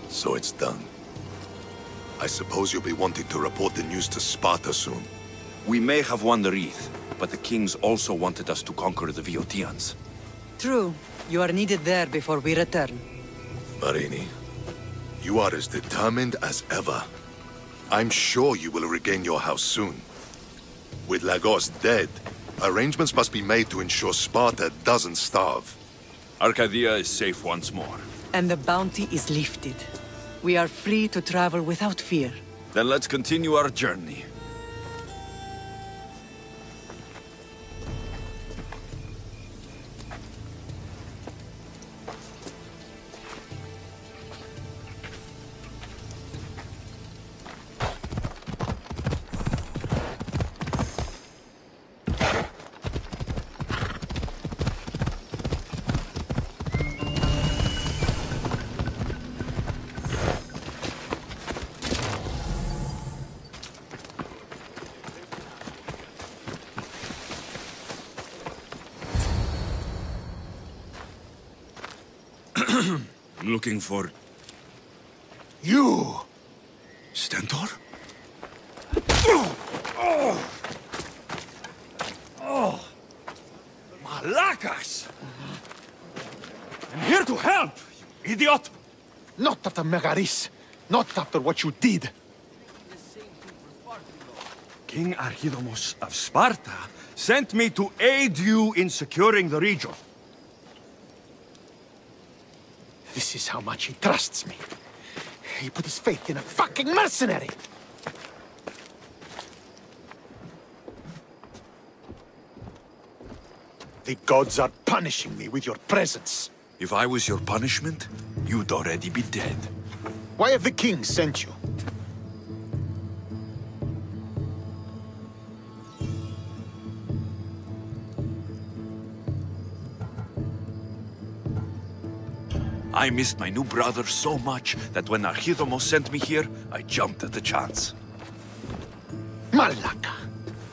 So it's done. I suppose you'll be wanting to report the news to Sparta soon. We may have won the wreath, but the kings also wanted us to conquer the Boeotians. True. You are needed there before we return. Marini, you are as determined as ever. I'm sure you will regain your house soon. With Lagos dead, arrangements must be made to ensure Sparta doesn't starve. Arcadia is safe once more. And the bounty is lifted. We are free to travel without fear. Then let's continue our journey. Looking for... you! Stentor? Oh! Oh! Malakas! I'm here to help, you idiot! Not after Megaris. Not after what you did. King Archidamos of Sparta sent me to aid you in securing the region. This is how much he trusts me. He put his faith in a fucking mercenary! The gods are punishing me with your presence. If I was your punishment, you'd already be dead. Why have the king sent you? I missed my new brother so much that when Archidamos sent me here, I jumped at the chance. Malaka!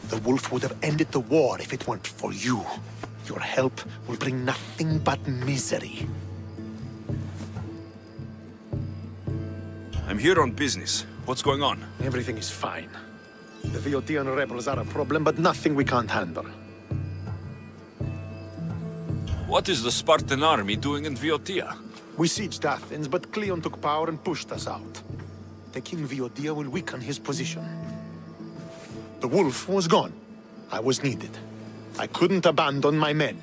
The wolf would have ended the war if it weren't for you. Your help will bring nothing but misery. I'm here on business. What's going on? Everything is fine. The Boeotian rebels are a problem, but nothing we can't handle. What is the Spartan army doing in Boeotia? We sieged Athens, but Cleon took power and pushed us out. The King Boeotia will weaken his position. The wolf was gone. I was needed. I couldn't abandon my men.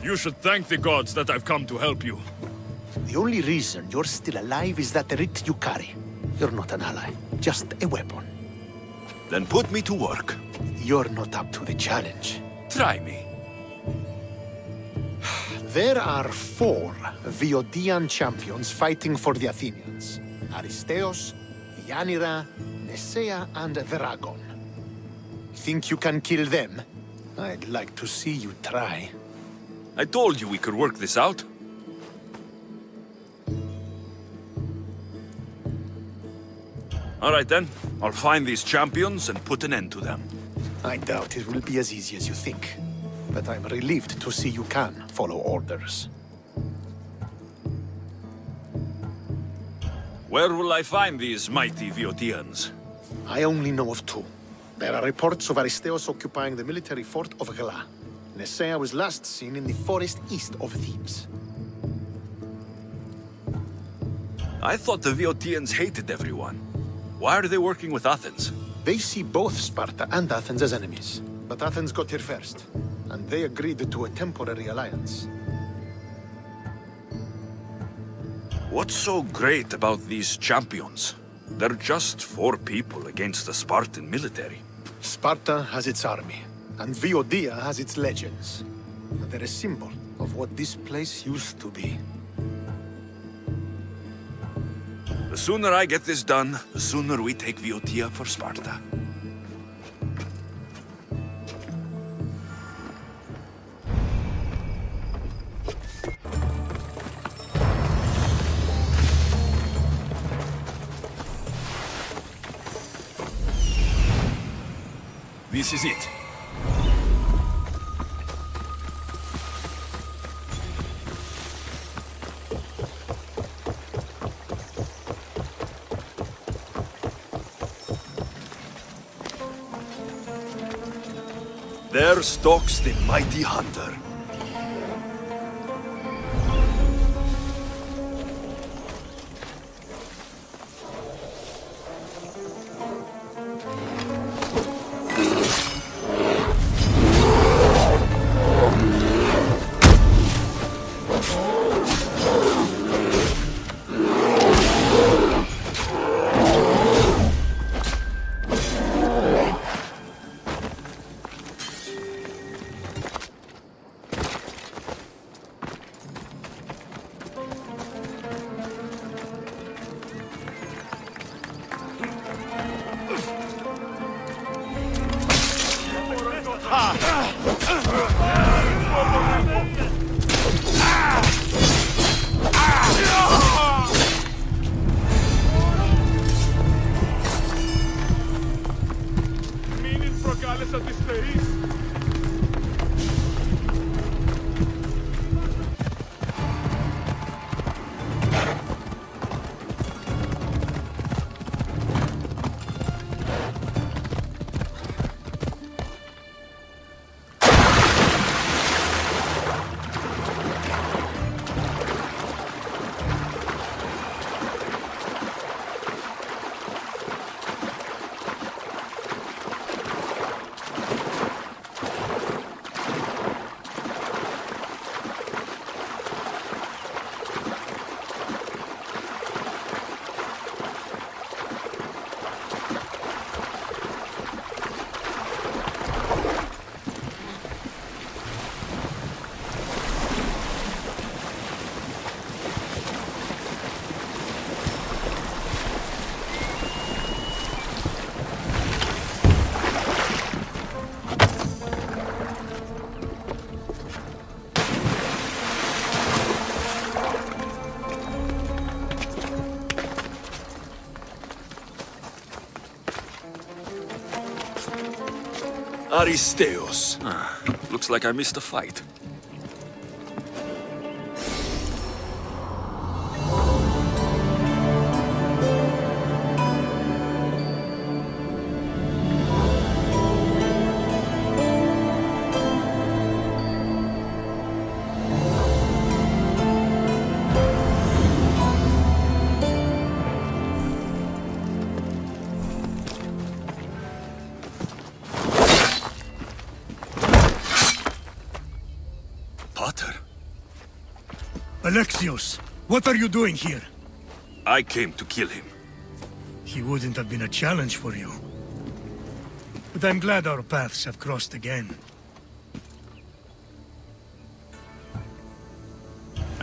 You should thank the gods that I've come to help you. The only reason you're still alive is that writ you carry. You're not an ally, just a weapon. Then put me to work. You're not up to the challenge. Try me. There are four Boeotian champions fighting for the Athenians. Aristeos, Deianira, Nesea, and Veragon. Think you can kill them? I'd like to see you try. I told you we could work this out. All right then, I'll find these champions and put an end to them. I doubt it will be as easy as you think, but I'm relieved to see you can follow orders. Where will I find these mighty Boeotians? I only know of two. There are reports of Aristeos occupying the military fort of Gela. Nesea was last seen in the forest east of Thebes. I thought the Boeotians hated everyone. Why are they working with Athens? They see both Sparta and Athens as enemies. But Athens got here first, and they agreed to a temporary alliance. What's so great about these champions? They're just four people against the Spartan military. Sparta has its army, and Boeotia has its legends. And they're a symbol of what this place used to be. The sooner I get this done, the sooner we take Boeotia for Sparta. This is it. There stalks the mighty hunter. Aristeos. Looks like I missed a fight. Alexios, what are you doing here? I came to kill him. He wouldn't have been a challenge for you. But I'm glad our paths have crossed again.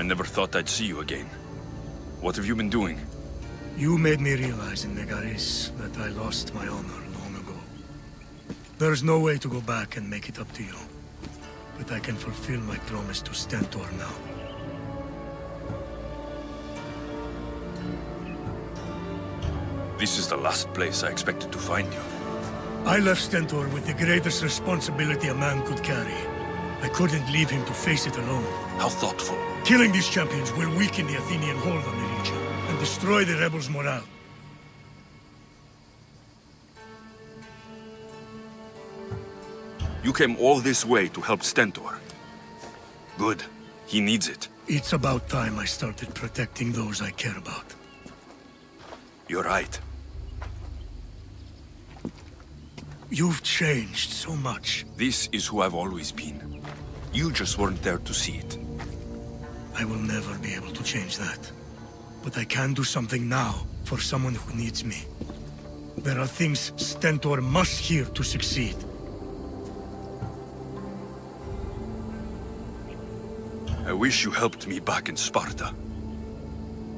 I never thought I'd see you again. What have you been doing? You made me realize in Megaris that I lost my honor long ago. There's no way to go back and make it up to you. But I can fulfill my promise to Stentor now. This is the last place I expected to find you. I left Stentor with the greatest responsibility a man could carry. I couldn't leave him to face it alone. How thoughtful. Killing these champions will weaken the Athenian hold on the region and destroy the rebels' morale. You came all this way to help Stentor. Good. He needs it. It's about time I started protecting those I care about. You're right. You've changed so much. This is who I've always been. You just weren't there to see it. I will never be able to change that. But I can do something now for someone who needs me. There are things Stentor must hear to succeed. I wish you helped me back in Sparta.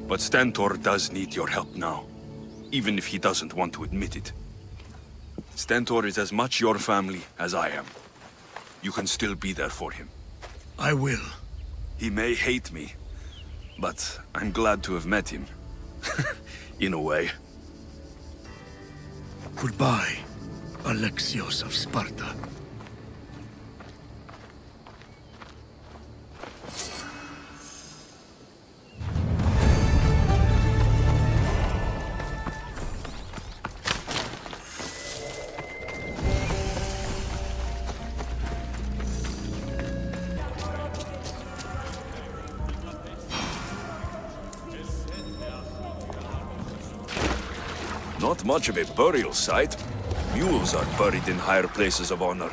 But Stentor does need your help now, even if he doesn't want to admit it. Stentor is as much your family as I am. You can still be there for him. I will. He may hate me, but I'm glad to have met him. In a way. Goodbye, Alexios of Sparta. Much of a burial site. Mules are buried in higher places of honor.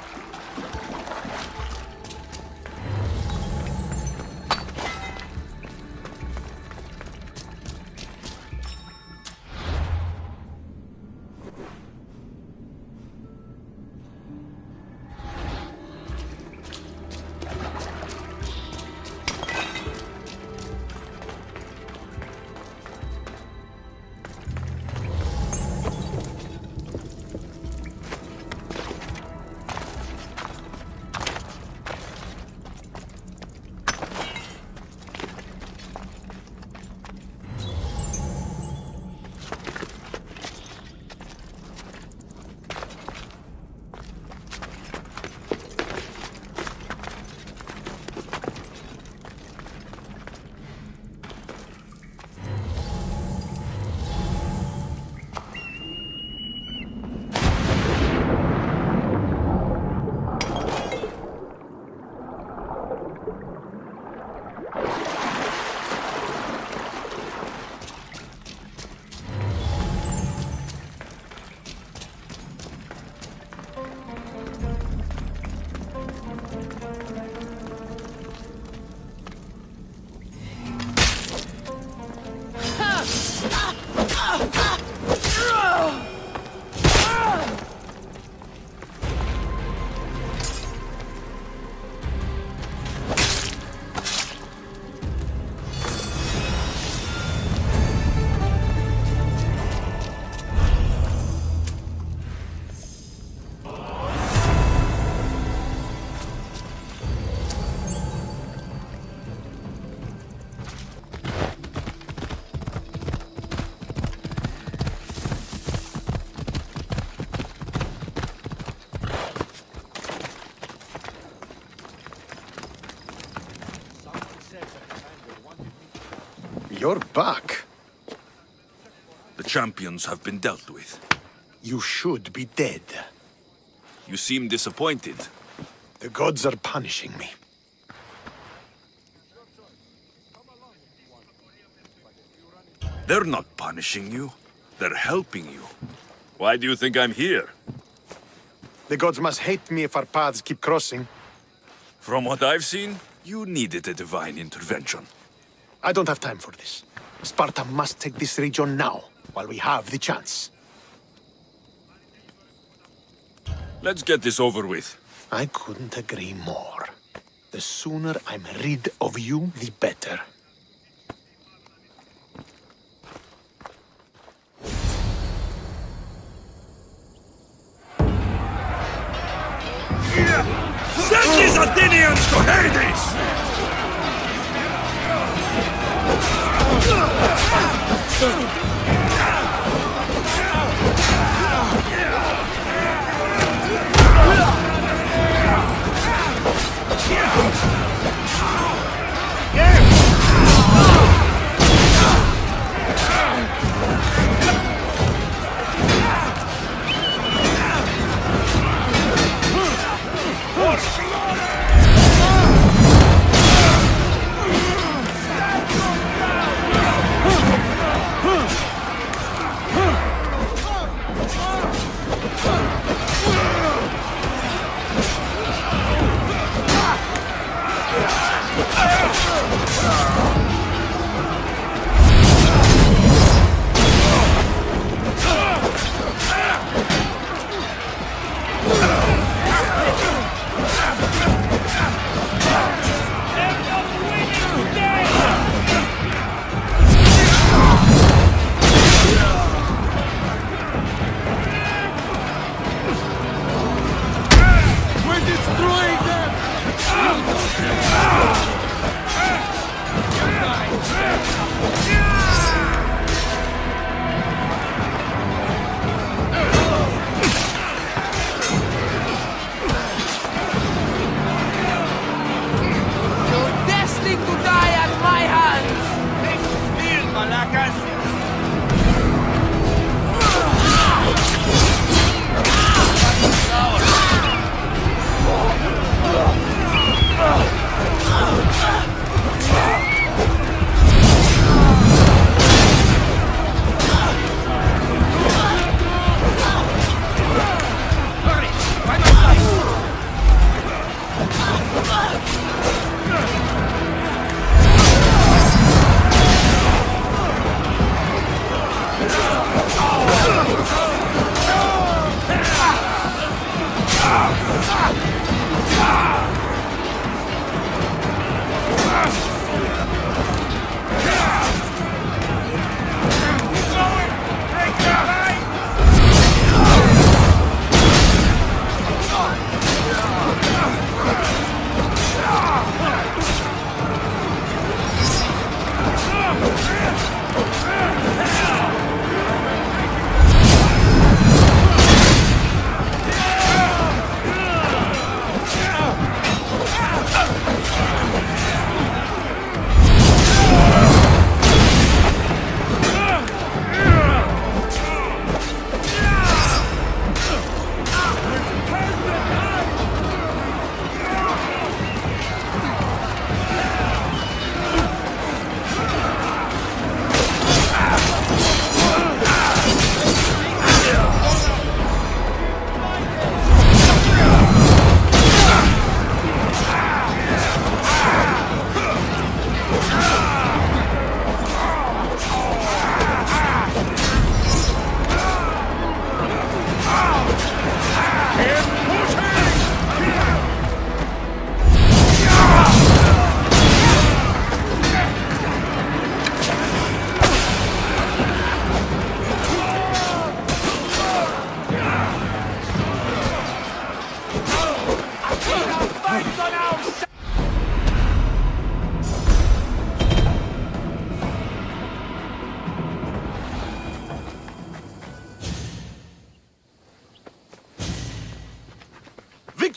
You're back. The champions have been dealt with. You should be dead. You seem disappointed. The gods are punishing me. They're not punishing you. They're helping you. Why do you think I'm here? The gods must hate me if our paths keep crossing. From what I've seen, you needed a divine intervention. I don't have time for this. Sparta must take this region now, while we have the chance. Let's get this over with. I couldn't agree more. The sooner I'm rid of you, the better. Send these Athenians to Hades!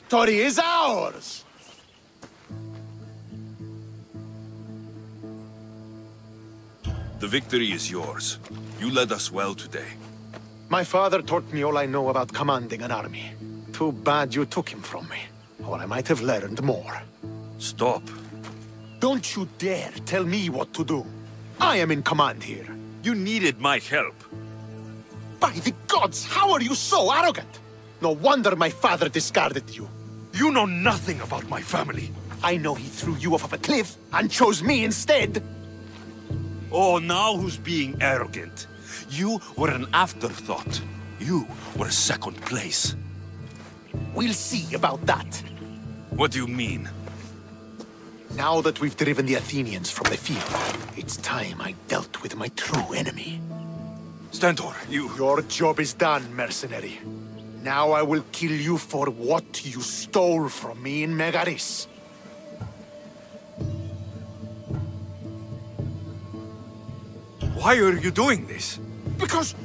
Victory is ours! The victory is yours. You led us well today. My father taught me all I know about commanding an army. Too bad you took him from me, or I might have learned more. Stop. Don't you dare tell me what to do. I am in command here. You needed my help. By the gods, how are you so arrogant? No wonder my father discarded you. You know nothing about my family. I know he threw you off of a cliff and chose me instead. Oh, now who's being arrogant? You were an afterthought. You were second place. We'll see about that. What do you mean? Now that we've driven the Athenians from the field, it's time I dealt with my true enemy. Stentor, you... Your job is done, mercenary. Now I will kill you for what you stole from me in Megaris. Why are you doing this? Because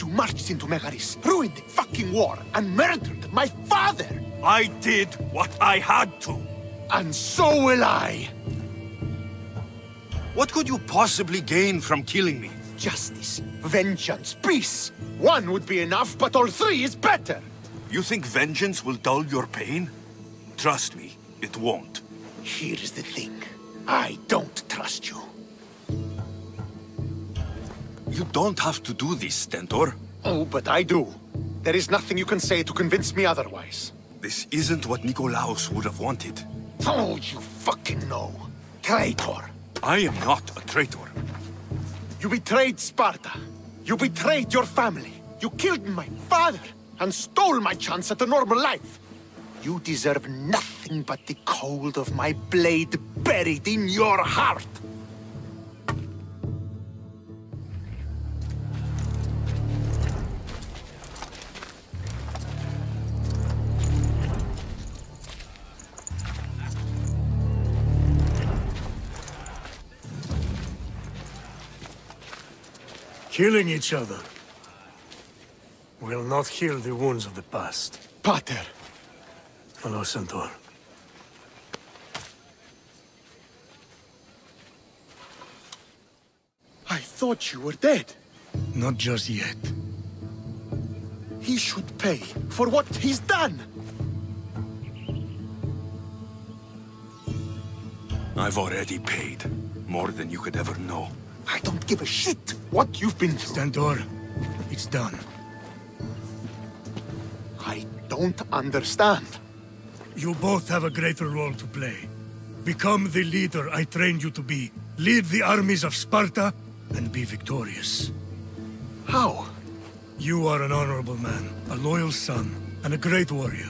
you marched into Megaris, ruined the fucking war, and murdered my father! I did what I had to! And so will I! What could you possibly gain from killing me? Justice, vengeance, peace! One would be enough, but all three is better! You think vengeance will dull your pain? Trust me, it won't. Here is the thing. I don't trust you. You don't have to do this, Stentor. Oh, but I do. There is nothing you can say to convince me otherwise. This isn't what Nikolaos would have wanted. Oh, you fucking know. Traitor. I am not a traitor. You betrayed Sparta. You betrayed your family. You killed my father and stole my chance at a normal life. You deserve nothing but the cold of my blade buried in your heart. Killing each other will not heal the wounds of the past. Pater! Hello, Centaur. I thought you were dead. Not just yet. He should pay for what he's done! I've already paid. More than you could ever know. I don't give a shit what you've been through. Stentor, it's done. I don't understand. You both have a greater role to play. Become the leader I trained you to be. Lead the armies of Sparta and be victorious. How? You are an honorable man, a loyal son, and a great warrior.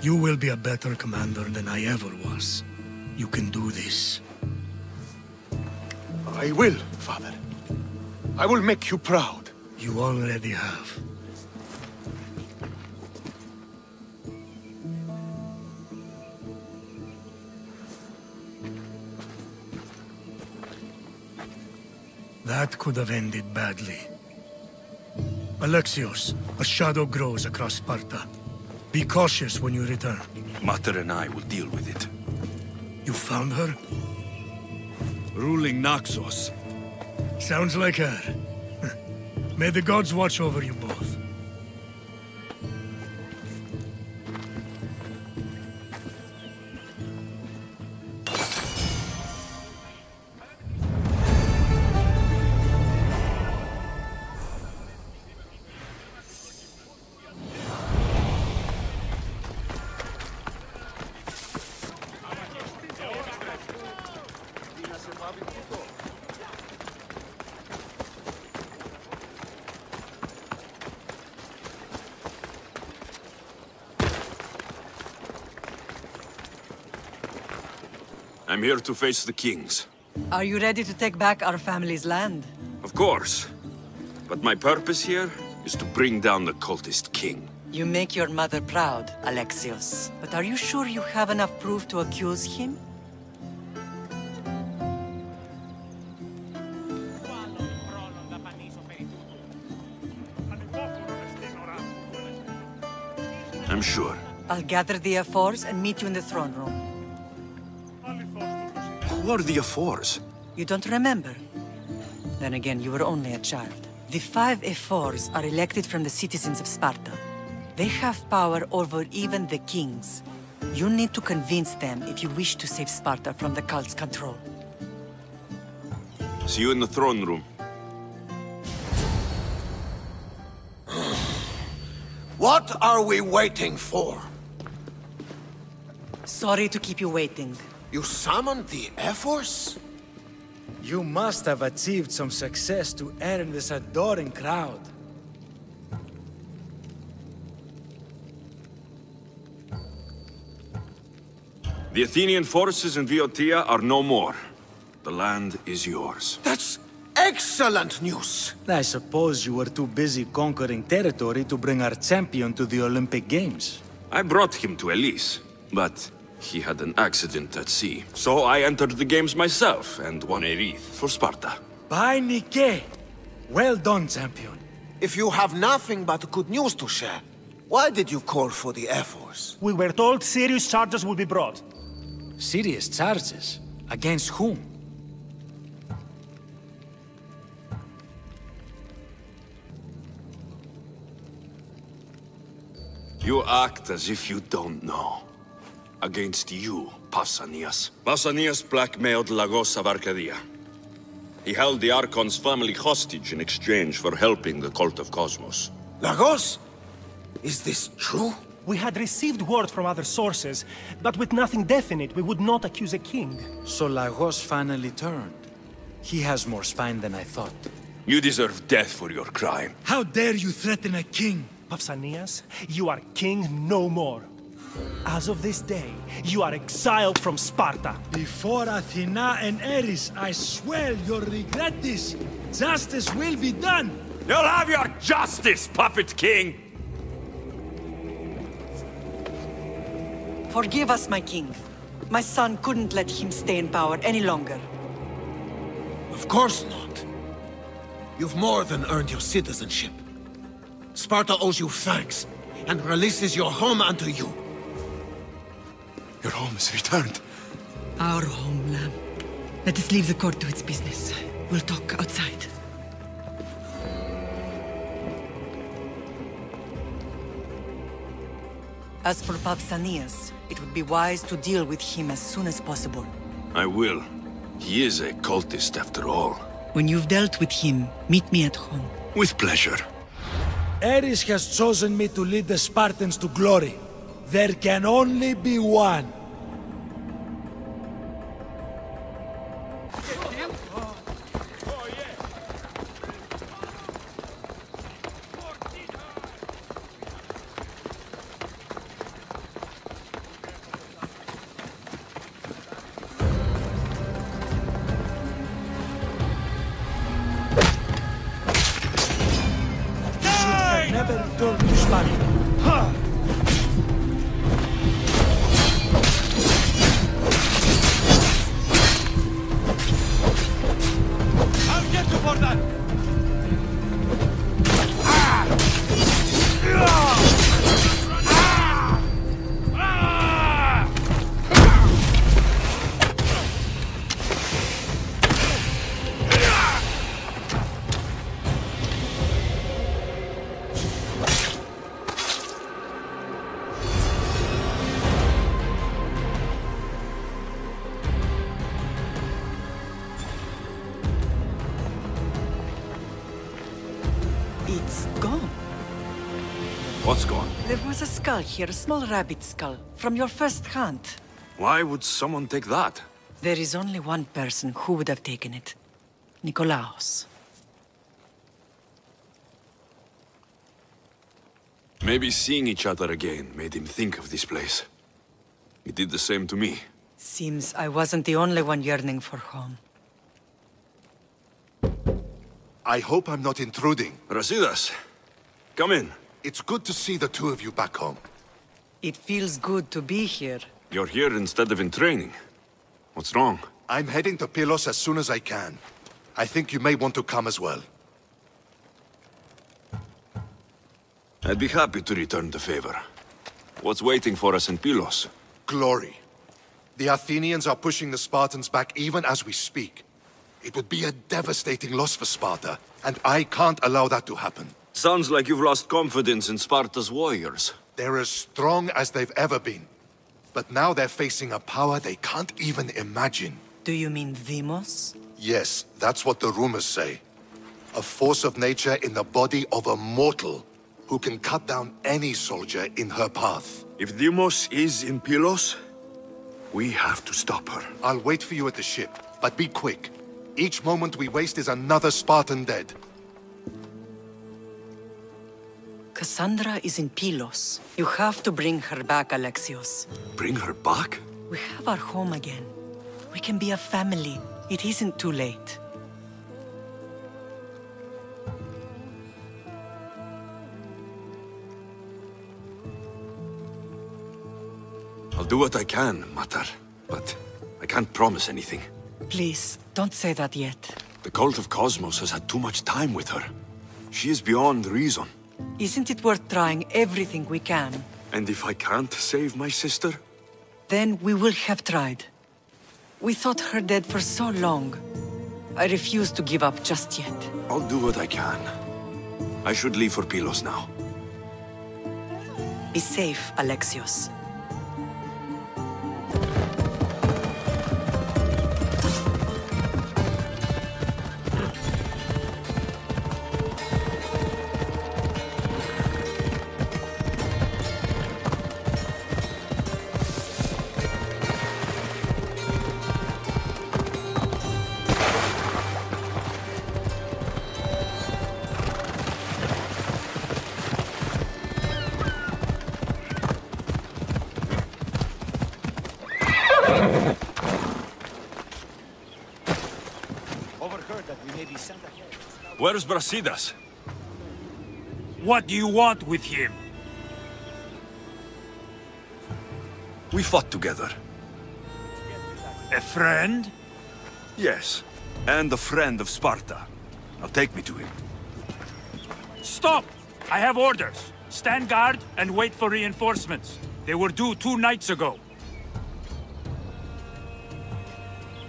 You will be a better commander than I ever was. You can do this. I will, Father. I will make you proud. You already have. That could have ended badly. Alexios, a shadow grows across Sparta. Be cautious when you return. Mater and I will deal with it. You found her? Ruling Naxos. Sounds like her. May the gods watch over you both. I'm here to face the kings. Are you ready to take back our family's land? Of course. But my purpose here is to bring down the cultist king. You make your mother proud, Alexios. But are you sure you have enough proof to accuse him? I'm sure. I'll gather the ephors and meet you in the throne room. Who are the ephors? You don't remember? Then again, you were only a child. The 5 ephors are elected from the citizens of Sparta. They have power over even the kings. You need to convince them if you wish to save Sparta from the cult's control. See you in the throne room. What are we waiting for? Sorry to keep you waiting. You summoned the ephors? You must have achieved some success to earn this adoring crowd. The Athenian forces in Boeotia are no more. The land is yours. That's Excellent news! I suppose you were too busy conquering territory to bring our champion to the Olympic Games. I brought him to Elis, but he had an accident at sea. So I entered the games myself and won a wreath for Sparta. By Nike! Well done, champion. If you have nothing but good news to share, why did you call for the Air Force? We were told serious charges would be brought. Serious charges? Against whom? You act as if you don't know. Against you, Pausanias. Pausanias blackmailed Lagos of Arcadia. He held the Archon's family hostage in exchange for helping the cult of Cosmos. Lagos? Is this true? We had received word from other sources, but with nothing definite, we would not accuse a king. So Lagos finally turned. He has more spine than I thought. You deserve death for your crime. How dare you threaten a king? Pausanias, you are king no more. As of this day, you are exiled from Sparta. Before Athena and Eris, I swear you'll regret this. Justice will be done. You'll have your justice, puppet king. Forgive us, my king. My son couldn't let him stay in power any longer. Of course not. You've more than earned your citizenship. Sparta owes you thanks and releases your home unto you. Your home is returned. Our homeland. Let us leave the court to its business. We'll talk outside. As for Pausanias, it would be wise to deal with him as soon as possible. I will. He is a cultist after all. When you've dealt with him, meet me at home. With pleasure. Eris has chosen me to lead the Spartans to glory. There can only be one. Here, a small rabbit skull from your first hunt. Why would someone take that? There is only one person who would have taken it. Nikolaos. Maybe seeing each other again made him think of this place. It did the same to me. Seems I wasn't the only one yearning for home. I hope I'm not intruding. Brasidas, come in. It's good to see the two of you back home. It feels good to be here. You're here instead of in training. What's wrong? I'm heading to Pylos as soon as I can. I think you may want to come as well. I'd be happy to return the favor. What's waiting for us in Pylos? Glory. The Athenians are pushing the Spartans back even as we speak. It would be a devastating loss for Sparta, and I can't allow that to happen. Sounds like you've lost confidence in Sparta's warriors. They're as strong as they've ever been. But now they're facing a power they can't even imagine. Do you mean Demos? Yes, that's what the rumors say. A force of nature in the body of a mortal who can cut down any soldier in her path. If Demos is in Pylos, we have to stop her. I'll wait for you at the ship, but be quick. Each moment we waste is another Spartan dead. Cassandra is in Pylos. You have to bring her back, Alexios. Bring her back? We have our home again. We can be a family. It isn't too late. I'll do what I can, Makar, but I can't promise anything. Please, don't say that yet. The cult of Cosmos has had too much time with her. She is beyond reason. Isn't it worth trying everything we can? And if I can't save my sister? Then we will have tried. We thought her dead for so long. I refuse to give up just yet. I'll do what I can. I should leave for Pylos now. Be safe, Alexios. Where's Brasidas? What do you want with him? We fought together. A friend? Yes, and a friend of Sparta. Now take me to him. Stop! I have orders. Stand guard and wait for reinforcements. They were due 2 nights ago.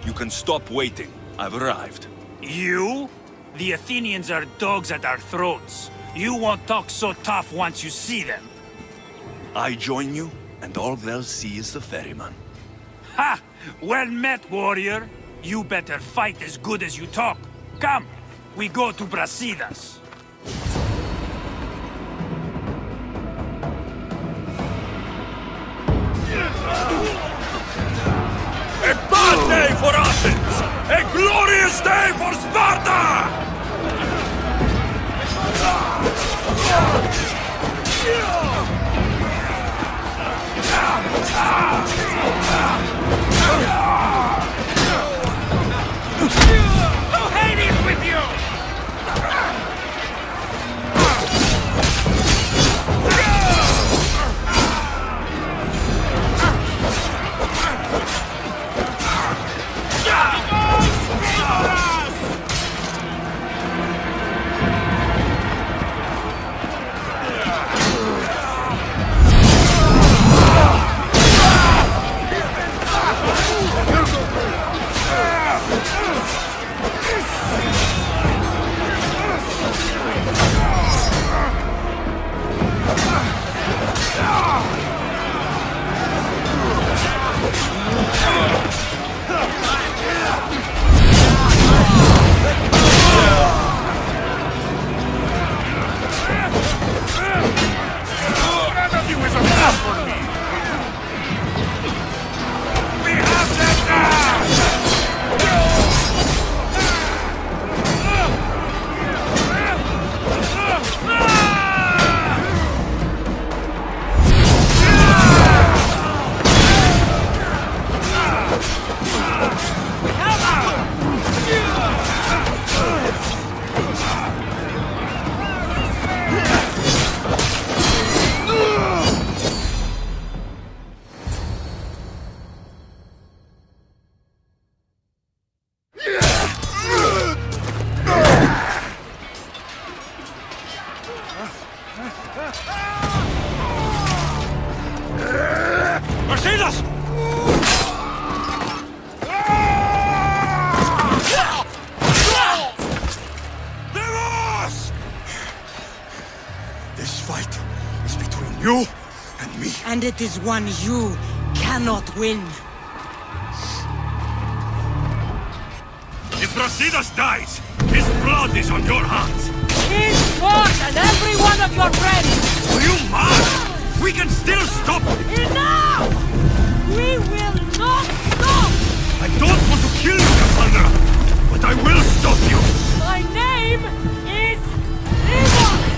You can stop waiting. I've arrived. You? The Athenians are dogs at our throats. You won't talk so tough once you see them. I join you, and all they'll see is the ferryman. Ha! Well met, warrior. You better fight as good as you talk. Come, we go to Brasidas. A bad day for Athens! A glorious day for Sparta! To Hades with you! And it is one you cannot win. If Brasidas dies, his blood is on your hands. His sword and every one of your friends. Are you mad? We can still stop it. Enough! We will not stop! I don't want to kill you, Cassandra, but I will stop you. My name is Levi.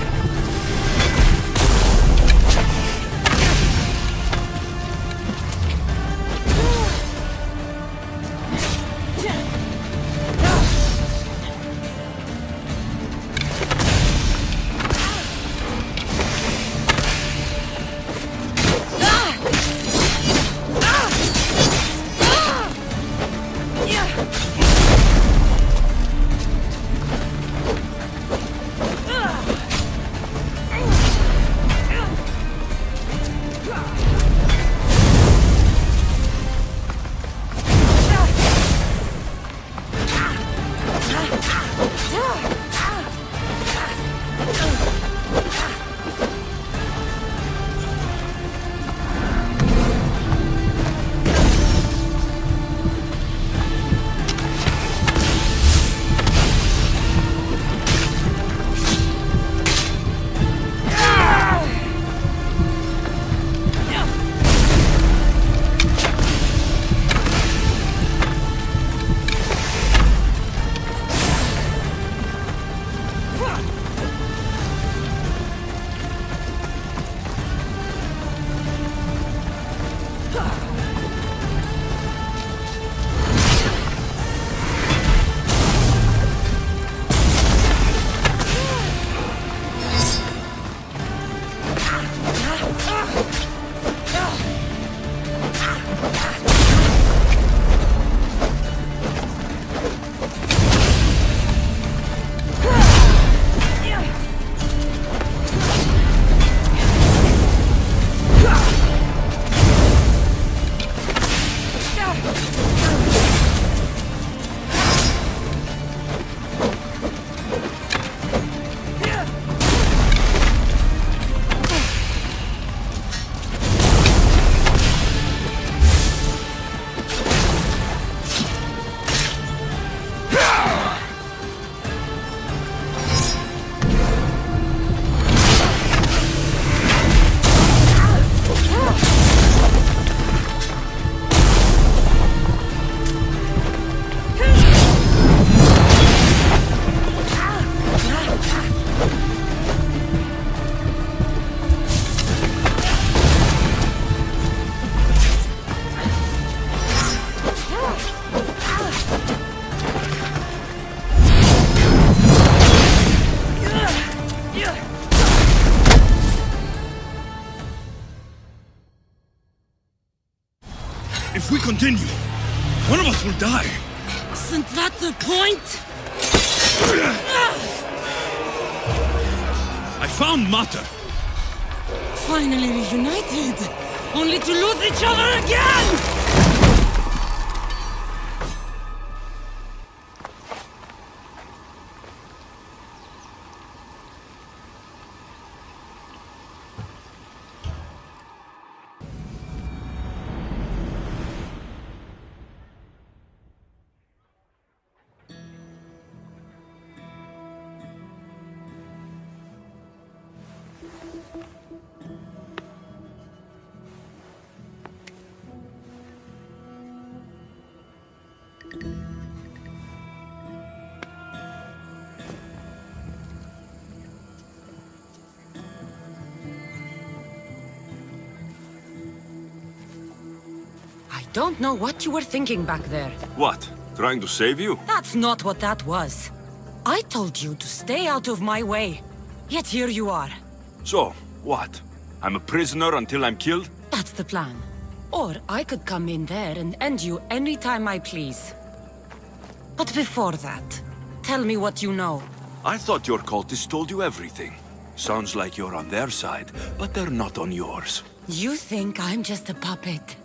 If we continue, one of us will die. Isn't that the point? I found Mater. Finally reunited, only to lose each other again! Don't know what you were thinking back there. What? Trying to save you? That's not what that was. I told you to stay out of my way. Yet here you are. So, what? I'm a prisoner until I'm killed? That's the plan. Or I could come in there and end you anytime I please. But before that, tell me what you know. I thought your cultists told you everything. Sounds like you're on their side, but they're not on yours. You think I'm just a puppet?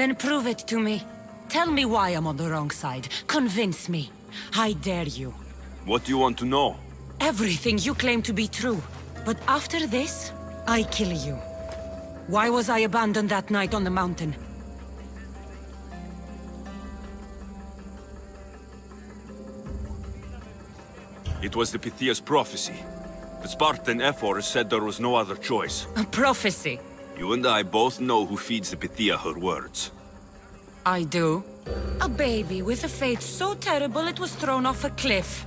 Then prove it to me. Tell me why I'm on the wrong side. Convince me. I dare you. What do you want to know? Everything you claim to be true. But after this, I kill you. Why was I abandoned that night on the mountain? It was the Pythia's prophecy. The Spartan ephors said there was no other choice. A prophecy? You and I both know who feeds the Pythia her words. I do. A baby with a fate so terrible it was thrown off a cliff.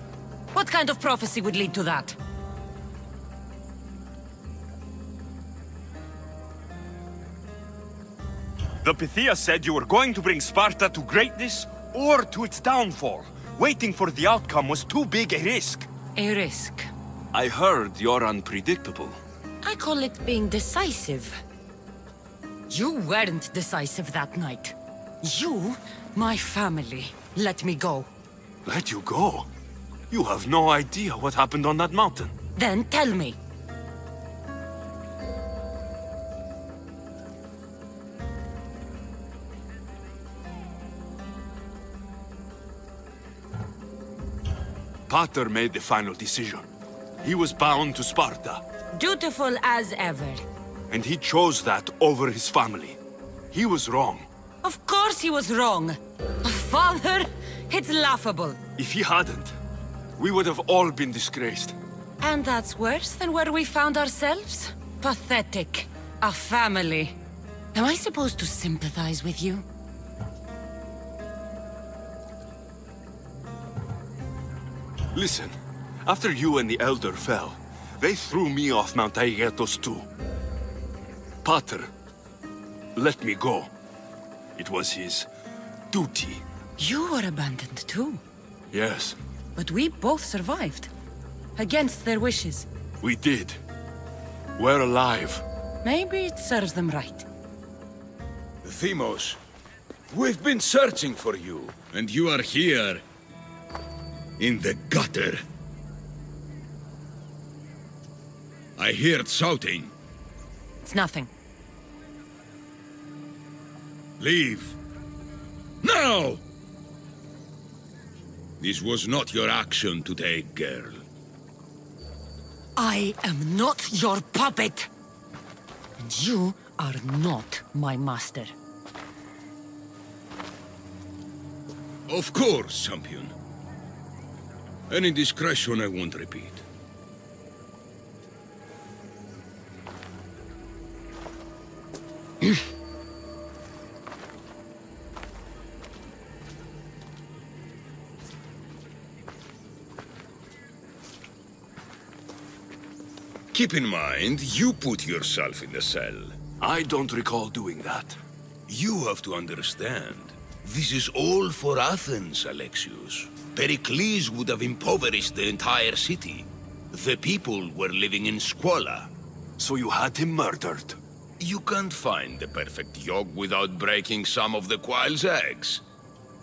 What kind of prophecy would lead to that? The Pythia said you were going to bring Sparta to greatness or to its downfall. Waiting for the outcome was too big a risk. A risk. I heard you're unpredictable. I call it being decisive. You weren't decisive that night. You, my family, let me go. Let you go? You have no idea what happened on that mountain. Then tell me. Pater made the final decision. He was bound to Sparta. Dutiful as ever. And he chose that over his family. He was wrong. Of course he was wrong. A father? It's laughable. If he hadn't, we would have all been disgraced. And that's worse than where we found ourselves? Pathetic. A family. Am I supposed to sympathize with you? Listen, after you and the Elder fell, they threw me off Mount Aegetos too. Pater let me go. It was his duty. You were abandoned too. Yes. But we both survived. Against their wishes. We did. We're alive. Maybe it serves them right. Thymos, we've been searching for you. And you are here. In the gutter. I heard shouting. It's nothing. Leave! Now! This was not your action today, girl. I am not your puppet! And you are not my master. Of course, champion. Any indiscretion I won't repeat. Keep in mind, you put yourself in the cell. I don't recall doing that. You have to understand. This is all for Athens, Alexios. Pericles would have impoverished the entire city. The people were living in squalor. So you had him murdered? You can't find the perfect yolk without breaking some of the quail's eggs.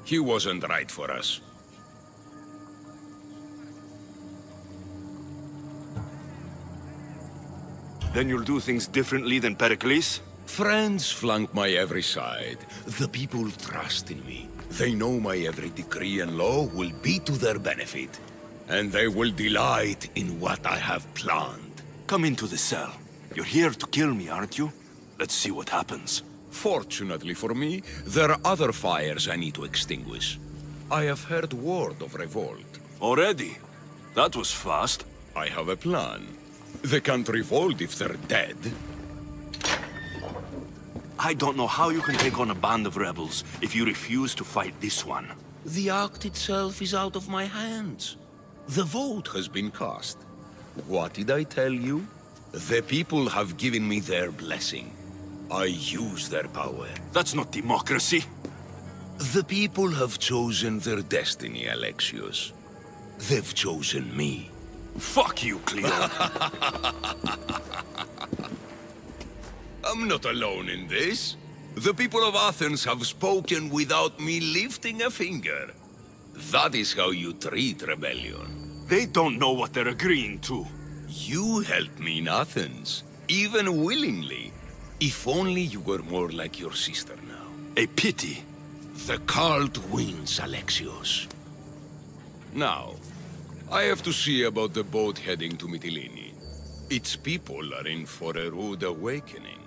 He wasn't right for us. Then you'll do things differently than Pericles? Friends flank my every side. The people trust in me. They know my every decree and law will be to their benefit. And they will delight in what I have planned. Come into the cell. You're here to kill me, aren't you? Let's see what happens. Fortunately for me, there are other fires I need to extinguish. I have heard word of revolt. Already? That was fast. I have a plan. They can't revolt if they're dead. I don't know how you can take on a band of rebels if you refuse to fight this one. The act itself is out of my hands. The vote has been cast. What did I tell you? The people have given me their blessing. I use their power. That's not democracy. The people have chosen their destiny, Alexios. They've chosen me. Fuck you, Cleo. I'm not alone in this. The people of Athens have spoken without me lifting a finger. That is how you treat rebellion. They don't know what they're agreeing to. You helped me in Athens, even willingly. If only you were more like your sister now. A pity. The cult wins, Alexios. Now, I have to see about the boat heading to Mytilene. Its people are in for a rude awakening.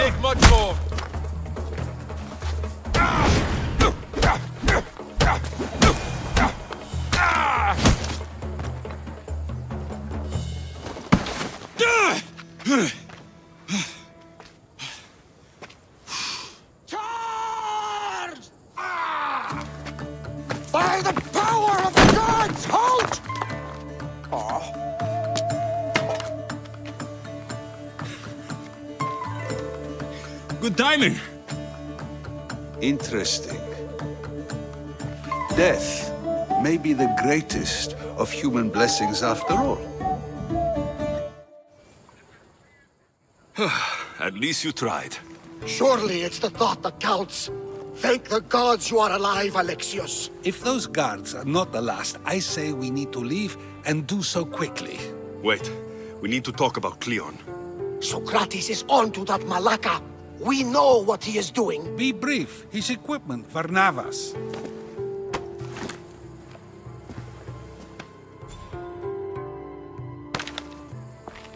Take much more. Charge! By the power of the gods, halt! Oh. Good timing. Interesting. Death may be the greatest of human blessings after all. At least you tried. Surely it's the thought that counts. Thank the gods you are alive, Alexios. If those guards are not the last, I say we need to leave and do so quickly. Wait, we need to talk about Cleon. Socrates is on to that Malaka. We know what he is doing. Be brief. His equipment, Varnavas.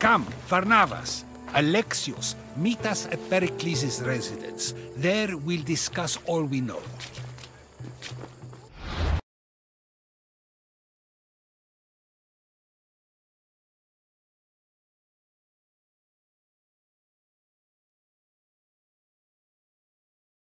Come, Varnavas. Alexios, meet us at Pericles' residence. There we'll discuss all we know.